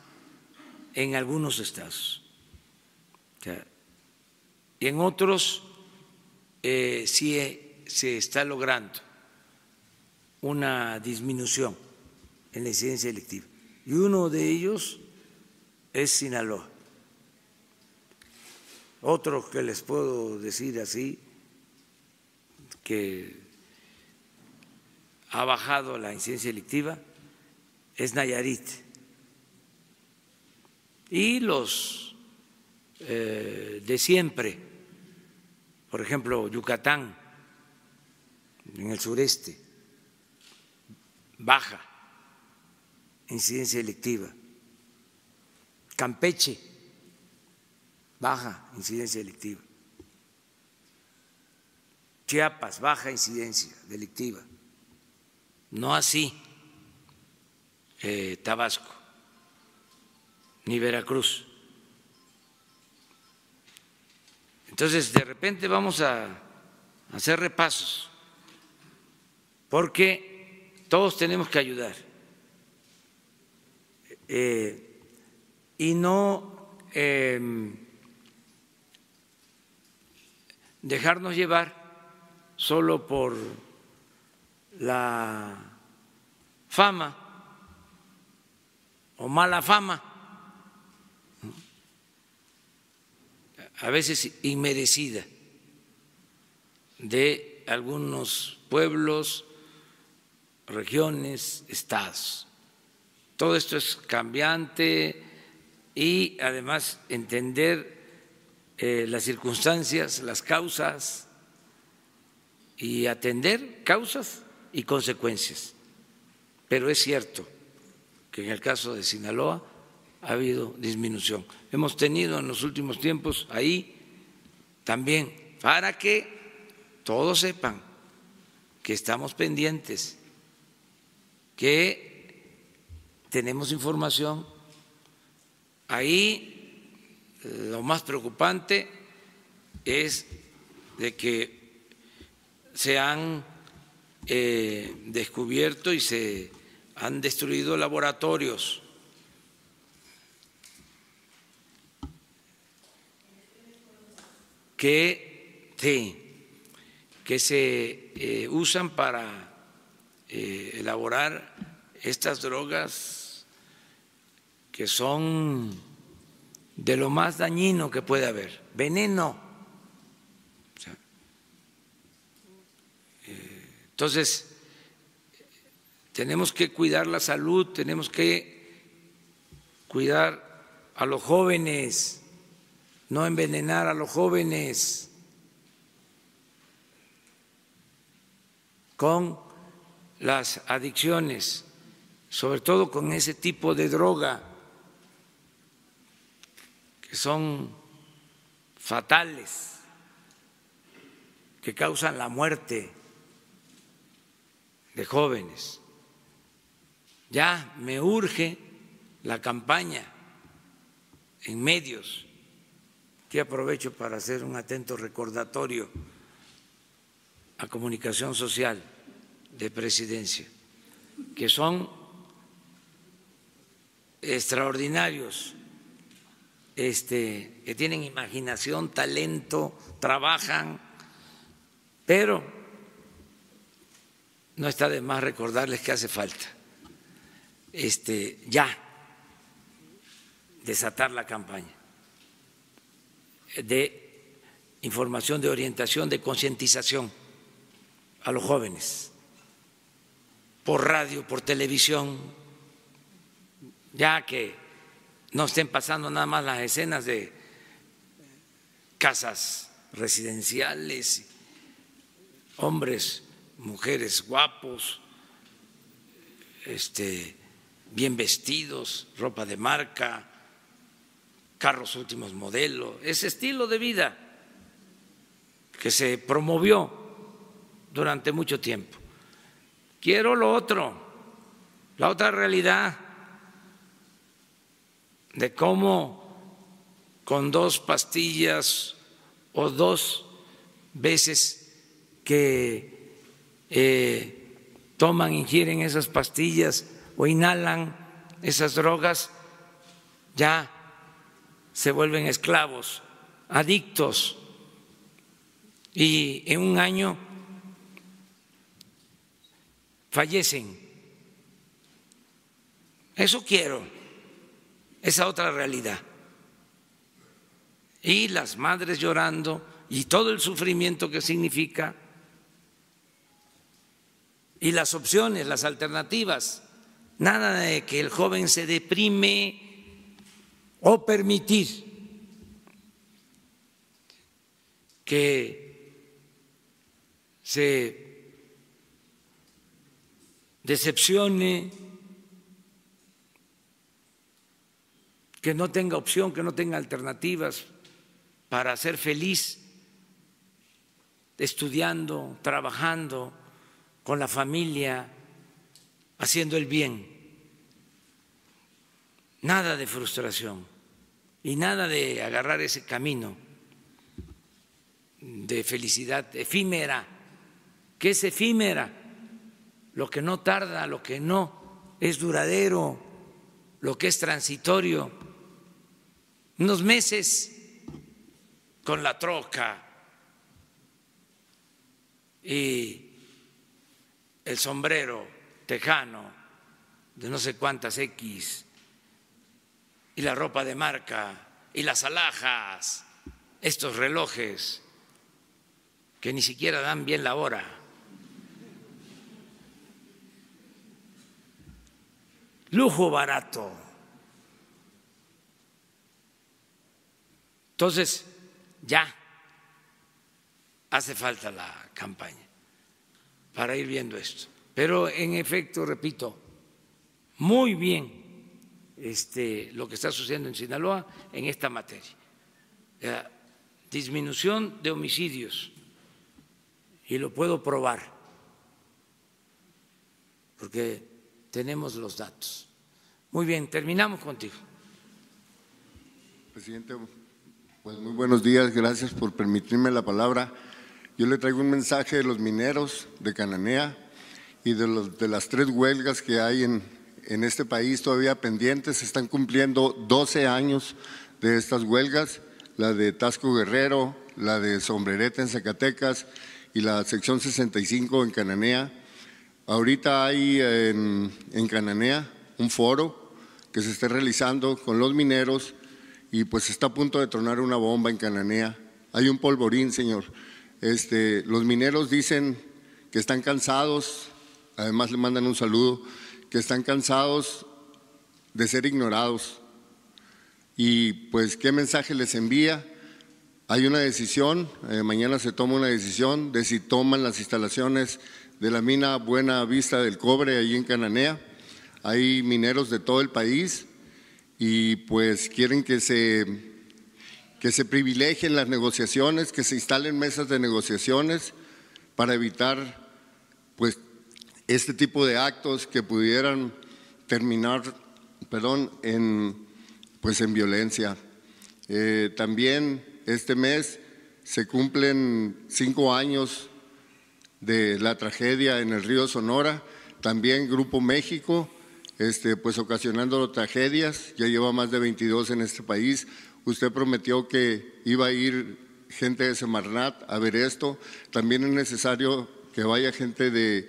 en algunos estados. O sea, y en otros sí se está logrando una disminución en la incidencia delictiva, y uno de ellos es Sinaloa. Otro que les puedo decir así, que ha bajado la incidencia delictiva, es Nayarit. Y los de siempre, por ejemplo, Yucatán, en el sureste, baja incidencia delictiva. Campeche, baja incidencia delictiva. Chiapas, baja incidencia delictiva. No así Tabasco ni Veracruz. Entonces, de repente vamos a hacer repasos, porque todos tenemos que ayudar y no dejarnos llevar solo por la fama o mala fama, a veces inmerecida, de algunos pueblos, regiones, estados. Todo esto es cambiante y además entender las circunstancias, las causas y atender causas y consecuencias. Pero es cierto que en el caso de Sinaloa ha habido disminución. Hemos tenido en los últimos tiempos ahí también, para que todos sepan que estamos pendientes, que tenemos información. Ahí lo más preocupante es de que se han descubierto y se han destruido laboratorios. Que se usan para elaborar estas drogas que son de lo más dañino que puede haber, veneno. O sea, entonces, tenemos que cuidar la salud, tenemos que cuidar a los jóvenes, no envenenar a los jóvenes con las adicciones, sobre todo con ese tipo de droga que son fatales, que causan la muerte de jóvenes. Ya me urge la campaña en medios. Aquí aprovecho para hacer un atento recordatorio a Comunicación Social de Presidencia, que son extraordinarios, que tienen imaginación, talento, trabajan, pero no está de más recordarles que hace falta ya desatar la campaña de información, de orientación, de concientización a los jóvenes, por radio, por televisión, ya que no estén pasando nada más las escenas de casas residenciales, hombres, mujeres guapos, bien vestidos, ropa de marca, carros últimos modelos, ese estilo de vida que se promovió durante mucho tiempo. Quiero lo otro, la otra realidad de cómo con dos pastillas o dos veces que toman, ingieren esas pastillas o inhalan esas drogas, ya se vuelven esclavos, adictos, y en un año fallecen. Eso quiero, esa otra realidad. Y las madres llorando y todo el sufrimiento que significa, y las opciones, las alternativas, nada de que el joven se deprime o permitir que se decepcione, que no tenga opción, que no tenga alternativas para ser feliz estudiando, trabajando, con la familia, haciendo el bien. Nada de frustración. Y nada de agarrar ese camino de felicidad efímera, que es efímera, lo que no tarda, lo que no es duradero, lo que es transitorio. Unos meses con la troca y el sombrero tejano de no sé cuántas X y la ropa de marca y las alhajas, estos relojes que ni siquiera dan bien la hora. Lujo barato. Entonces, ya hace falta la campaña para ir viendo esto. Pero en efecto, repito, muy bien lo que está sucediendo en Sinaloa en esta materia. La disminución de homicidios, y lo puedo probar, porque tenemos los datos. Muy bien, terminamos contigo. Presidente, pues muy buenos días, gracias por permitirme la palabra. Yo le traigo un mensaje de los mineros de Cananea y de las tres huelgas que hay en este país todavía pendientes. Se están cumpliendo 12 años de estas huelgas, la de Tasco Guerrero, la de Sombrerete en Zacatecas y la sección 65 en Cananea. Ahorita hay en Cananea un foro que se está realizando con los mineros y pues está a punto de tronar una bomba en Cananea. Hay un polvorín, señor. Los mineros dicen que están cansados, además le mandan un saludo, que están cansados de ser ignorados. Y pues, ¿qué mensaje les envía? Hay una decisión, mañana se toma una decisión de si toman las instalaciones de la mina Buena Vista del Cobre, ahí en Cananea. Hay mineros de todo el país y pues quieren que se privilegien las negociaciones, que se instalen mesas de negociaciones para evitar pues este tipo de actos que pudieran terminar, en violencia. También este mes se cumplen 5 años de la tragedia en el río Sonora, también Grupo México, pues ocasionando tragedias, ya lleva más de 22 en este país. Usted prometió que iba a ir gente de Semarnat a ver esto, también es necesario que vaya gente de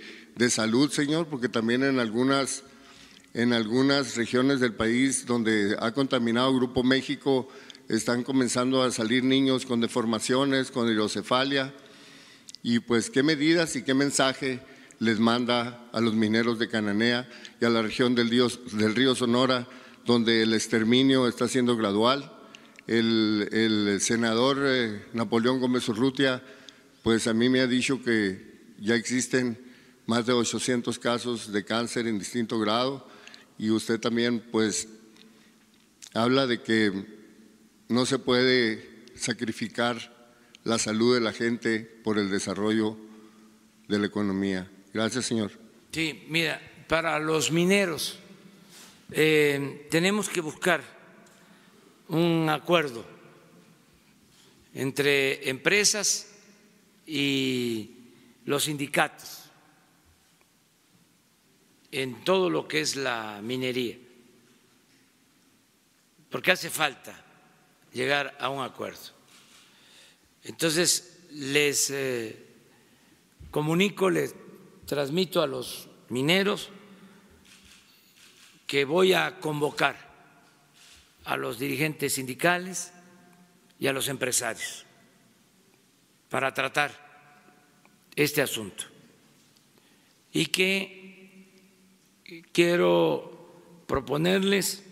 salud, señor, porque también en algunas regiones del país donde ha contaminado Grupo México están comenzando a salir niños con deformaciones, con hidrocefalia. Y pues, ¿qué medidas y qué mensaje les manda a los mineros de Cananea y a la región del río Sonora, donde el exterminio está siendo gradual? El senador Napoleón Gómez Urrutia, pues a mí me ha dicho que ya existen más de 800 casos de cáncer en distinto grado, y usted también pues habla de que no se puede sacrificar la salud de la gente por el desarrollo de la economía. Gracias, señor. Sí, mira, para los mineros tenemos que buscar un acuerdo entre empresas y los sindicatos en todo lo que es la minería, porque hace falta llegar a un acuerdo. Entonces, les comunico, les transmito a los mineros que voy a convocar a los dirigentes sindicales y a los empresarios para tratar este asunto, y que quiero proponerles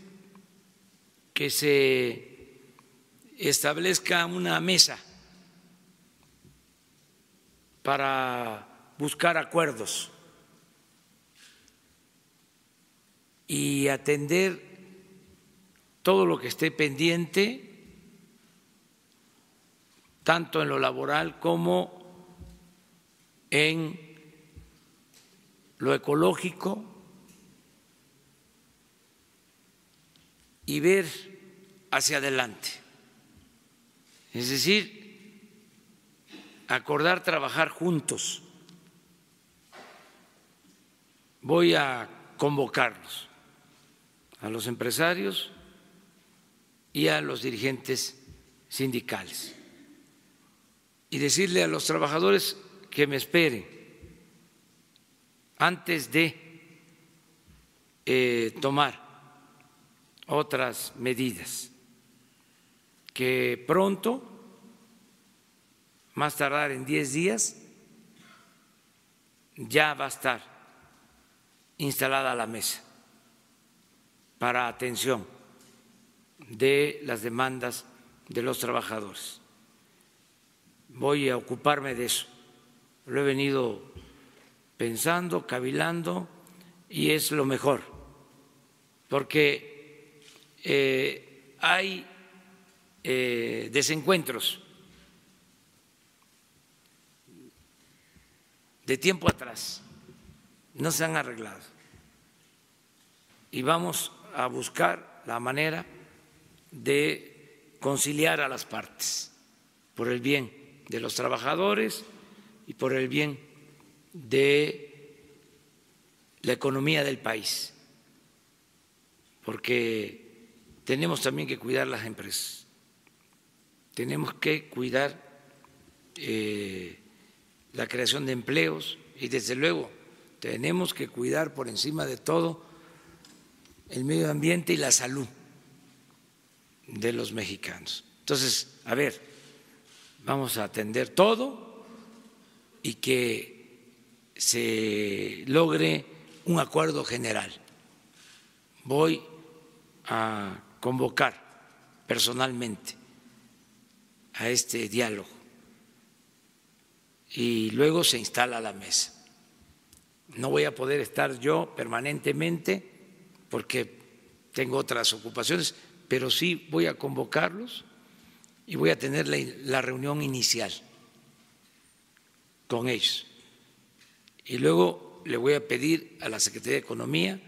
que se establezca una mesa para buscar acuerdos y atender todo lo que esté pendiente, tanto en lo laboral como en lo ecológico, y ver hacia adelante, es decir, acordar trabajar juntos. Voy a convocarlos, a los empresarios y a los dirigentes sindicales, y decirle a los trabajadores que me esperen antes de tomar otras medidas que pronto, más tardar en 10 días, ya va a estar instalada la mesa para atención de las demandas de los trabajadores. Voy a ocuparme de eso. Lo he venido pensando, cavilando, y es lo mejor, porque hay desencuentros de tiempo atrás, no se han arreglado, y vamos a buscar la manera de conciliar a las partes por el bien de los trabajadores y por el bien de la economía del país, porque tenemos también que cuidar las empresas, tenemos que cuidar la creación de empleos y, desde luego, tenemos que cuidar por encima de todo el medio ambiente y la salud de los mexicanos. Entonces, a ver, vamos a atender todo y que se logre un acuerdo general. Voy a convocar personalmente a este diálogo y luego se instala la mesa. No voy a poder estar yo permanentemente porque tengo otras ocupaciones, pero sí voy a convocarlos y voy a tener la reunión inicial con ellos. Y luego le voy a pedir a la Secretaría de Economía,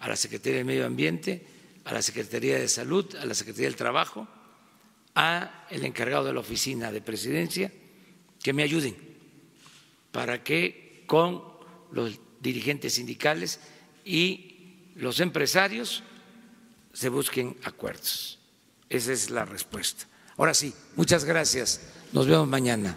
a la Secretaría de Medio Ambiente, a la Secretaría de Salud, a la Secretaría del Trabajo, al encargado de la oficina de presidencia, que me ayuden para que con los dirigentes sindicales y los empresarios se busquen acuerdos. Esa es la respuesta. Ahora sí, muchas gracias. Nos vemos mañana.